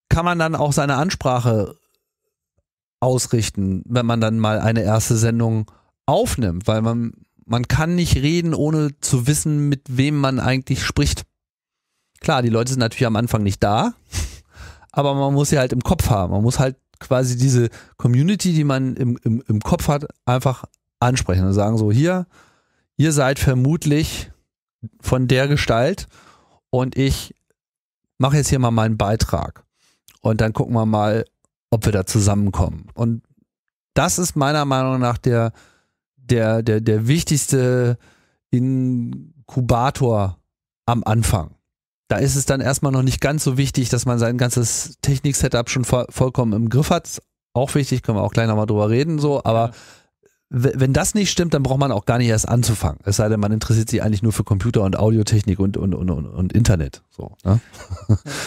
kann man dann auch seine Ansprache ausrichten, wenn man dann mal eine erste Sendung aufnimmt, weil man, man kann nicht reden, ohne zu wissen, mit wem man eigentlich spricht. Klar, die Leute sind natürlich am Anfang nicht da, aber man muss sie halt im Kopf haben. Man muss halt quasi diese Community, die man im, im, im Kopf hat, einfach ansprechen und sagen so, hier, ihr seid vermutlich von der Gestalt und ich mache jetzt hier mal meinen Beitrag und dann gucken wir mal, ob wir da zusammenkommen. Und das ist meiner Meinung nach der, der, der, der wichtigste Inkubator am Anfang. Da ist es dann erstmal noch nicht ganz so wichtig, dass man sein ganzes Technik-Setup schon vo vollkommen im Griff hat. Auch wichtig, können wir auch gleich nochmal drüber reden, so, aber ja, wenn das nicht stimmt, dann braucht man auch gar nicht erst anzufangen. Es sei denn, man interessiert sich eigentlich nur für Computer und Audiotechnik und, und, und, und, und Internet. So, ne?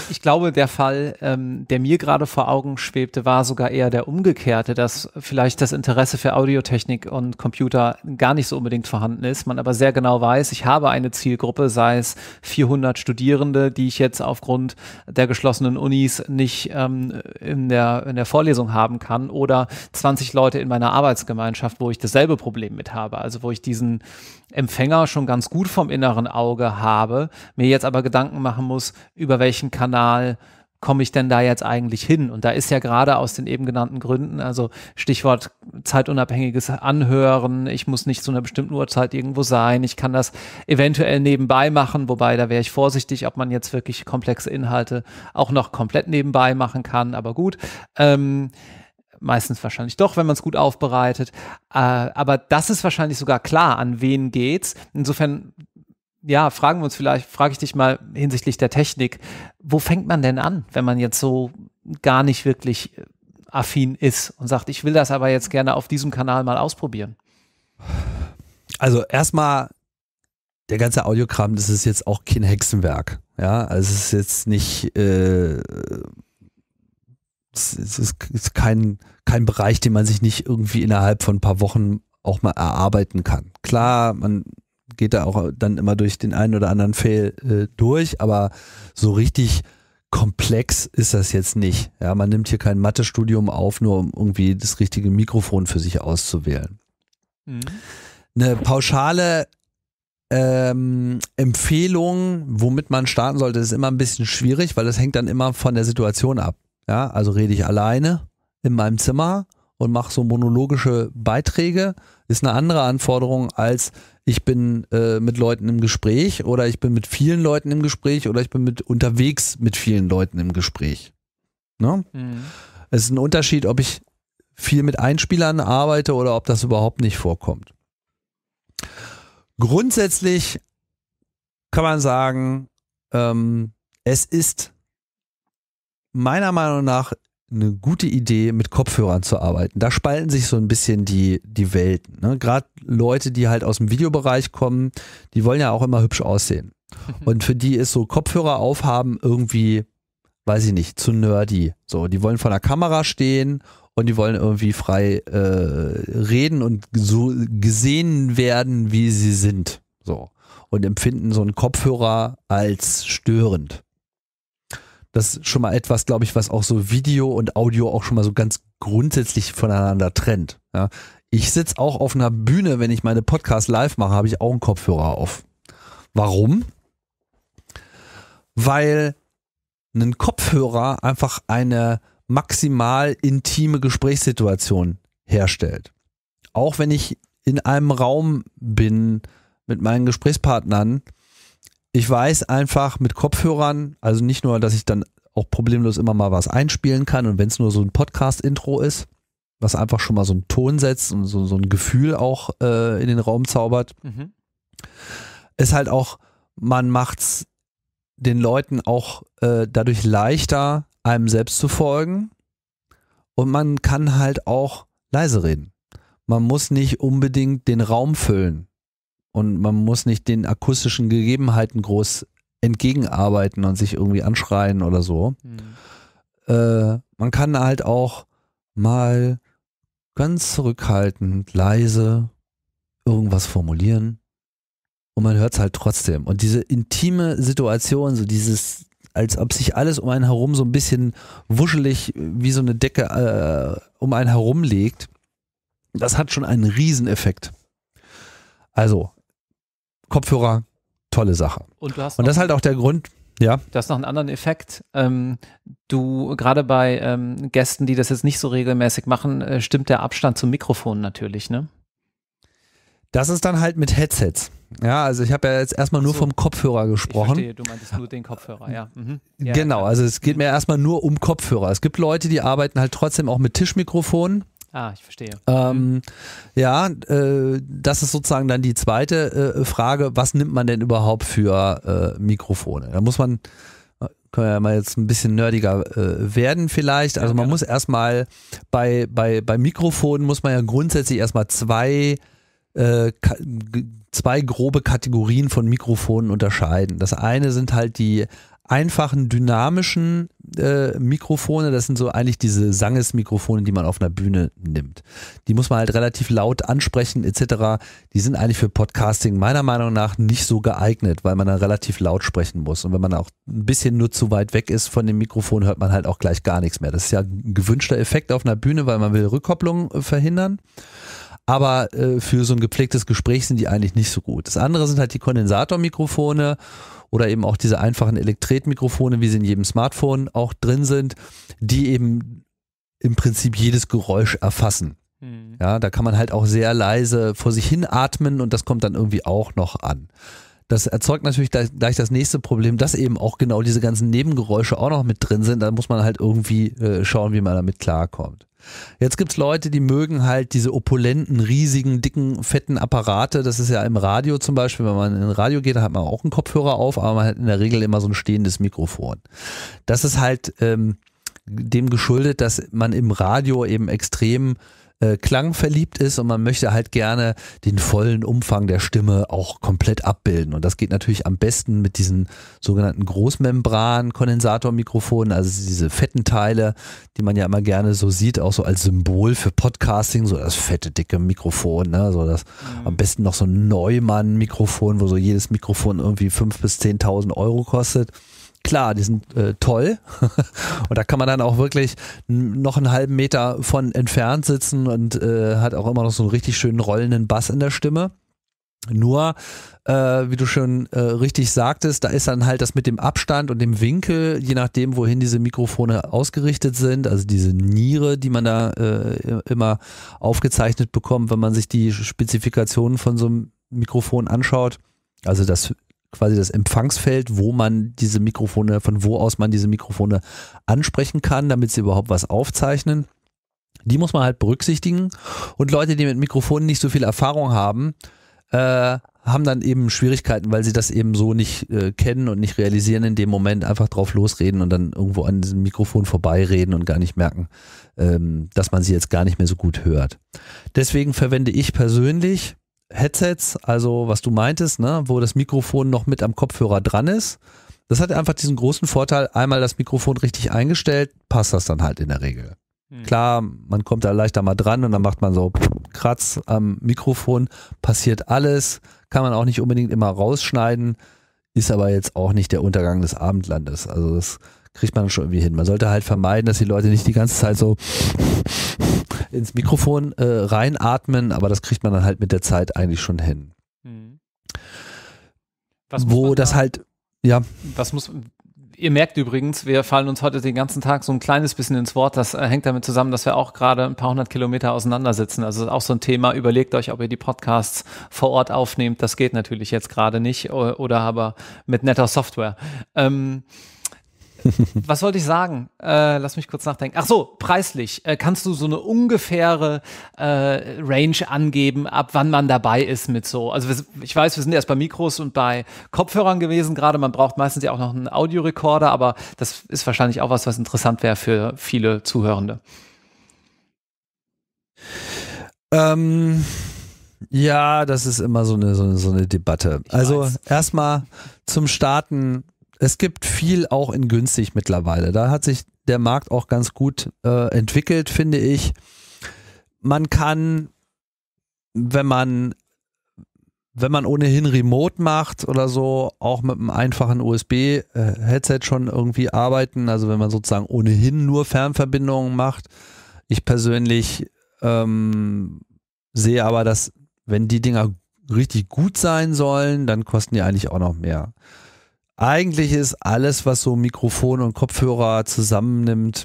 Ich glaube, der Fall, ähm, der mir gerade vor Augen schwebte, war sogar eher der umgekehrte, dass vielleicht das Interesse für Audiotechnik und Computer gar nicht so unbedingt vorhanden ist, man aber sehr genau weiß, ich habe eine Zielgruppe, sei es vierhundert Studierende, die ich jetzt aufgrund der geschlossenen Unis nicht ähm, in der, in der Vorlesung haben kann, oder zwanzig Leute in meiner Arbeitsgemeinschaft, wo wo ich dasselbe Problem mit habe, also wo ich diesen Empfänger schon ganz gut vom inneren Auge habe, mir jetzt aber Gedanken machen muss, über welchen Kanal komme ich denn da jetzt eigentlich hin? Und da ist ja gerade aus den eben genannten Gründen, also Stichwort zeitunabhängiges Anhören, ich muss nicht zu einer bestimmten Uhrzeit irgendwo sein, ich kann das eventuell nebenbei machen, wobei da wäre ich vorsichtig, ob man jetzt wirklich komplexe Inhalte auch noch komplett nebenbei machen kann, aber gut, ähm, meistens wahrscheinlich doch, wenn man es gut aufbereitet, äh, aber das ist wahrscheinlich sogar klar, an wen geht's, insofern ja, fragen wir uns vielleicht, frage ich dich mal hinsichtlich der Technik, wo fängt man denn an, wenn man jetzt so gar nicht wirklich affin ist und sagt, ich will das aber jetzt gerne auf diesem Kanal mal ausprobieren? Also erstmal, der ganze Audiokram, das ist jetzt auch kein Hexenwerk. Ja, also es ist jetzt nicht, äh, es ist, ist kein, kein Bereich, den man sich nicht irgendwie innerhalb von ein paar Wochen auch mal erarbeiten kann. Klar, man geht da auch dann immer durch den einen oder anderen Fail äh, durch, aber so richtig komplex ist das jetzt nicht. Ja, man nimmt hier kein Mathe-Studium auf, nur um irgendwie das richtige Mikrofon für sich auszuwählen. Mhm. Eine pauschale ähm, Empfehlung, womit man starten sollte, ist immer ein bisschen schwierig, weil das hängt dann immer von der Situation ab. Ja, also rede ich alleine in meinem Zimmer und mache so monologische Beiträge, ist eine andere Anforderung als ich bin äh, mit Leuten im Gespräch oder ich bin mit vielen Leuten im Gespräch oder ich bin mit unterwegs mit vielen Leuten im Gespräch. Ne? Mhm. Es ist ein Unterschied, ob ich viel mit Einspielern arbeite oder ob das überhaupt nicht vorkommt. Grundsätzlich kann man sagen, ähm, es ist meiner Meinung nach eine gute Idee, mit Kopfhörern zu arbeiten. Da spalten sich so ein bisschen die, die Welten. Ne? Gerade Leute, die halt aus dem Videobereich kommen, die wollen ja auch immer hübsch aussehen. Und für die ist so Kopfhörer aufhaben irgendwie, weiß ich nicht, zu nerdy. So, die wollen vor der Kamera stehen und die wollen irgendwie frei äh, reden und so gesehen werden, wie sie sind. So. Und empfinden so einen Kopfhörer als störend. Das ist schon mal etwas, glaube ich, was auch so Video und Audio auch schon mal so ganz grundsätzlich voneinander trennt. Ja. Ich sitze auch auf einer Bühne, wenn ich meine Podcasts live mache, habe ich auch einen Kopfhörer auf. Warum? Weil ein Kopfhörer einfach eine maximal intime Gesprächssituation herstellt. Auch wenn ich in einem Raum bin mit meinen Gesprächspartnern, ich weiß einfach mit Kopfhörern, also nicht nur, dass ich dann auch problemlos immer mal was einspielen kann und wenn es nur so ein Podcast-Intro ist, was einfach schon mal so einen Ton setzt und so, so ein Gefühl auch äh, in den Raum zaubert, mhm. ist halt auch, man macht es den Leuten auch äh, dadurch leichter, einem selbst zu folgen und man kann halt auch leise reden. Man muss nicht unbedingt den Raum füllen. Und man muss nicht den akustischen Gegebenheiten groß entgegenarbeiten und sich irgendwie anschreien oder so. Mhm. Äh, man kann halt auch mal ganz zurückhaltend, leise irgendwas formulieren und man hört es halt trotzdem. Und diese intime Situation, so dieses, als ob sich alles um einen herum so ein bisschen wuschelig wie so eine Decke äh, um einen herum legt, das hat schon einen Rieseneffekt. Also, Kopfhörer, tolle Sache. Und, du hast und das ist halt auch der Grund, ja. Du hast noch einen anderen Effekt. Ähm, du, gerade bei ähm, Gästen, die das jetzt nicht so regelmäßig machen, äh, stimmt der Abstand zum Mikrofon natürlich, ne? Das ist dann halt mit Headsets. Ja, also ich habe ja jetzt erstmal nur so vom Kopfhörer gesprochen. Ich verstehe, du meintest nur den Kopfhörer, ja. Mhm. ja genau, ja. Also es geht mir erstmal nur um Kopfhörer. Es gibt Leute, die arbeiten halt trotzdem auch mit Tischmikrofonen. Ah, ich verstehe. Ähm, ja, äh, das ist sozusagen dann die zweite äh, Frage, was nimmt man denn überhaupt für äh, Mikrofone? Da muss man, können wir ja mal jetzt ein bisschen nerdiger äh, werden vielleicht, also man ja, muss erstmal, bei, bei, bei Mikrofonen muss man ja grundsätzlich erstmal zwei, äh, zwei grobe Kategorien von Mikrofonen unterscheiden. Das eine sind halt die einfachen dynamischen äh, Mikrofone, das sind so eigentlich diese Sangesmikrofone, die man auf einer Bühne nimmt. Die muss man halt relativ laut ansprechen et cetera. Die sind eigentlich für Podcasting meiner Meinung nach nicht so geeignet, weil man dann relativ laut sprechen muss. Und wenn man auch ein bisschen nur zu weit weg ist von dem Mikrofon, hört man halt auch gleich gar nichts mehr. Das ist ja ein gewünschter Effekt auf einer Bühne, weil man will Rückkopplung äh, verhindern. aber äh, für so ein gepflegtes Gespräch sind die eigentlich nicht so gut. Das andere sind halt die Kondensatormikrofone oder eben auch diese einfachen Elektretmikrofone, wie sie in jedem Smartphone auch drin sind, die eben im Prinzip jedes Geräusch erfassen. Hm. Ja, da kann man halt auch sehr leise vor sich hin atmen und das kommt dann irgendwie auch noch an. Das erzeugt natürlich gleich, gleich das nächste Problem, dass eben auch genau diese ganzen Nebengeräusche auch noch mit drin sind. Da muss man halt irgendwie äh, schauen, wie man damit klarkommt. Jetzt gibt es Leute, die mögen halt diese opulenten, riesigen, dicken, fetten Apparate. Das ist ja im Radio zum Beispiel, wenn man in ein Radio geht, da hat man auch einen Kopfhörer auf, aber man hat in der Regel immer so ein stehendes Mikrofon. Das ist halt ähm, dem geschuldet, dass man im Radio eben extrem Klang verliebt ist und man möchte halt gerne den vollen Umfang der Stimme auch komplett abbilden. Und das geht natürlich am besten mit diesen sogenannten Großmembran-Kondensatormikrofonen, also diese fetten Teile, die man ja immer gerne so sieht, auch so als Symbol für Podcasting, so das fette, dicke Mikrofon, ne? So das mhm. am besten noch so ein Neumann-Mikrofon, wo so jedes Mikrofon irgendwie fünftausend bis zehntausend Euro kostet. Klar, die sind äh, toll und da kann man dann auch wirklich noch einen halben Meter von entfernt sitzen und äh, hat auch immer noch so einen richtig schönen rollenden Bass in der Stimme. Nur, äh, wie du schon äh, richtig sagtest, da ist dann halt das mit dem Abstand und dem Winkel, je nachdem, wohin diese Mikrofone ausgerichtet sind, also diese Niere, die man da äh, immer aufgezeichnet bekommt, wenn man sich die Spezifikationen von so einem Mikrofon anschaut, also das quasi das Empfangsfeld, wo man diese Mikrofone, von wo aus man diese Mikrofone ansprechen kann, damit sie überhaupt was aufzeichnen. Die muss man halt berücksichtigen. Und Leute, die mit Mikrofonen nicht so viel Erfahrung haben, äh, haben dann eben Schwierigkeiten, weil sie das eben so nicht äh, kennen und nicht realisieren in dem Moment, einfach drauf losreden und dann irgendwo an diesem Mikrofon vorbeireden und gar nicht merken, ähm, dass man sie jetzt gar nicht mehr so gut hört. Deswegen verwende ich persönlich Headsets, also was du meintest, ne, wo das Mikrofon noch mit am Kopfhörer dran ist. Das hat einfach diesen großen Vorteil, einmal das Mikrofon richtig eingestellt, passt das dann halt in der Regel. Mhm. Klar, man kommt da leichter mal dran und dann macht man so Kratz am Mikrofon, passiert alles, kann man auch nicht unbedingt immer rausschneiden, ist aber jetzt auch nicht der Untergang des Abendlandes. Also das kriegt man schon irgendwie hin. Man sollte halt vermeiden, dass die Leute nicht die ganze Zeit so ins Mikrofon äh, reinatmen, aber das kriegt man dann halt mit der Zeit eigentlich schon hin. Mhm. Was muss Wo das da, halt, ja. Was muss, ihr merkt übrigens, wir fallen uns heute den ganzen Tag so ein kleines bisschen ins Wort, das äh, hängt damit zusammen, dass wir auch gerade ein paar hundert Kilometer auseinandersitzen, also auch so ein Thema, überlegt euch, ob ihr die Podcasts vor Ort aufnehmt, das geht natürlich jetzt gerade nicht oder aber mit netter Software. Ähm, Was wollte ich sagen? Äh, lass mich kurz nachdenken. Ach so, preislich. Äh, kannst du so eine ungefähre äh, Range angeben, ab wann man dabei ist mit so? Also wir, ich weiß, wir sind erst bei Mikros und bei Kopfhörern gewesen gerade. Man braucht meistens ja auch noch einen Audiorekorder, aber das ist wahrscheinlich auch was, was interessant wäre für viele Zuhörende. Ähm... Ja, das ist immer so eine, so eine, so eine Debatte. Ich also erstmal zum Starten. Es gibt viel auch in günstig mittlerweile. Da hat sich der Markt auch ganz gut äh, entwickelt, finde ich. Man kann, wenn man, wenn man ohnehin remote macht oder so, auch mit einem einfachen U S B-Headset schon irgendwie arbeiten. Also wenn man sozusagen ohnehin nur Fernverbindungen macht. Ich persönlich ähm, sehe aber, dass wenn die Dinger richtig gut sein sollen, dann kosten die eigentlich auch noch mehr. Eigentlich ist alles, was so Mikrofon und Kopfhörer zusammennimmt,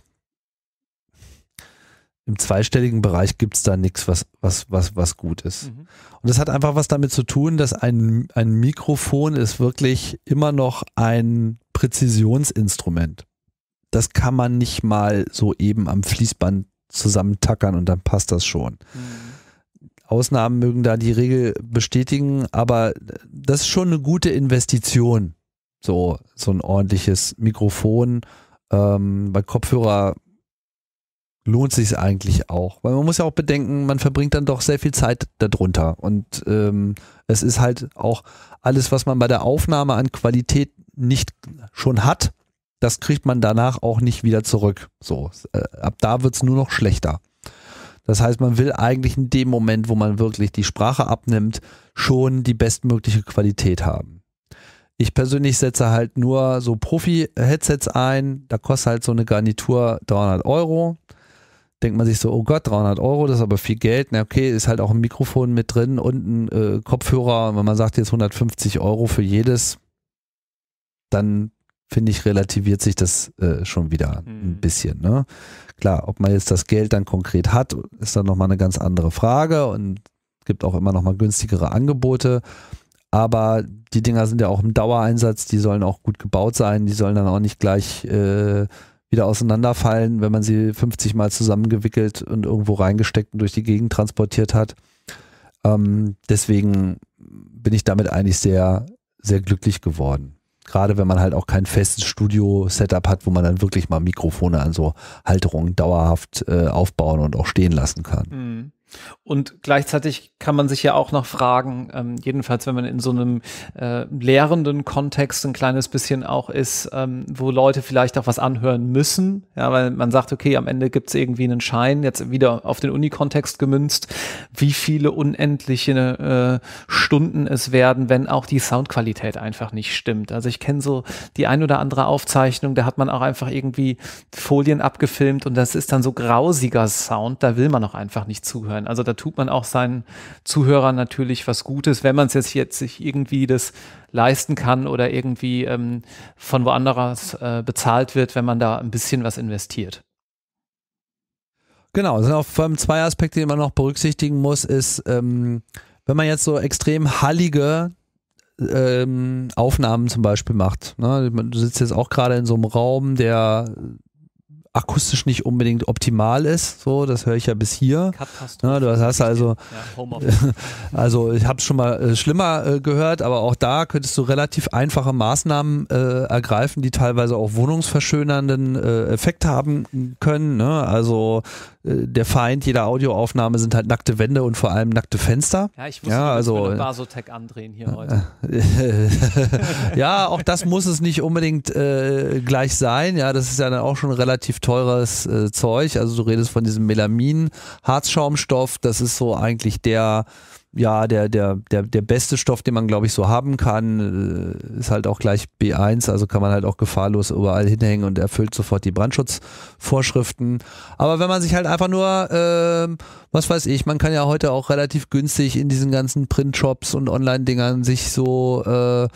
im zweistelligen Bereich gibt es da nichts, was, was, was, was gut ist. Mhm. Und das hat einfach was damit zu tun, dass ein, ein Mikrofon ist wirklich immer noch ein Präzisionsinstrument. Das kann man nicht mal so eben am Fließband zusammentackern und dann passt das schon. Mhm. Ausnahmen mögen da die Regel bestätigen, aber das ist schon eine gute Investition. So, so ein ordentliches Mikrofon. Ähm, bei Kopfhörer lohnt sich es eigentlich auch. Weil man muss ja auch bedenken, man verbringt dann doch sehr viel Zeit darunter. Und ähm, es ist halt auch alles, was man bei der Aufnahme an Qualität nicht schon hat, das kriegt man danach auch nicht wieder zurück. So, äh, ab da wird es nur noch schlechter. Das heißt, man will eigentlich in dem Moment, wo man wirklich die Sprache abnimmt, schon die bestmögliche Qualität haben. Ich persönlich setze halt nur so Profi-Headsets ein, da kostet halt so eine Garnitur dreihundert Euro. denkt man sich so, oh Gott, dreihundert Euro, das ist aber viel Geld. Na okay, ist halt auch ein Mikrofon mit drin und ein äh, Kopfhörer. Und wenn man sagt jetzt hundertfünfzig Euro für jedes, dann finde ich, relativiert sich das äh, schon wieder mhm. ein bisschen. Ne? Klar, ob man jetzt das Geld dann konkret hat, ist dann nochmal eine ganz andere Frage und gibt auch immer nochmal günstigere Angebote. Aber die Dinger sind ja auch im Dauereinsatz, die sollen auch gut gebaut sein, die sollen dann auch nicht gleich äh, wieder auseinanderfallen, wenn man sie fünfzig Mal zusammengewickelt und irgendwo reingesteckt und durch die Gegend transportiert hat. Ähm, deswegen bin ich damit eigentlich sehr, sehr glücklich geworden. Gerade wenn man halt auch kein festes Studio-Setup hat, wo man dann wirklich mal Mikrofone an so Halterungen dauerhaft äh, aufbauen und auch stehen lassen kann. Und gleichzeitig kann man sich ja auch noch fragen, ähm, jedenfalls wenn man in so einem äh, lehrenden Kontext ein kleines bisschen auch ist, ähm, wo Leute vielleicht auch was anhören müssen, ja, weil man sagt, okay, am Ende gibt es irgendwie einen Schein, jetzt wieder auf den Uni-Kontext gemünzt, wie viele unendliche äh, Stunden es werden, wenn auch die Soundqualität einfach nicht stimmt. Also ich Ich kenne so die ein oder andere Aufzeichnung, da hat man auch einfach irgendwie Folien abgefilmt und das ist dann so grausiger Sound, da will man auch einfach nicht zuhören. Also da tut man auch seinen Zuhörern natürlich was Gutes, wenn man es jetzt, jetzt sich irgendwie das leisten kann oder irgendwie ähm, von woanders äh, bezahlt wird, wenn man da ein bisschen was investiert. Genau, das sind auch vor allem zwei Aspekte, die man noch berücksichtigen muss, ist, ähm, wenn man jetzt so extrem hallige Ähm, Aufnahmen zum Beispiel macht. Ne? Du sitzt jetzt auch gerade in so einem Raum, der akustisch nicht unbedingt optimal ist. So, das höre ich ja bis hier. Ne? Du hast also, ja, also ich habe es schon mal äh, schlimmer äh, gehört, aber auch da könntest du relativ einfache Maßnahmen äh, ergreifen, die teilweise auch wohnungsverschönernden äh, Effekt haben können. Ne? Also der Feind jeder Audioaufnahme sind halt nackte Wände und vor allem nackte Fenster. Ja, ich muss ja, also, mit Basotec andrehen hier heute. Ja, auch das muss es nicht unbedingt äh, gleich sein. Ja, das ist ja dann auch schon relativ teures äh, Zeug. Also du redest von diesem Melamin-Harzschaumstoff. Das ist so eigentlich der, ja, der, der, der, der beste Stoff, den man, glaube ich, so haben kann. Ist halt auch gleich B eins, also kann man halt auch gefahrlos überall hinhängen und erfüllt sofort die Brandschutzvorschriften. Aber wenn man sich halt einfach nur, äh, was weiß ich, man kann ja heute auch relativ günstig in diesen ganzen Printshops und Online-Dingern sich so äh, äh,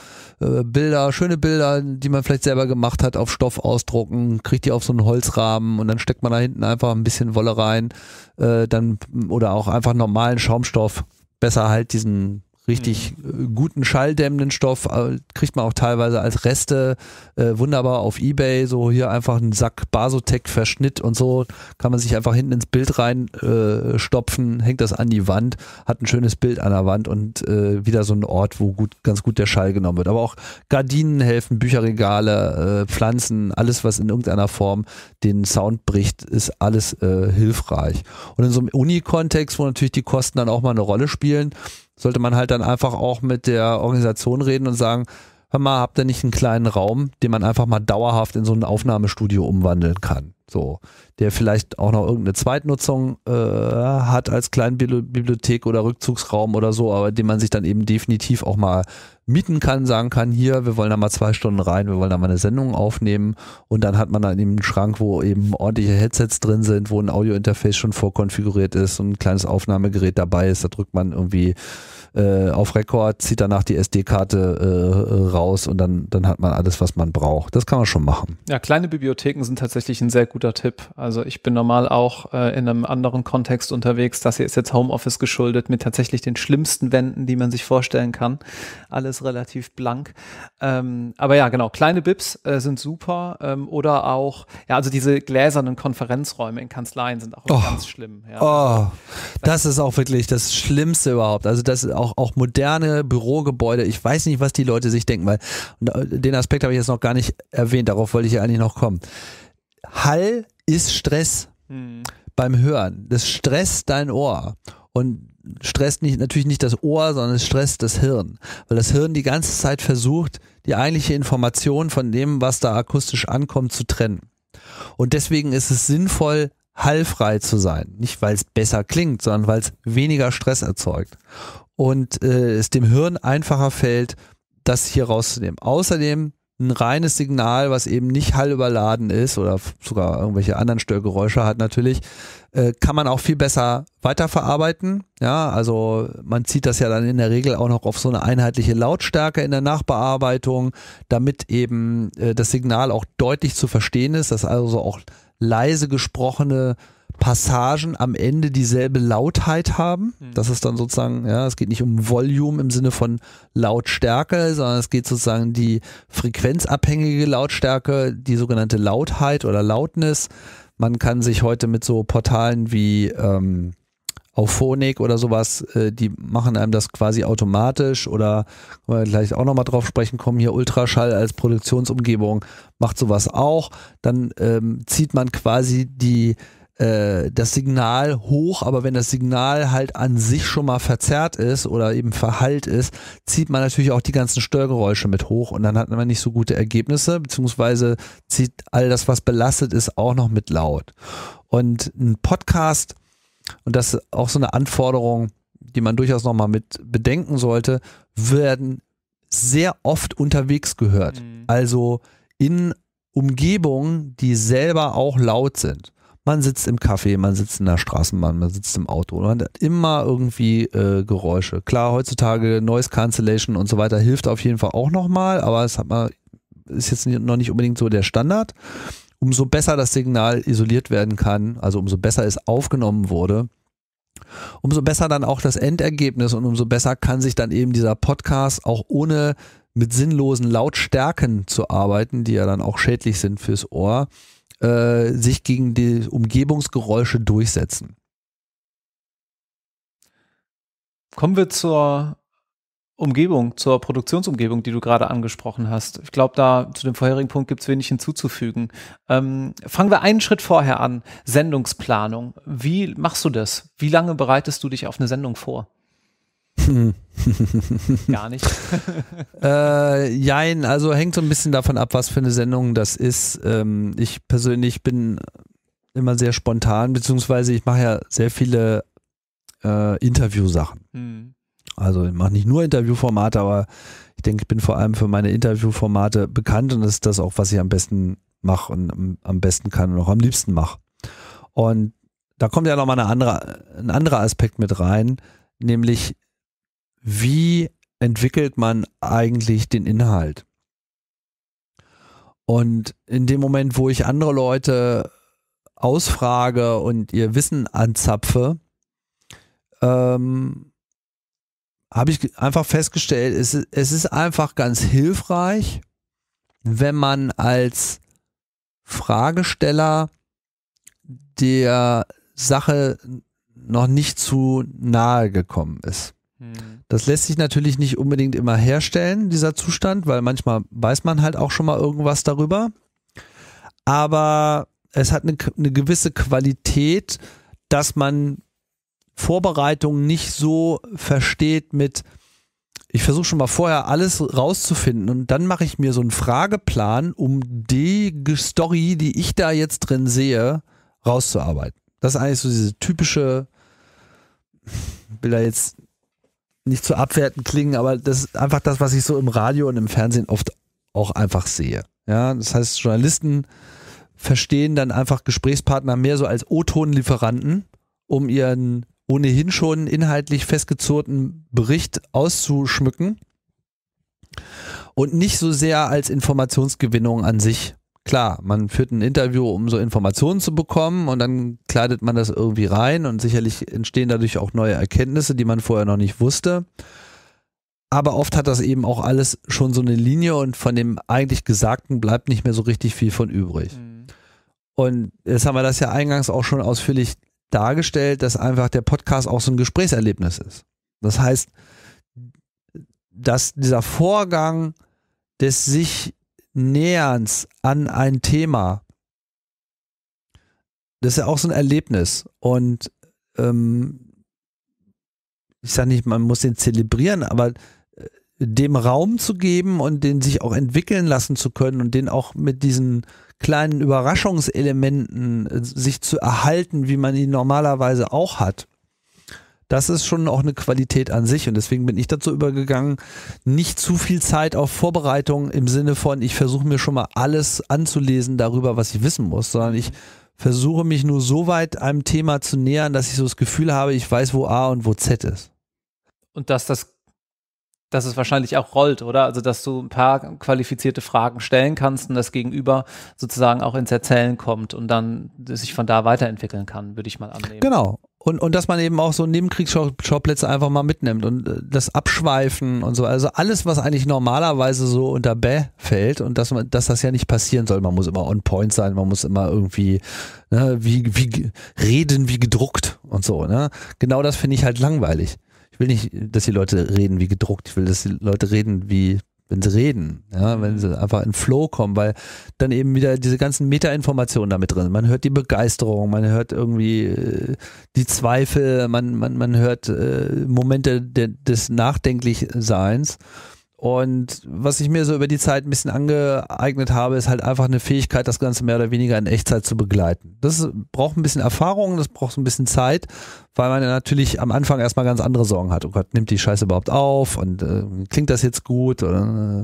Bilder, schöne Bilder, die man vielleicht selber gemacht hat, auf Stoff ausdrucken, kriegt die auf so einen Holzrahmen und dann steckt man da hinten einfach ein bisschen Wolle rein, äh, dann oder auch einfach normalen Schaumstoff. Besser halt diesen richtig mhm. guten schalldämmenden Stoff, kriegt man auch teilweise als Reste äh, wunderbar auf eBay, so hier einfach einen Sack Basotec-Verschnitt und so, kann man sich einfach hinten ins Bild rein äh, stopfen, hängt das an die Wand, hat ein schönes Bild an der Wand und äh, wieder so ein Ort, wo gut, ganz gut der Schall genommen wird. Aber auch Gardinen helfen, Bücherregale, äh, Pflanzen, alles was in irgendeiner Form den Sound bricht, ist alles äh, hilfreich. Und in so einem Uni-Kontext, wo natürlich die Kosten dann auch mal eine Rolle spielen, sollte man halt dann einfach auch mit der Organisation reden und sagen, hör mal, habt ihr nicht einen kleinen Raum, den man einfach mal dauerhaft in so ein Aufnahmestudio umwandeln kann? So, der vielleicht auch noch irgendeine Zweitnutzung äh, hat als Kleinbibliothek oder Rückzugsraum oder so, aber den man sich dann eben definitiv auch mal mieten kann, sagen kann, hier, wir wollen da mal zwei Stunden rein, wir wollen da mal eine Sendung aufnehmen und dann hat man dann eben einen Schrank, wo eben ordentliche Headsets drin sind, wo ein Audio-Interface schon vorkonfiguriert ist und ein kleines Aufnahmegerät dabei ist, da drückt man irgendwie äh, auf Rekord, zieht danach die S D-Karte äh, raus und dann, dann hat man alles, was man braucht. Das kann man schon machen. Ja, kleine Bibliotheken sind tatsächlich ein sehr guter Tipp. Also ich bin normal auch äh, in einem anderen Kontext unterwegs. Das hier ist jetzt Homeoffice geschuldet mit tatsächlich den schlimmsten Wänden, die man sich vorstellen kann. Alles relativ blank. Ähm, aber ja, genau, kleine Bibs äh, sind super. Ähm, oder auch, ja, also diese gläsernen Konferenzräume in Kanzleien sind auch oh, ganz schlimm. Ja. Oh, das ist auch wirklich das Schlimmste überhaupt. Also das ist auch, auch moderne Bürogebäude. Ich weiß nicht, was die Leute sich denken, weil den Aspekt habe ich jetzt noch gar nicht erwähnt. Darauf wollte ich ja eigentlich noch kommen. Hall ist Stress hm. beim Hören. Das stresst dein Ohr. Und stresst nicht, natürlich nicht das Ohr, sondern es stresst das Hirn. Weil das Hirn die ganze Zeit versucht, die eigentliche Information von dem, was da akustisch ankommt, zu trennen. Und deswegen ist es sinnvoll, hallfrei zu sein. Nicht, weil es besser klingt, sondern weil es weniger Stress erzeugt. Und äh, es dem Hirn einfacher fällt, das hier rauszunehmen. Außerdem ein reines Signal, was eben nicht hallüberladen ist oder sogar irgendwelche anderen Störgeräusche hat natürlich, äh, kann man auch viel besser weiterverarbeiten. Ja, also man zieht das ja dann in der Regel auch noch auf so eine einheitliche Lautstärke in der Nachbearbeitung, damit eben äh, das Signal auch deutlich zu verstehen ist, dass also auch leise gesprochene Passagen am Ende dieselbe Lautheit haben. Das ist dann sozusagen, ja, es geht nicht um Volume im Sinne von Lautstärke, sondern es geht sozusagen die frequenzabhängige Lautstärke, die sogenannte Lautheit oder Loudness. Man kann sich heute mit so Portalen wie ähm, Auphonic oder sowas, äh, die machen einem das quasi automatisch, oder weil wir gleich auch nochmal drauf sprechen kommen, hier Ultraschall als Produktionsumgebung macht sowas auch. Dann ähm, zieht man quasi die das Signal hoch, aber wenn das Signal halt an sich schon mal verzerrt ist oder eben verhallt ist, zieht man natürlich auch die ganzen Störgeräusche mit hoch, und dann hat man nicht so gute Ergebnisse, beziehungsweise zieht all das, was belastet ist, auch noch mit laut. Und ein Podcast, und das ist auch so eine Anforderung, die man durchaus nochmal mit bedenken sollte, werden sehr oft unterwegs gehört. Mhm. Also in Umgebungen, die selber auch laut sind. Man sitzt im Café, man sitzt in der Straßenbahn, man sitzt im Auto, und man hat immer irgendwie äh, Geräusche. Klar, heutzutage Noise Cancellation und so weiter hilft auf jeden Fall auch nochmal, aber es hat man, ist jetzt noch nicht unbedingt so der Standard. Umso besser das Signal isoliert werden kann, also umso besser es aufgenommen wurde, umso besser dann auch das Endergebnis, und umso besser kann sich dann eben dieser Podcast auch ohne mit sinnlosen Lautstärken zu arbeiten, die ja dann auch schädlich sind fürs Ohr, sich gegen die Umgebungsgeräusche durchsetzen. Kommen wir zur Umgebung, zur Produktionsumgebung, die du gerade angesprochen hast. Ich glaube, da zu dem vorherigen Punkt gibt es wenig hinzuzufügen. Ähm, fangen wir einen Schritt vorher an. Sendungsplanung. Wie machst du das? Wie lange bereitest du dich auf eine Sendung vor? Gar nicht. äh, jein, also hängt so ein bisschen davon ab, was für eine Sendung das ist. Ähm, ich persönlich bin immer sehr spontan, beziehungsweise ich mache ja sehr viele äh, Interviewsachen. Mhm. Also ich mache nicht nur Interviewformate, aber ich denke, ich bin vor allem für meine Interviewformate bekannt, und das ist das auch, was ich am besten mache und am, am besten kann und auch am liebsten mache. Und da kommt ja nochmal eine andere, ein anderer Aspekt mit rein, nämlich wie entwickelt man eigentlich den Inhalt? Und in dem Moment, wo ich andere Leute ausfrage und ihr Wissen anzapfe, ähm, habe ich einfach festgestellt, es, es ist einfach ganz hilfreich, wenn man als Fragesteller der Sache noch nicht zu nahe gekommen ist. Das lässt sich natürlich nicht unbedingt immer herstellen, dieser Zustand, weil manchmal weiß man halt auch schon mal irgendwas darüber. Aber es hat eine, eine gewisse Qualität, dass man Vorbereitungen nicht so versteht mit, ich versuche schon mal vorher alles rauszufinden und dann mache ich mir so einen Frageplan, um die Story, die ich da jetzt drin sehe, rauszuarbeiten. Das ist eigentlich so diese typische, will da jetzt nicht zu abwertend klingen, aber das ist einfach das, was ich so im Radio und im Fernsehen oft auch einfach sehe. Ja, das heißt, Journalisten verstehen dann einfach Gesprächspartner mehr so als O-Ton-Lieferanten, um ihren ohnehin schon inhaltlich festgezurrten Bericht auszuschmücken, und nicht so sehr als Informationsgewinnung an sich. Klar, man führt ein Interview, um so Informationen zu bekommen, und dann kleidet man das irgendwie rein, und sicherlich entstehen dadurch auch neue Erkenntnisse, die man vorher noch nicht wusste. Aber oft hat das eben auch alles schon so eine Linie, und von dem eigentlich Gesagten bleibt nicht mehr so richtig viel von übrig. Mhm. Und jetzt haben wir das ja eingangs auch schon ausführlich dargestellt, dass einfach der Podcast auch so ein Gesprächserlebnis ist. Das heißt, dass dieser Vorgang des sich Näherns an ein Thema, das ist ja auch so ein Erlebnis, und ähm, ich sage nicht, man muss den zelebrieren, aber äh, dem Raum zu geben und den sich auch entwickeln lassen zu können und den auch mit diesen kleinen Überraschungselementen äh, sich zu erhalten, wie man ihn normalerweise auch hat, Das ist schon auch eine Qualität an sich und deswegen bin ich dazu übergegangen, nicht zu viel Zeit auf Vorbereitung im Sinne von, ich versuche mir schon mal alles anzulesen darüber, was ich wissen muss, sondern ich versuche mich nur so weit einem Thema zu nähern, dass ich so das Gefühl habe, ich weiß, wo A und wo Z ist. Und dass das dass es wahrscheinlich auch rollt, oder? Also, dass du ein paar qualifizierte Fragen stellen kannst und das Gegenüber sozusagen auch ins Erzählen kommt und dann sich von da weiterentwickeln kann, würde ich mal annehmen. Genau. Und, und dass man eben auch so Nebenkriegsschauplätze einfach mal mitnimmt und das Abschweifen und so. Also alles, was eigentlich normalerweise so unter Bäh fällt und dass, man, dass das ja nicht passieren soll. Man muss immer on point sein, man muss immer irgendwie ne, wie, wie reden wie gedruckt und so. Ne? Genau das finde ich halt langweilig. Ich will nicht, dass die Leute reden wie gedruckt. Ich will, dass die Leute reden wie, wenn sie reden, ja, wenn sie einfach in Flow kommen, weil dann eben wieder diese ganzen Meta-Informationen da mit drin sind. Man hört die Begeisterung, man hört irgendwie äh, die Zweifel, man, man, man hört äh, Momente de, des Nachdenklichseins. Und was ich mir so über die Zeit ein bisschen angeeignet habe, ist halt einfach eine Fähigkeit, das Ganze mehr oder weniger in Echtzeit zu begleiten. Das braucht ein bisschen Erfahrung, das braucht ein bisschen Zeit, weil man ja natürlich am Anfang erstmal ganz andere Sorgen hat. Oh Gott, nimmt die Scheiße überhaupt auf und äh, klingt das jetzt gut? Oder,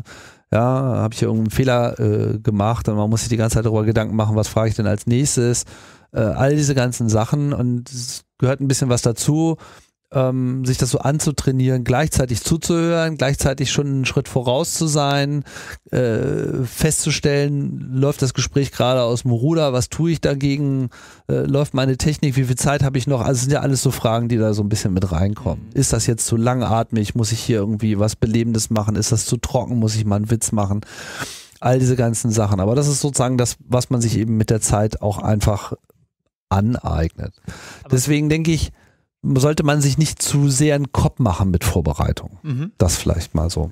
äh, ja, habe ich hier irgendeinen Fehler äh, gemacht und man muss sich die ganze Zeit darüber Gedanken machen, was frage ich denn als nächstes? Äh, all diese ganzen Sachen und es gehört ein bisschen was dazu, sich das so anzutrainieren, gleichzeitig zuzuhören, gleichzeitig schon einen Schritt voraus zu sein, äh, festzustellen, läuft das Gespräch gerade aus dem Ruder, was tue ich dagegen, äh, läuft meine Technik, wie viel Zeit habe ich noch, also sind ja alles so Fragen, die da so ein bisschen mit reinkommen. Ist das jetzt zu langatmig, muss ich hier irgendwie was Belebendes machen, ist das zu trocken, muss ich mal einen Witz machen, all diese ganzen Sachen, aber das ist sozusagen das, was man sich eben mit der Zeit auch einfach aneignet. Deswegen denke ich, sollte man sich nicht zu sehr einen Kopf machen mit Vorbereitung. Mhm. Das vielleicht mal so.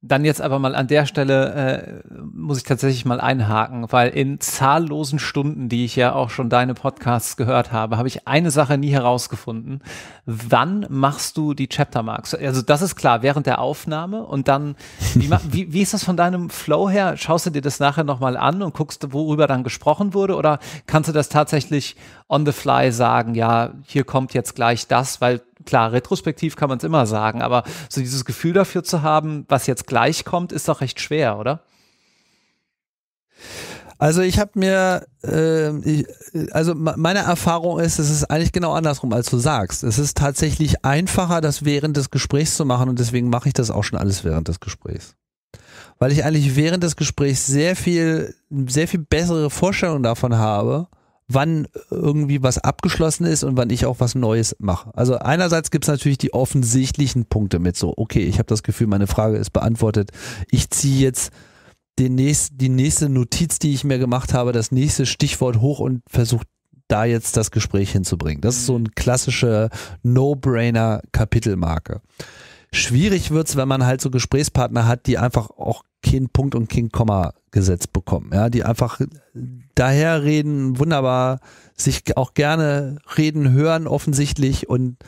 Dann jetzt aber mal an der Stelle äh, muss ich tatsächlich mal einhaken, weil in zahllosen Stunden, die ich ja auch schon deine Podcasts gehört habe, habe ich eine Sache nie herausgefunden. Wann machst du die Chaptermarks? Also das ist klar, während der Aufnahme und dann, wie, wie, wie ist das von deinem Flow her? Schaust du dir das nachher nochmal an und guckst, worüber dann gesprochen wurde oder kannst du das tatsächlich on the fly sagen, ja, hier kommt jetzt gleich das, weil klar, retrospektiv kann man es immer sagen, aber so dieses Gefühl dafür zu haben, was jetzt gleich kommt, ist doch recht schwer, oder? Also ich habe mir, äh, ich, also meine Erfahrung ist, es ist eigentlich genau andersrum, als du sagst. Es ist tatsächlich einfacher, das während des Gesprächs zu machen und deswegen mache ich das auch schon alles während des Gesprächs. Weil ich eigentlich während des Gesprächs sehr viel, sehr viel bessere Vorstellung davon habe, wann irgendwie was abgeschlossen ist und wann ich auch was Neues mache. Also einerseits gibt es natürlich die offensichtlichen Punkte mit so, okay, ich habe das Gefühl, meine Frage ist beantwortet. Ich ziehe jetzt den nächst, die nächste Notiz, die ich mir gemacht habe, das nächste Stichwort hoch und versuche da jetzt das Gespräch hinzubringen. Das ist so ein klassischer No-Brainer-Kapitelmarke. Schwierig wird's, wenn man halt so Gesprächspartner hat, die einfach auch keinen Punkt und kein Komma gesetzt bekommen, ja, die einfach daher reden, wunderbar, sich auch gerne reden, hören offensichtlich und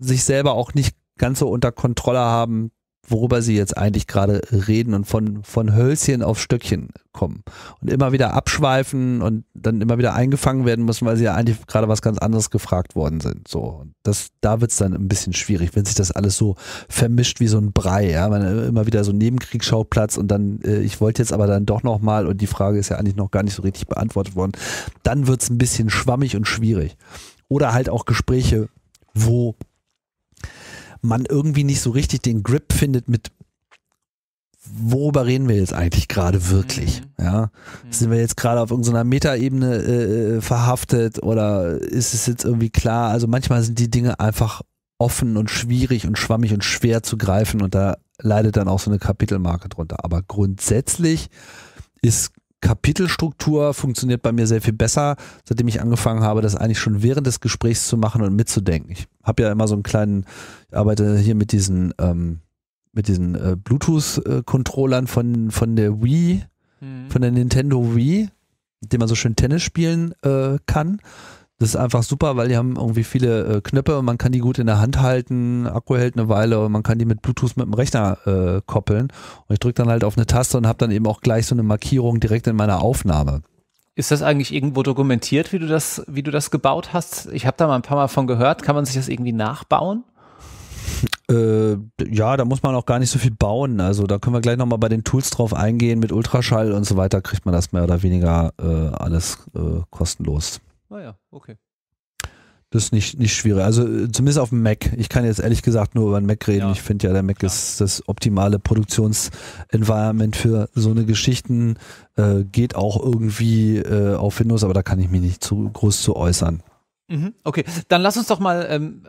sich selber auch nicht ganz so unter Kontrolle haben, worüber sie jetzt eigentlich gerade reden und von, von Hölzchen auf Stöckchen kommen und immer wieder abschweifen und dann immer wieder eingefangen werden müssen, weil sie ja eigentlich gerade was ganz anderes gefragt worden sind. So, und das, da wird es dann ein bisschen schwierig, wenn sich das alles so vermischt wie so ein Brei. Ja? Man, immer wieder so ein Nebenkriegsschauplatz und dann, äh, ich wollte jetzt aber dann doch nochmal und die Frage ist ja eigentlich noch gar nicht so richtig beantwortet worden. Dann wird es ein bisschen schwammig und schwierig. Oder halt auch Gespräche, wo man irgendwie nicht so richtig den Grip findet mit, worüber reden wir jetzt eigentlich gerade wirklich? Mhm. Ja? Mhm. Sind wir jetzt gerade auf irgendeiner Metaebene äh, verhaftet oder ist es jetzt irgendwie klar? Also manchmal sind die Dinge einfach offen und schwierig und schwammig und schwer zu greifen und da leidet dann auch so eine Kapitelmarke drunter. Aber grundsätzlich ist Kapitelstruktur funktioniert bei mir sehr viel besser, seitdem ich angefangen habe, das eigentlich schon während des Gesprächs zu machen und mitzudenken. Ich habe ja immer so einen kleinen, ich arbeite hier mit diesen, ähm, mit diesen äh, Bluetooth-Controllern von, von der Wii, mhm. von der Nintendo Wii, mit dem man so schön Tennis spielen äh, kann. Das ist einfach super, weil die haben irgendwie viele äh, Knöpfe und man kann die gut in der Hand halten, Akku hält eine Weile und man kann die mit Bluetooth mit dem Rechner äh, koppeln und ich drücke dann halt auf eine Taste und habe dann eben auch gleich so eine Markierung direkt in meiner Aufnahme. Ist das eigentlich irgendwo dokumentiert, wie du das, wie du das gebaut hast? Ich habe da mal ein paar Mal von gehört. Kann man sich das irgendwie nachbauen? Äh, ja, da muss man auch gar nicht so viel bauen. Also da können wir gleich nochmal bei den Tools drauf eingehen. Mit Ultraschall und so weiter kriegt man das mehr oder weniger äh, alles äh, kostenlos. Ah ja, okay. Das ist nicht, nicht schwierig. Also zumindest auf dem Mac. Ich kann jetzt ehrlich gesagt nur über den Mac reden. Ja. Ich finde ja, der Mac ja. ist das optimale Produktionsenvironment für so eine Geschichten. Äh, geht auch irgendwie äh, auf Windows, aber da kann ich mich nicht zu groß zu äußern. Mhm. Okay, dann lass uns doch mal ähm,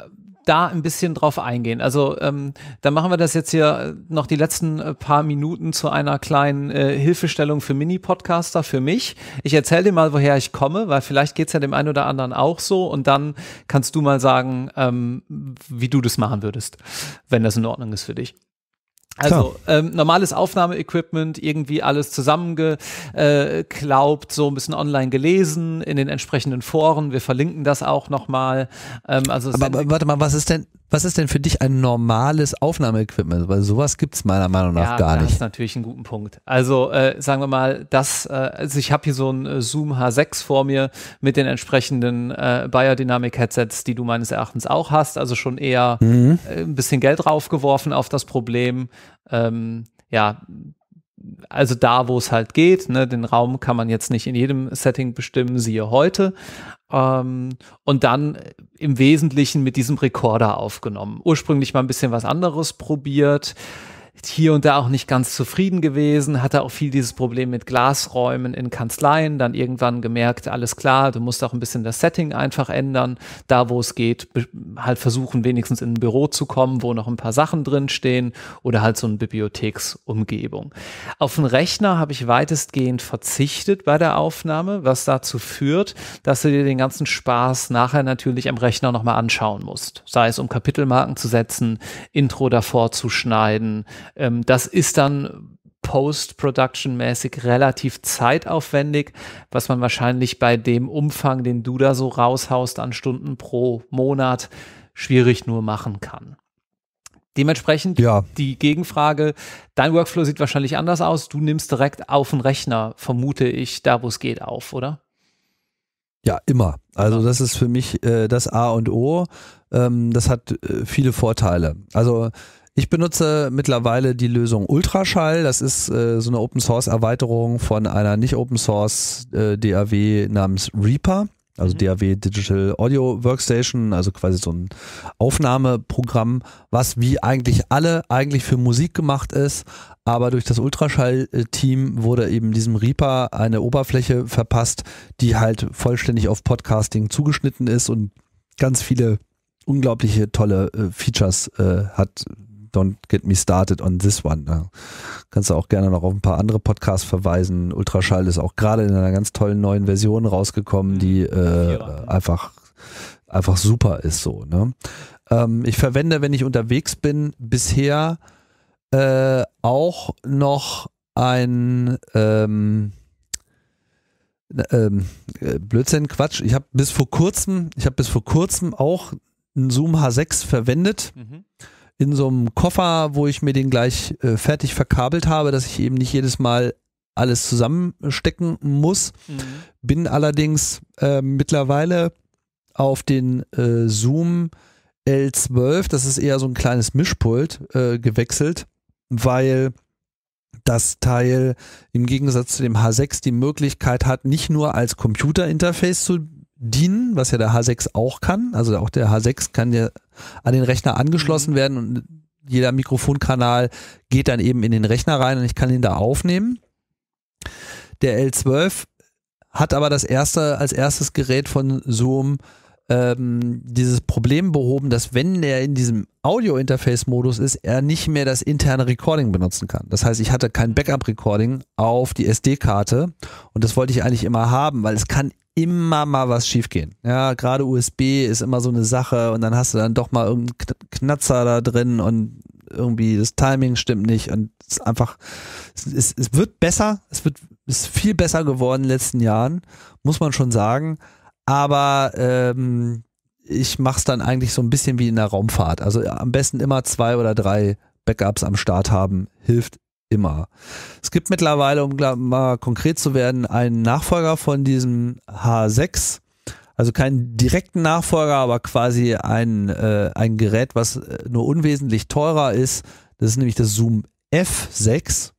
da ein bisschen drauf eingehen. Also ähm, dann machen wir das jetzt hier noch die letzten paar Minuten zu einer kleinen äh, Hilfestellung für Mini-Podcaster, für mich. Ich erzähle dir mal, woher ich komme, weil vielleicht geht es ja dem einen oder anderen auch so, und dann kannst du mal sagen, ähm, wie du das machen würdest, wenn das in Ordnung ist für dich. Also ähm, normales Aufnahmeequipment, irgendwie alles zusammengeklaubt, äh, so ein bisschen online gelesen, in den entsprechenden Foren. Wir verlinken das auch nochmal. Ähm, also aber, aber warte mal, was ist denn, was ist denn für dich ein normales Aufnahmeequipment? Weil sowas gibt es meiner Meinung nach ja, gar nicht. Ja, das ist natürlich ein guter Punkt. Also äh, sagen wir mal, das, äh, also ich habe hier so ein Zoom H sechs vor mir mit den entsprechenden äh, Biodynamic-Headsets, die du meines Erachtens auch hast. Also schon eher mhm. äh, ein bisschen Geld draufgeworfen auf das Problem. Ähm, ja, also da, wo es halt geht, ne, den Raum kann man jetzt nicht in jedem Setting bestimmen, siehe heute. Ähm, und dann im Wesentlichen mit diesem Rekorder aufgenommen. Ursprünglich mal ein bisschen was anderes probiert, hier und da auch nicht ganz zufrieden gewesen, hatte auch viel dieses Problem mit Glasräumen in Kanzleien, dann irgendwann gemerkt, alles klar, du musst auch ein bisschen das Setting einfach ändern, da wo es geht, halt versuchen wenigstens in ein Büro zu kommen, wo noch ein paar Sachen drinstehen oder halt so eine Bibliotheksumgebung. Auf den Rechner habe ich weitestgehend verzichtet bei der Aufnahme, was dazu führt, dass du dir den ganzen Spaß nachher natürlich am Rechner nochmal anschauen musst, sei es um Kapitelmarken zu setzen, Intro davor zu schneiden. Das ist dann post-production-mäßig relativ zeitaufwendig, was man wahrscheinlich bei dem Umfang, den du da so raushaust an Stunden pro Monat, schwierig nur machen kann. Dementsprechend ja. die Gegenfrage, dein Workflow sieht wahrscheinlich anders aus, du nimmst direkt auf den Rechner, vermute ich, da wo es geht auf, oder? Ja, immer. Also das ist für mich äh, das A und O. Ähm, das hat äh, viele Vorteile. Also ich benutze mittlerweile die Lösung Ultraschall. Das ist äh, so eine Open-Source-Erweiterung von einer nicht-Open-Source äh, D A W namens Reaper, also mhm. D A W Digital Audio Workstation, also quasi so ein Aufnahmeprogramm, was wie eigentlich alle eigentlich für Musik gemacht ist, aber durch das Ultraschall-Team wurde eben diesem Reaper eine Oberfläche verpasst, die halt vollständig auf Podcasting zugeschnitten ist und ganz viele unglaubliche tolle äh, Features äh, hat. Don't get me started on this one. Da kannst du auch gerne noch auf ein paar andere Podcasts verweisen. Ultraschall ist auch gerade in einer ganz tollen neuen Version rausgekommen, mhm. die äh, ja. einfach, einfach super ist. So, ne? ähm, ich verwende, wenn ich unterwegs bin, bisher äh, auch noch ein ähm, ähm, Blödsinn, Quatsch. Ich habe bis vor kurzem, ich habe bis vor kurzem auch einen Zoom H sechs verwendet. Mhm. In so einem Koffer, wo ich mir den gleich äh, fertig verkabelt habe, dass ich eben nicht jedes Mal alles zusammenstecken muss. Mhm. Bin allerdings äh, mittlerweile auf den äh, Zoom L zwölf, das ist eher so ein kleines Mischpult, äh, gewechselt, weil das Teil im Gegensatz zu dem H sechs die Möglichkeit hat, nicht nur als Computerinterface zu dienen, was ja der H sechs auch kann. Also auch der H sechs kann ja an den Rechner angeschlossen werden und jeder Mikrofonkanal geht dann eben in den Rechner rein und ich kann ihn da aufnehmen. Der L zwölf hat aber das erste, als erstes Gerät von Zoom ähm, dieses Problem behoben, dass wenn er in diesem Audio-Interface-Modus ist, er nicht mehr das interne Recording benutzen kann. Das heißt, ich hatte kein Backup-Recording auf die S D-Karte und das wollte ich eigentlich immer haben, weil es kann immer mal was schief gehen. Ja, gerade U S B ist immer so eine Sache und dann hast du dann doch mal irgendeinen Knatzer da drin und irgendwie das Timing stimmt nicht und es ist einfach, es, es, es wird besser, es wird, ist viel besser geworden in den letzten Jahren, muss man schon sagen, aber ähm, ich mache es dann eigentlich so ein bisschen wie in der Raumfahrt. Also am besten immer zwei oder drei Backups am Start haben, hilft immer. Es gibt mittlerweile, um mal konkret zu werden, einen Nachfolger von diesem H sechs. Also keinen direkten Nachfolger, aber quasi ein, äh, ein Gerät, was nur unwesentlich teurer ist. Das ist nämlich das Zoom F sechs.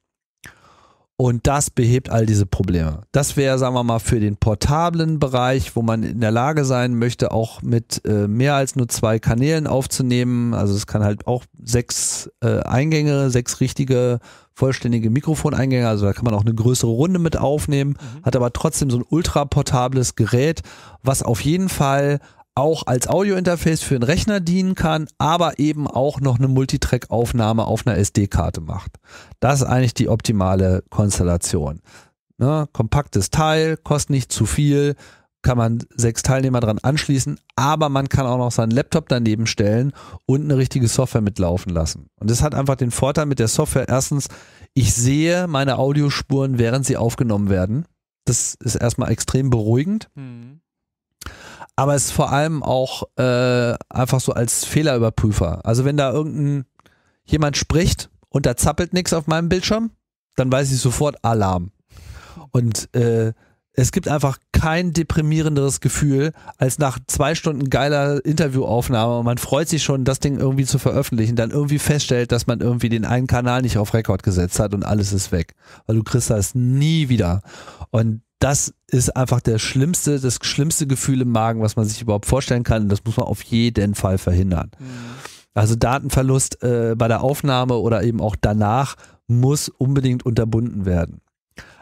Und das behebt all diese Probleme. Das wäre, sagen wir mal, für den portablen Bereich, wo man in der Lage sein möchte, auch mit äh, mehr als nur zwei Kanälen aufzunehmen. Also es kann halt auch sechs äh, Eingänge, sechs richtige, vollständige Mikrofoneingänge. Also da kann man auch eine größere Runde mit aufnehmen. Mhm. Hat aber trotzdem so ein ultraportables Gerät, was auf jeden Fall auch als Audiointerface für den Rechner dienen kann, aber eben auch noch eine Multitrack-Aufnahme auf einer S D-Karte macht. Das ist eigentlich die optimale Konstellation. Ne? Kompaktes Teil, kostet nicht zu viel, kann man sechs Teilnehmer dran anschließen, aber man kann auch noch seinen Laptop daneben stellen und eine richtige Software mitlaufen lassen. Und das hat einfach den Vorteil mit der Software: erstens, ich sehe meine Audiospuren, während sie aufgenommen werden. Das ist erstmal extrem beruhigend. Hm. Aber es ist vor allem auch äh, einfach so als Fehlerüberprüfer. Also wenn da irgendein jemand spricht und da zappelt nichts auf meinem Bildschirm, dann weiß ich sofort Alarm. Und äh, es gibt einfach kein deprimierenderes Gefühl, als nach zwei Stunden geiler Interviewaufnahme, und man freut sich schon, das Ding irgendwie zu veröffentlichen, dann irgendwie feststellt, dass man irgendwie den einen Kanal nicht auf Rekord gesetzt hat und alles ist weg. Weil du kriegst das nie wieder. Und das ist einfach der schlimmste, das schlimmste Gefühl im Magen, was man sich überhaupt vorstellen kann. Und das muss man auf jeden Fall verhindern. Mhm. Also Datenverlust äh, bei der Aufnahme oder eben auch danach muss unbedingt unterbunden werden.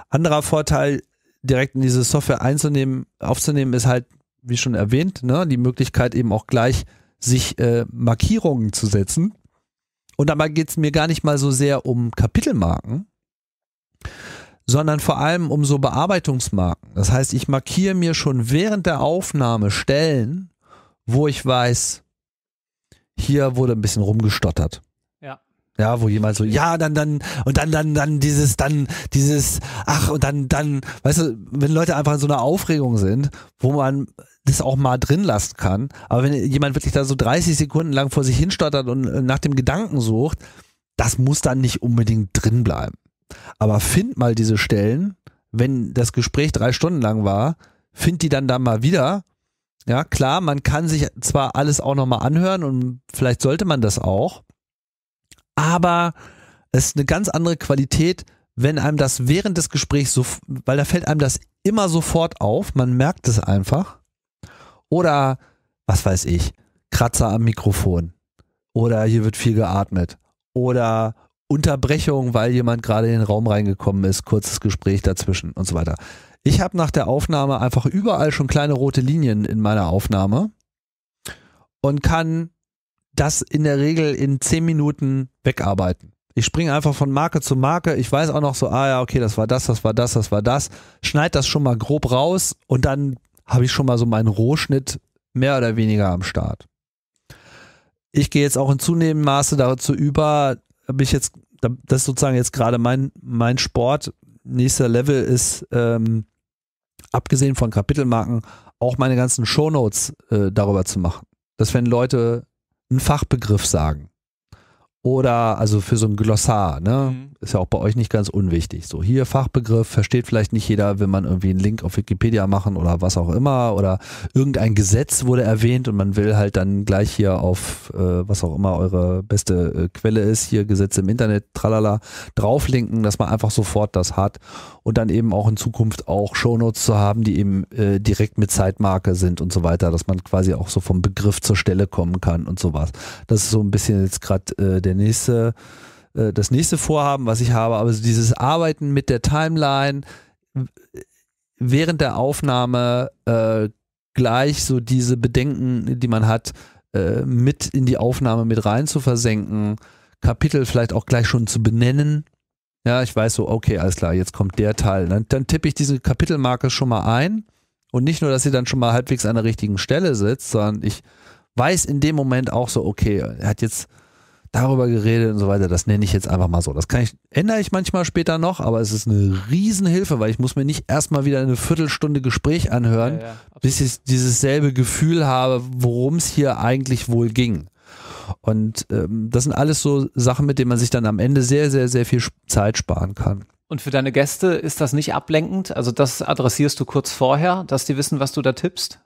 Anderer Vorteil, direkt in diese Software einzunehmen, aufzunehmen, ist halt, wie schon erwähnt, ne, die Möglichkeit eben auch gleich, sich äh, Markierungen zu setzen. Und dabei geht es mir gar nicht mal so sehr um Kapitelmarken, sondern vor allem um so Bearbeitungsmarken. Das heißt, ich markiere mir schon während der Aufnahme Stellen, wo ich weiß, hier wurde ein bisschen rumgestottert. Ja. Ja, wo jemand so, ja, dann, dann, und dann, dann, dann dieses, dann, dieses, ach, und dann, dann, weißt du, wenn Leute einfach in so einer Aufregung sind, wo man das auch mal drin lassen kann, aber wenn jemand wirklich da so dreißig Sekunden lang vor sich hinstottert und nach dem Gedanken sucht, das muss dann nicht unbedingt drin bleiben. Aber find mal diese Stellen, wenn das Gespräch drei Stunden lang war, find die dann da mal wieder. Ja, klar, man kann sich zwar alles auch nochmal anhören und vielleicht sollte man das auch, aber es ist eine ganz andere Qualität, wenn einem das während des Gesprächs so, weil da fällt einem das immer sofort auf, man merkt es einfach. Oder, was weiß ich, Kratzer am Mikrofon. Oder hier wird viel geatmet. Oder Unterbrechung, weil jemand gerade in den Raum reingekommen ist, kurzes Gespräch dazwischen und so weiter. Ich habe nach der Aufnahme einfach überall schon kleine rote Linien in meiner Aufnahme und kann das in der Regel in zehn Minuten wegarbeiten. Ich springe einfach von Marke zu Marke. Ich weiß auch noch so, ah ja, okay, das war das, das war das, das war das. Schneid das schon mal grob raus und dann habe ich schon mal so meinen Rohschnitt mehr oder weniger am Start. Ich gehe jetzt auch in zunehmendem Maße dazu über, habe ich jetzt, das ist sozusagen jetzt gerade mein, mein Sport, nächster Level ist, ähm, abgesehen von Kapitelmarken, auch meine ganzen Shownotes äh, darüber zu machen. Dass wenn Leute einen Fachbegriff sagen oder also für so ein Glossar, ne, mhm. ist ja auch bei euch nicht ganz unwichtig. So hier Fachbegriff, versteht vielleicht nicht jeder, wenn man irgendwie einen Link auf Wikipedia machen oder was auch immer oder irgendein Gesetz wurde erwähnt und man will halt dann gleich hier auf äh, was auch immer eure beste äh, Quelle ist, hier Gesetze im Internet, tralala, drauflinken, dass man einfach sofort das hat und dann eben auch in Zukunft auch Shownotes zu haben, die eben äh, direkt mit Zeitmarke sind und so weiter, dass man quasi auch so vom Begriff zur Stelle kommen kann und sowas. Das ist so ein bisschen jetzt gerade äh, der nächste, das nächste Vorhaben, was ich habe, aber also dieses Arbeiten mit der Timeline, während der Aufnahme äh, gleich so diese Bedenken, die man hat, äh, mit in die Aufnahme mit rein zu versenken, Kapitel vielleicht auch gleich schon zu benennen. Ja, ich weiß so, okay, alles klar, jetzt kommt der Teil. Dann, dann tippe ich diese Kapitelmarke schon mal ein und nicht nur, dass sie dann schon mal halbwegs an der richtigen Stelle sitzt, sondern ich weiß in dem Moment auch so, okay, er hat jetzt darüber geredet und so weiter, das nenne ich jetzt einfach mal so. Das kann ich, ändere ich manchmal später noch, aber es ist eine Riesenhilfe, weil ich muss mir nicht erstmal wieder eine Viertelstunde Gespräch anhören, ja, ja, bis ich dieses selbe Gefühl habe, worum es hier eigentlich wohl ging. Und ähm, das sind alles so Sachen, mit denen man sich dann am Ende sehr, sehr, sehr viel Zeit sparen kann. Und für deine Gäste ist das nicht ablenkend? Also das adressierst du kurz vorher, dass die wissen, was du da tippst?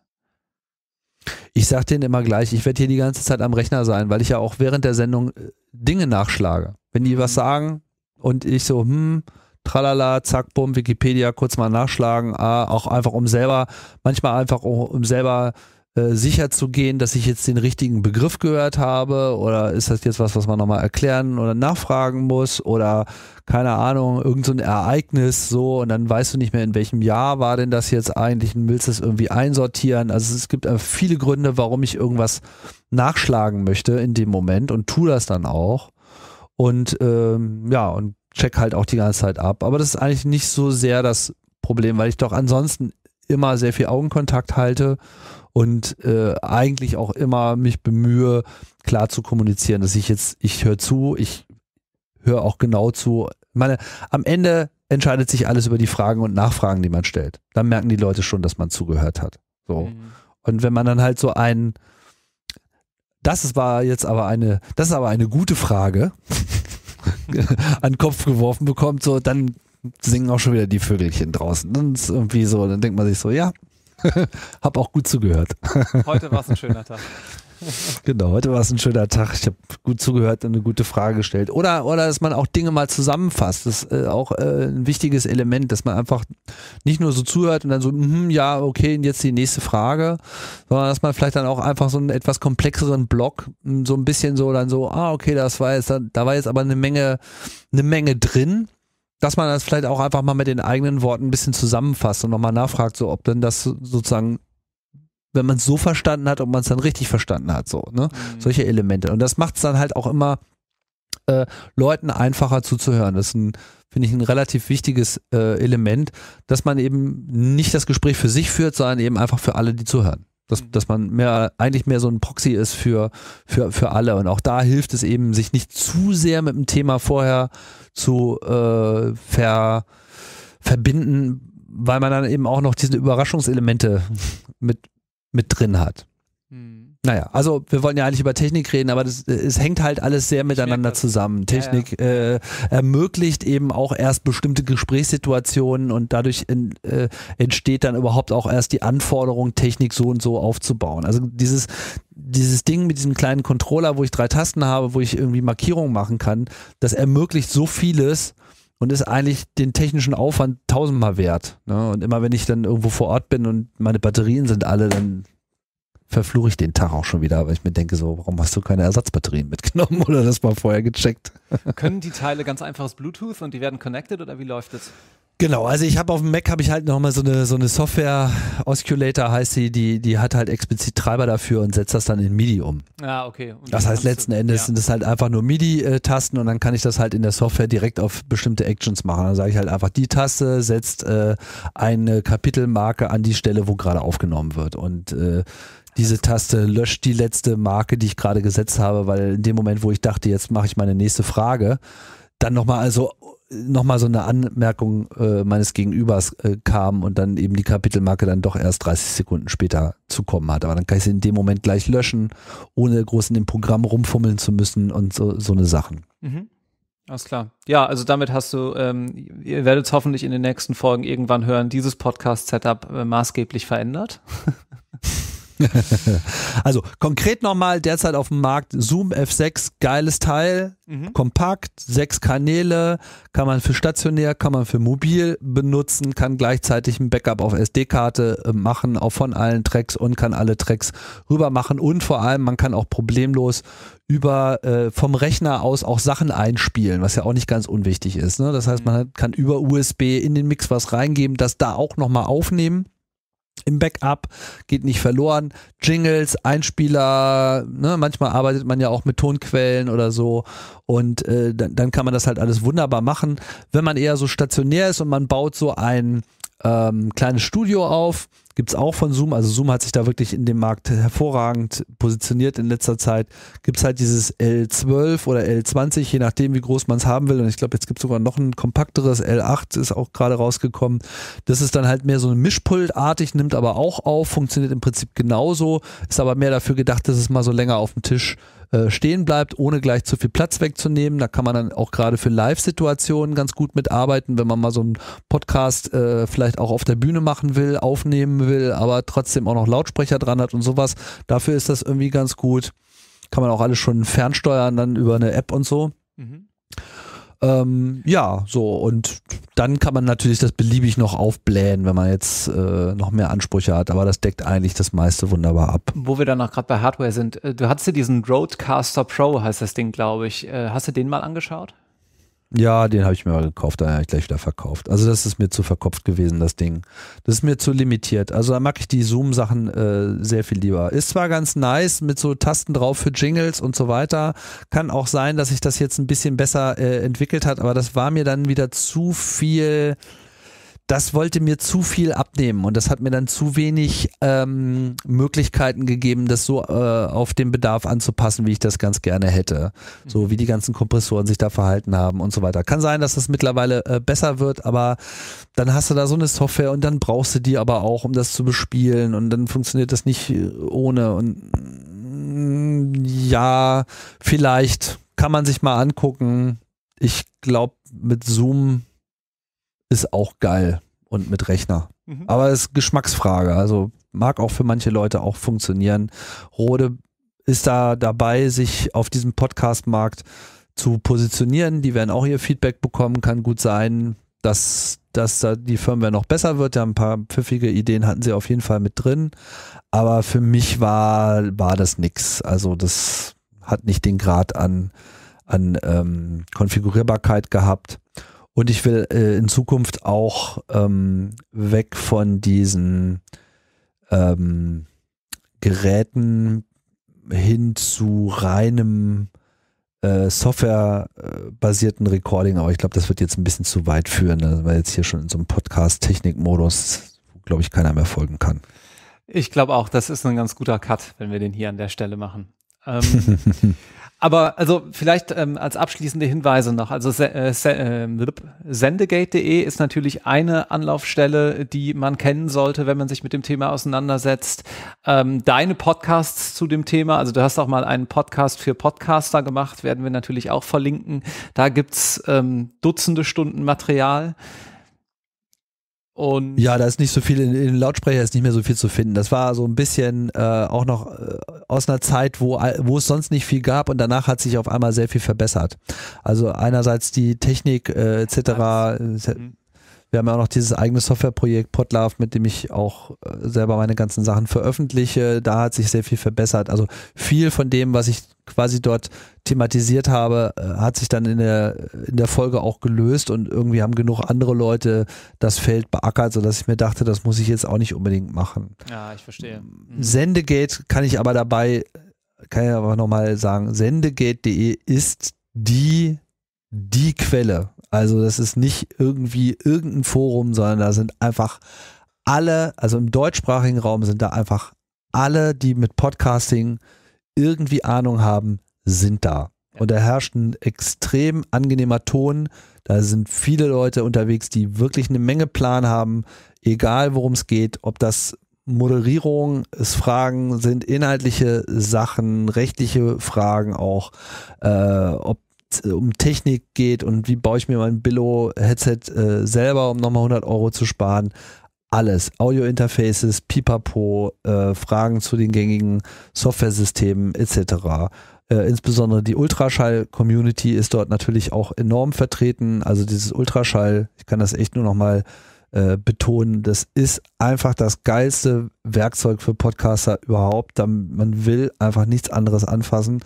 Ich sage denen immer gleich, ich werde hier die ganze Zeit am Rechner sein, weil ich ja auch während der Sendung Dinge nachschlage. Wenn die was sagen und ich so, hm, tralala, zack, bumm, Wikipedia, kurz mal nachschlagen, ah, auch einfach um selber, manchmal einfach um selber äh, sicher zu gehen, dass ich jetzt den richtigen Begriff gehört habe, oder ist das jetzt was, was man nochmal erklären oder nachfragen muss, oder keine Ahnung, irgend so ein Ereignis so, und dann weißt du nicht mehr, in welchem Jahr war denn das jetzt eigentlich und willst es irgendwie einsortieren. Also es gibt viele Gründe, warum ich irgendwas nachschlagen möchte in dem Moment, und tue das dann auch. Und ähm, ja, und check halt auch die ganze Zeit ab. Aber das ist eigentlich nicht so sehr das Problem, weil ich doch ansonsten immer sehr viel Augenkontakt halte und äh, eigentlich auch immer mich bemühe, klar zu kommunizieren, dass ich jetzt, ich höre zu, ich höre auch genau zu. Ich meine, am Ende entscheidet sich alles über die Fragen und Nachfragen, die man stellt. Dann merken die Leute schon, dass man zugehört hat. So. Mhm. Und wenn man dann halt so einen, das war jetzt aber eine, das ist aber eine gute Frage, an den Kopf geworfen bekommt, so, dann singen auch schon wieder die Vögelchen draußen. Dann ist irgendwie so, dann denkt man sich so, ja, hab auch gut zugehört. Heute war es ein schöner Tag. Genau, heute war es ein schöner Tag. Ich habe gut zugehört und eine gute Frage gestellt. Oder, oder dass man auch Dinge mal zusammenfasst. Das ist äh, auch äh, ein wichtiges Element, dass man einfach nicht nur so zuhört und dann so, mm, ja, okay, und jetzt die nächste Frage, sondern dass man vielleicht dann auch einfach so einen etwas komplexeren Block, so ein bisschen so dann so, ah, okay, das war jetzt, da war jetzt aber eine Menge, eine Menge drin, dass man das vielleicht auch einfach mal mit den eigenen Worten ein bisschen zusammenfasst und nochmal nachfragt, so, ob denn das sozusagen, wenn man es so verstanden hat, ob man es dann richtig verstanden hat, so, ne? Mhm. Solche Elemente. Und das macht es dann halt auch immer äh, Leuten einfacher zuzuhören. Das ist ein, finde ich, ein relativ wichtiges äh, Element, dass man eben nicht das Gespräch für sich führt, sondern eben einfach für alle, die zuhören. Dass, mhm. dass man mehr, eigentlich mehr so ein Proxy ist für, für, für alle. Und auch da hilft es eben, sich nicht zu sehr mit dem Thema vorher zu äh, ver, verbinden, weil man dann eben auch noch diese Überraschungselemente mit mit drin hat. Hm. Naja, also wir wollen ja eigentlich über Technik reden, aber das, es hängt halt alles sehr miteinander zusammen. Technik ja, ja. Äh, ermöglicht eben auch erst bestimmte Gesprächssituationen, und dadurch in, äh, entsteht dann überhaupt auch erst die Anforderung, Technik so und so aufzubauen. Also dieses, dieses Ding mit diesem kleinen Controller, wo ich drei Tasten habe, wo ich irgendwie Markierungen machen kann, das ermöglicht so vieles, und ist eigentlich den technischen Aufwand tausendmal wert. Ne? Und immer wenn ich dann irgendwo vor Ort bin und meine Batterien sind alle, dann verfluche ich den Tag auch schon wieder, weil ich mir denke so, warum hast du keine Ersatzbatterien mitgenommen oder das mal vorher gecheckt? Können die Teile ganz einfaches Bluetooth und die werden connected, oder wie läuft das? Genau, also ich habe auf dem Mac habe ich halt nochmal so eine so eine Software, Osculator heißt sie, die, die hat halt explizit Treiber dafür und setzt das dann in MIDI um. Ah, okay. Und das heißt letzten du, Endes ja. sind das halt einfach nur MIDI-Tasten, und dann kann ich das halt in der Software direkt auf bestimmte Actions machen. Dann sage ich halt einfach, die Taste setzt äh, eine Kapitelmarke an die Stelle, wo gerade aufgenommen wird, und äh, diese Taste löscht die letzte Marke, die ich gerade gesetzt habe, weil in dem Moment, wo ich dachte, jetzt mache ich meine nächste Frage, dann nochmal also... nochmal so eine Anmerkung äh, meines Gegenübers äh, kam und dann eben die Kapitelmarke dann doch erst dreißig Sekunden später zukommen hat. Aber dann kann ich sie in dem Moment gleich löschen, ohne groß in dem Programm rumfummeln zu müssen und so, so eine Sachen. Mhm. Alles klar. Ja, also damit hast du, ähm, ihr werdet es hoffentlich in den nächsten Folgen irgendwann hören, dieses Podcast-Setup äh, maßgeblich verändert. Also konkret nochmal, derzeit auf dem Markt Zoom F sechs, geiles Teil, mhm. kompakt, sechs Kanäle, kann man für stationär, kann man für mobil benutzen, kann gleichzeitig ein Backup auf S D-Karte äh, machen, auch von allen Tracks, und kann alle Tracks rüber machen, und vor allem, man kann auch problemlos über äh, vom Rechner aus auch Sachen einspielen, was ja auch nicht ganz unwichtig ist. Ne? Das heißt, man hat, kann über U S B in den Mix was reingeben, das da auch nochmal aufnehmen. Im Backup, geht nicht verloren, Jingles, Einspieler, ne? Manchmal arbeitet man ja auch mit Tonquellen oder so, und äh, dann, dann kann man das halt alles wunderbar machen. Wenn man eher so stationär ist und man baut so ein ähm, kleines Studio auf, gibt es auch von Zoom, also Zoom hat sich da wirklich in dem Markt hervorragend positioniert in letzter Zeit, gibt es halt dieses L zwölf oder L zwanzig, je nachdem wie groß man es haben will, und ich glaube jetzt gibt es sogar noch ein kompakteres, L acht ist auch gerade rausgekommen, das ist dann halt mehr so ein Mischpult-artig, nimmt aber auch auf, funktioniert im Prinzip genauso, ist aber mehr dafür gedacht, dass es mal so länger auf dem Tisch äh, stehen bleibt, ohne gleich zu viel Platz wegzunehmen. Da kann man dann auch gerade für Live-Situationen ganz gut mitarbeiten, wenn man mal so einen Podcast äh, vielleicht auch auf der Bühne machen will, aufnehmen will, aber trotzdem auch noch Lautsprecher dran hat und sowas. Dafür ist das irgendwie ganz gut. Kann man auch alles schon fernsteuern, dann über eine App und so. Mhm. Ähm, ja, so, und dann kann man natürlich das beliebig noch aufblähen, wenn man jetzt äh, noch mehr Ansprüche hat, aber das deckt eigentlich das meiste wunderbar ab. Wo wir dann auch gerade bei Hardware sind, du hattest dir diesen Rodecaster Pro, heißt das Ding, glaube ich, hast du den mal angeschaut? Ja, den habe ich mir mal gekauft, dann habe ich gleich wieder verkauft. Also das ist mir zu verkopft gewesen, das Ding. Das ist mir zu limitiert. Also da mag ich die Zoom-Sachen äh, sehr viel lieber. Ist zwar ganz nice mit so Tasten drauf für Jingles und so weiter. Kann auch sein, dass sich das jetzt ein bisschen besser äh, entwickelt hat, aber das war mir dann wieder zu viel... Das wollte mir zu viel abnehmen und das hat mir dann zu wenig ähm, Möglichkeiten gegeben, das so äh, auf den Bedarf anzupassen, wie ich das ganz gerne hätte. So wie die ganzen Kompressoren sich da verhalten haben und so weiter. Kann sein, dass das mittlerweile äh, besser wird, aber dann hast du da so eine Software und dann brauchst du die aber auch, um das zu bespielen, und dann funktioniert das nicht ohne. Und ja, vielleicht kann man sich mal angucken. Ich glaube, mit Zoom ist auch geil und mit Rechner. Mhm. Aber es ist Geschmacksfrage. Also mag auch für manche Leute auch funktionieren. Rode ist da dabei, sich auf diesem Podcast-Markt zu positionieren. Die werden auch ihr Feedback bekommen. Kann gut sein, dass, dass da die Firmware noch besser wird. Ja, ein paar pfiffige Ideen hatten sie auf jeden Fall mit drin. Aber für mich war, war das nix. Also das hat nicht den Grad an, an ähm, Konfigurierbarkeit gehabt. Und ich will äh, in Zukunft auch ähm, weg von diesen ähm, Geräten hin zu reinem äh, softwarebasierten Recording. Aber ich glaube, das wird jetzt ein bisschen zu weit führen, ne? Weil jetzt hier schon in so einem Podcast-Technik-Modus, wo, glaube ich, keiner mehr folgen kann. Ich glaube auch, das ist ein ganz guter Cut, wenn wir den hier an der Stelle machen. Ähm, aber also vielleicht ähm, als abschließende Hinweise noch, also se äh, se äh, Sendegate punkt de ist natürlich eine Anlaufstelle, die man kennen sollte, wenn man sich mit dem Thema auseinandersetzt. Ähm, deine Podcasts zu dem Thema, also du hast auch mal einen Podcast für Podcaster gemacht, werden wir natürlich auch verlinken. Da gibt es ähm, Dutzende Stunden Material. Und ja, da ist nicht so viel, in den Lautsprecher ist nicht mehr so viel zu finden. Das war so ein bisschen äh, auch noch äh, aus einer Zeit, wo, wo es sonst nicht viel gab, und danach hat sich auf einmal sehr viel verbessert. Also einerseits die Technik äh, et cetera. Mhm. Wir haben ja auch noch dieses eigene Softwareprojekt Podlove, mit dem ich auch äh, selber meine ganzen Sachen veröffentliche. Da hat sich sehr viel verbessert. Also viel von dem, was ich quasi dort thematisiert habe, äh, hat sich dann in der, in der Folge auch gelöst, und irgendwie haben genug andere Leute das Feld beackert, sodass ich mir dachte, das muss ich jetzt auch nicht unbedingt machen. Ja, ich verstehe. Mhm. Sendegate kann ich aber dabei, kann ich aber nochmal sagen, Sendegate punkt de ist die, die Quelle. Also das ist nicht irgendwie irgendein Forum, sondern da sind einfach alle, also im deutschsprachigen Raum sind da einfach alle, die mit Podcasting irgendwie Ahnung haben, sind da. Und da herrscht ein extrem angenehmer Ton. Da sind viele Leute unterwegs, die wirklich eine Menge Plan haben, egal worum es geht, ob das Moderierung ist, Fragen sind, inhaltliche Sachen, rechtliche Fragen auch, äh, ob um Technik geht und wie baue ich mir mein Billo-Headset äh, selber, um nochmal hundert Euro zu sparen. Alles. Audio-Interfaces, Pipapo, äh, Fragen zu den gängigen Softwaresystemen et cetera. Äh, insbesondere die Ultraschall-Community ist dort natürlich auch enorm vertreten. Also dieses Ultraschall, ich kann das echt nur nochmal äh, betonen, das ist einfach das geilste Werkzeug für Podcaster überhaupt. Man will einfach nichts anderes anfassen.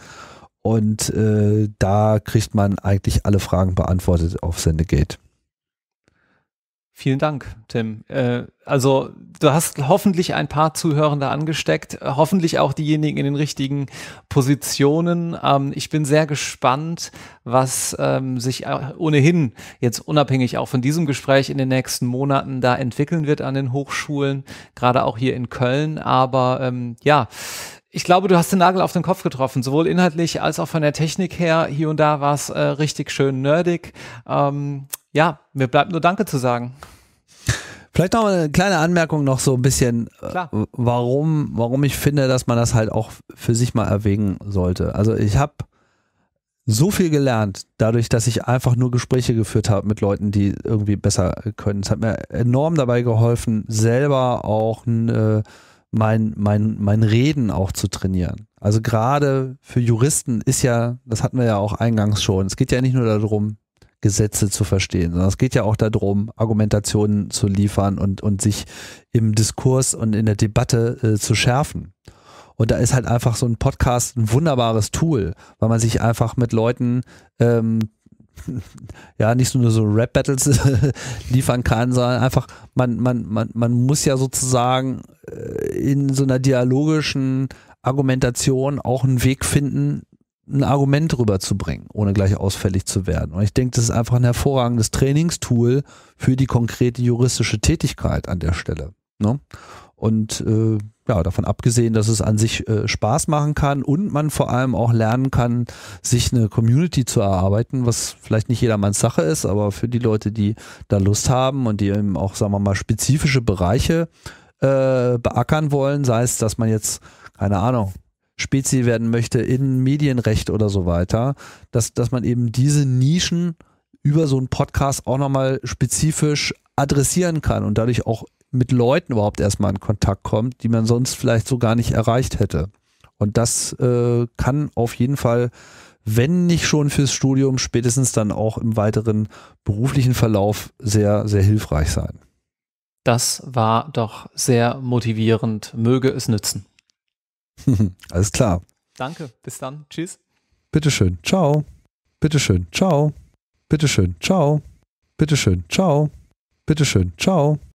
Und äh, da kriegt man eigentlich alle Fragen beantwortet auf Sendegate. Vielen Dank, Tim. Äh, also du hast hoffentlich ein paar Zuhörende angesteckt, hoffentlich auch diejenigen in den richtigen Positionen. Ähm, ich bin sehr gespannt, was ähm, sich ohnehin jetzt unabhängig auch von diesem Gespräch in den nächsten Monaten da entwickeln wird an den Hochschulen, gerade auch hier in Köln. Aber ähm, ja, ich glaube, du hast den Nagel auf den Kopf getroffen, sowohl inhaltlich als auch von der Technik her. Hier und da war es äh, richtig schön nerdig. Ähm, ja, mir bleibt nur Danke zu sagen. Vielleicht noch eine kleine Anmerkung, noch so ein bisschen, Klar. warum warum ich finde, dass man das halt auch für sich mal erwägen sollte. Also ich habe so viel gelernt, dadurch, dass ich einfach nur Gespräche geführt habe mit Leuten, die irgendwie besser können. Es hat mir enorm dabei geholfen, selber auch äh, mein, mein, mein Reden auch zu trainieren. Also gerade für Juristen ist ja, das hatten wir ja auch eingangs schon, es geht ja nicht nur darum, Gesetze zu verstehen, sondern es geht ja auch darum, Argumentationen zu liefern und, und sich im Diskurs und in der Debatte äh, zu schärfen. Und da ist halt einfach so ein Podcast ein wunderbares Tool, weil man sich einfach mit Leuten ähm, ja nicht nur so Rap-Battles liefern kann, sondern einfach, man, man, man, man muss ja sozusagen in so einer dialogischen Argumentation auch einen Weg finden, ein Argument rüberzubringen, ohne gleich ausfällig zu werden. Und ich denke, das ist einfach ein hervorragendes Trainingstool für die konkrete juristische Tätigkeit an der Stelle. Ne? Und äh, ja, davon abgesehen, dass es an sich äh, Spaß machen kann und man vor allem auch lernen kann, sich eine Community zu erarbeiten, was vielleicht nicht jedermanns Sache ist, aber für die Leute, die da Lust haben und die eben auch, sagen wir mal, spezifische Bereiche äh, beackern wollen, sei es, dass man jetzt, keine Ahnung, Spezi werden möchte in Medienrecht oder so weiter, dass, dass man eben diese Nischen über so einen Podcast auch nochmal spezifisch adressieren kann und dadurch auch mit Leuten überhaupt erstmal in Kontakt kommt, die man sonst vielleicht so gar nicht erreicht hätte. Und das äh, kann auf jeden Fall, wenn nicht schon fürs Studium, spätestens dann auch im weiteren beruflichen Verlauf sehr, sehr hilfreich sein. Das war doch sehr motivierend. Möge es nützen. Alles klar. Danke. Bis dann. Tschüss. Bitteschön. Ciao. Bitteschön. Ciao. Bitteschön. Ciao. Bitteschön. Ciao. Bitteschön. Ciao.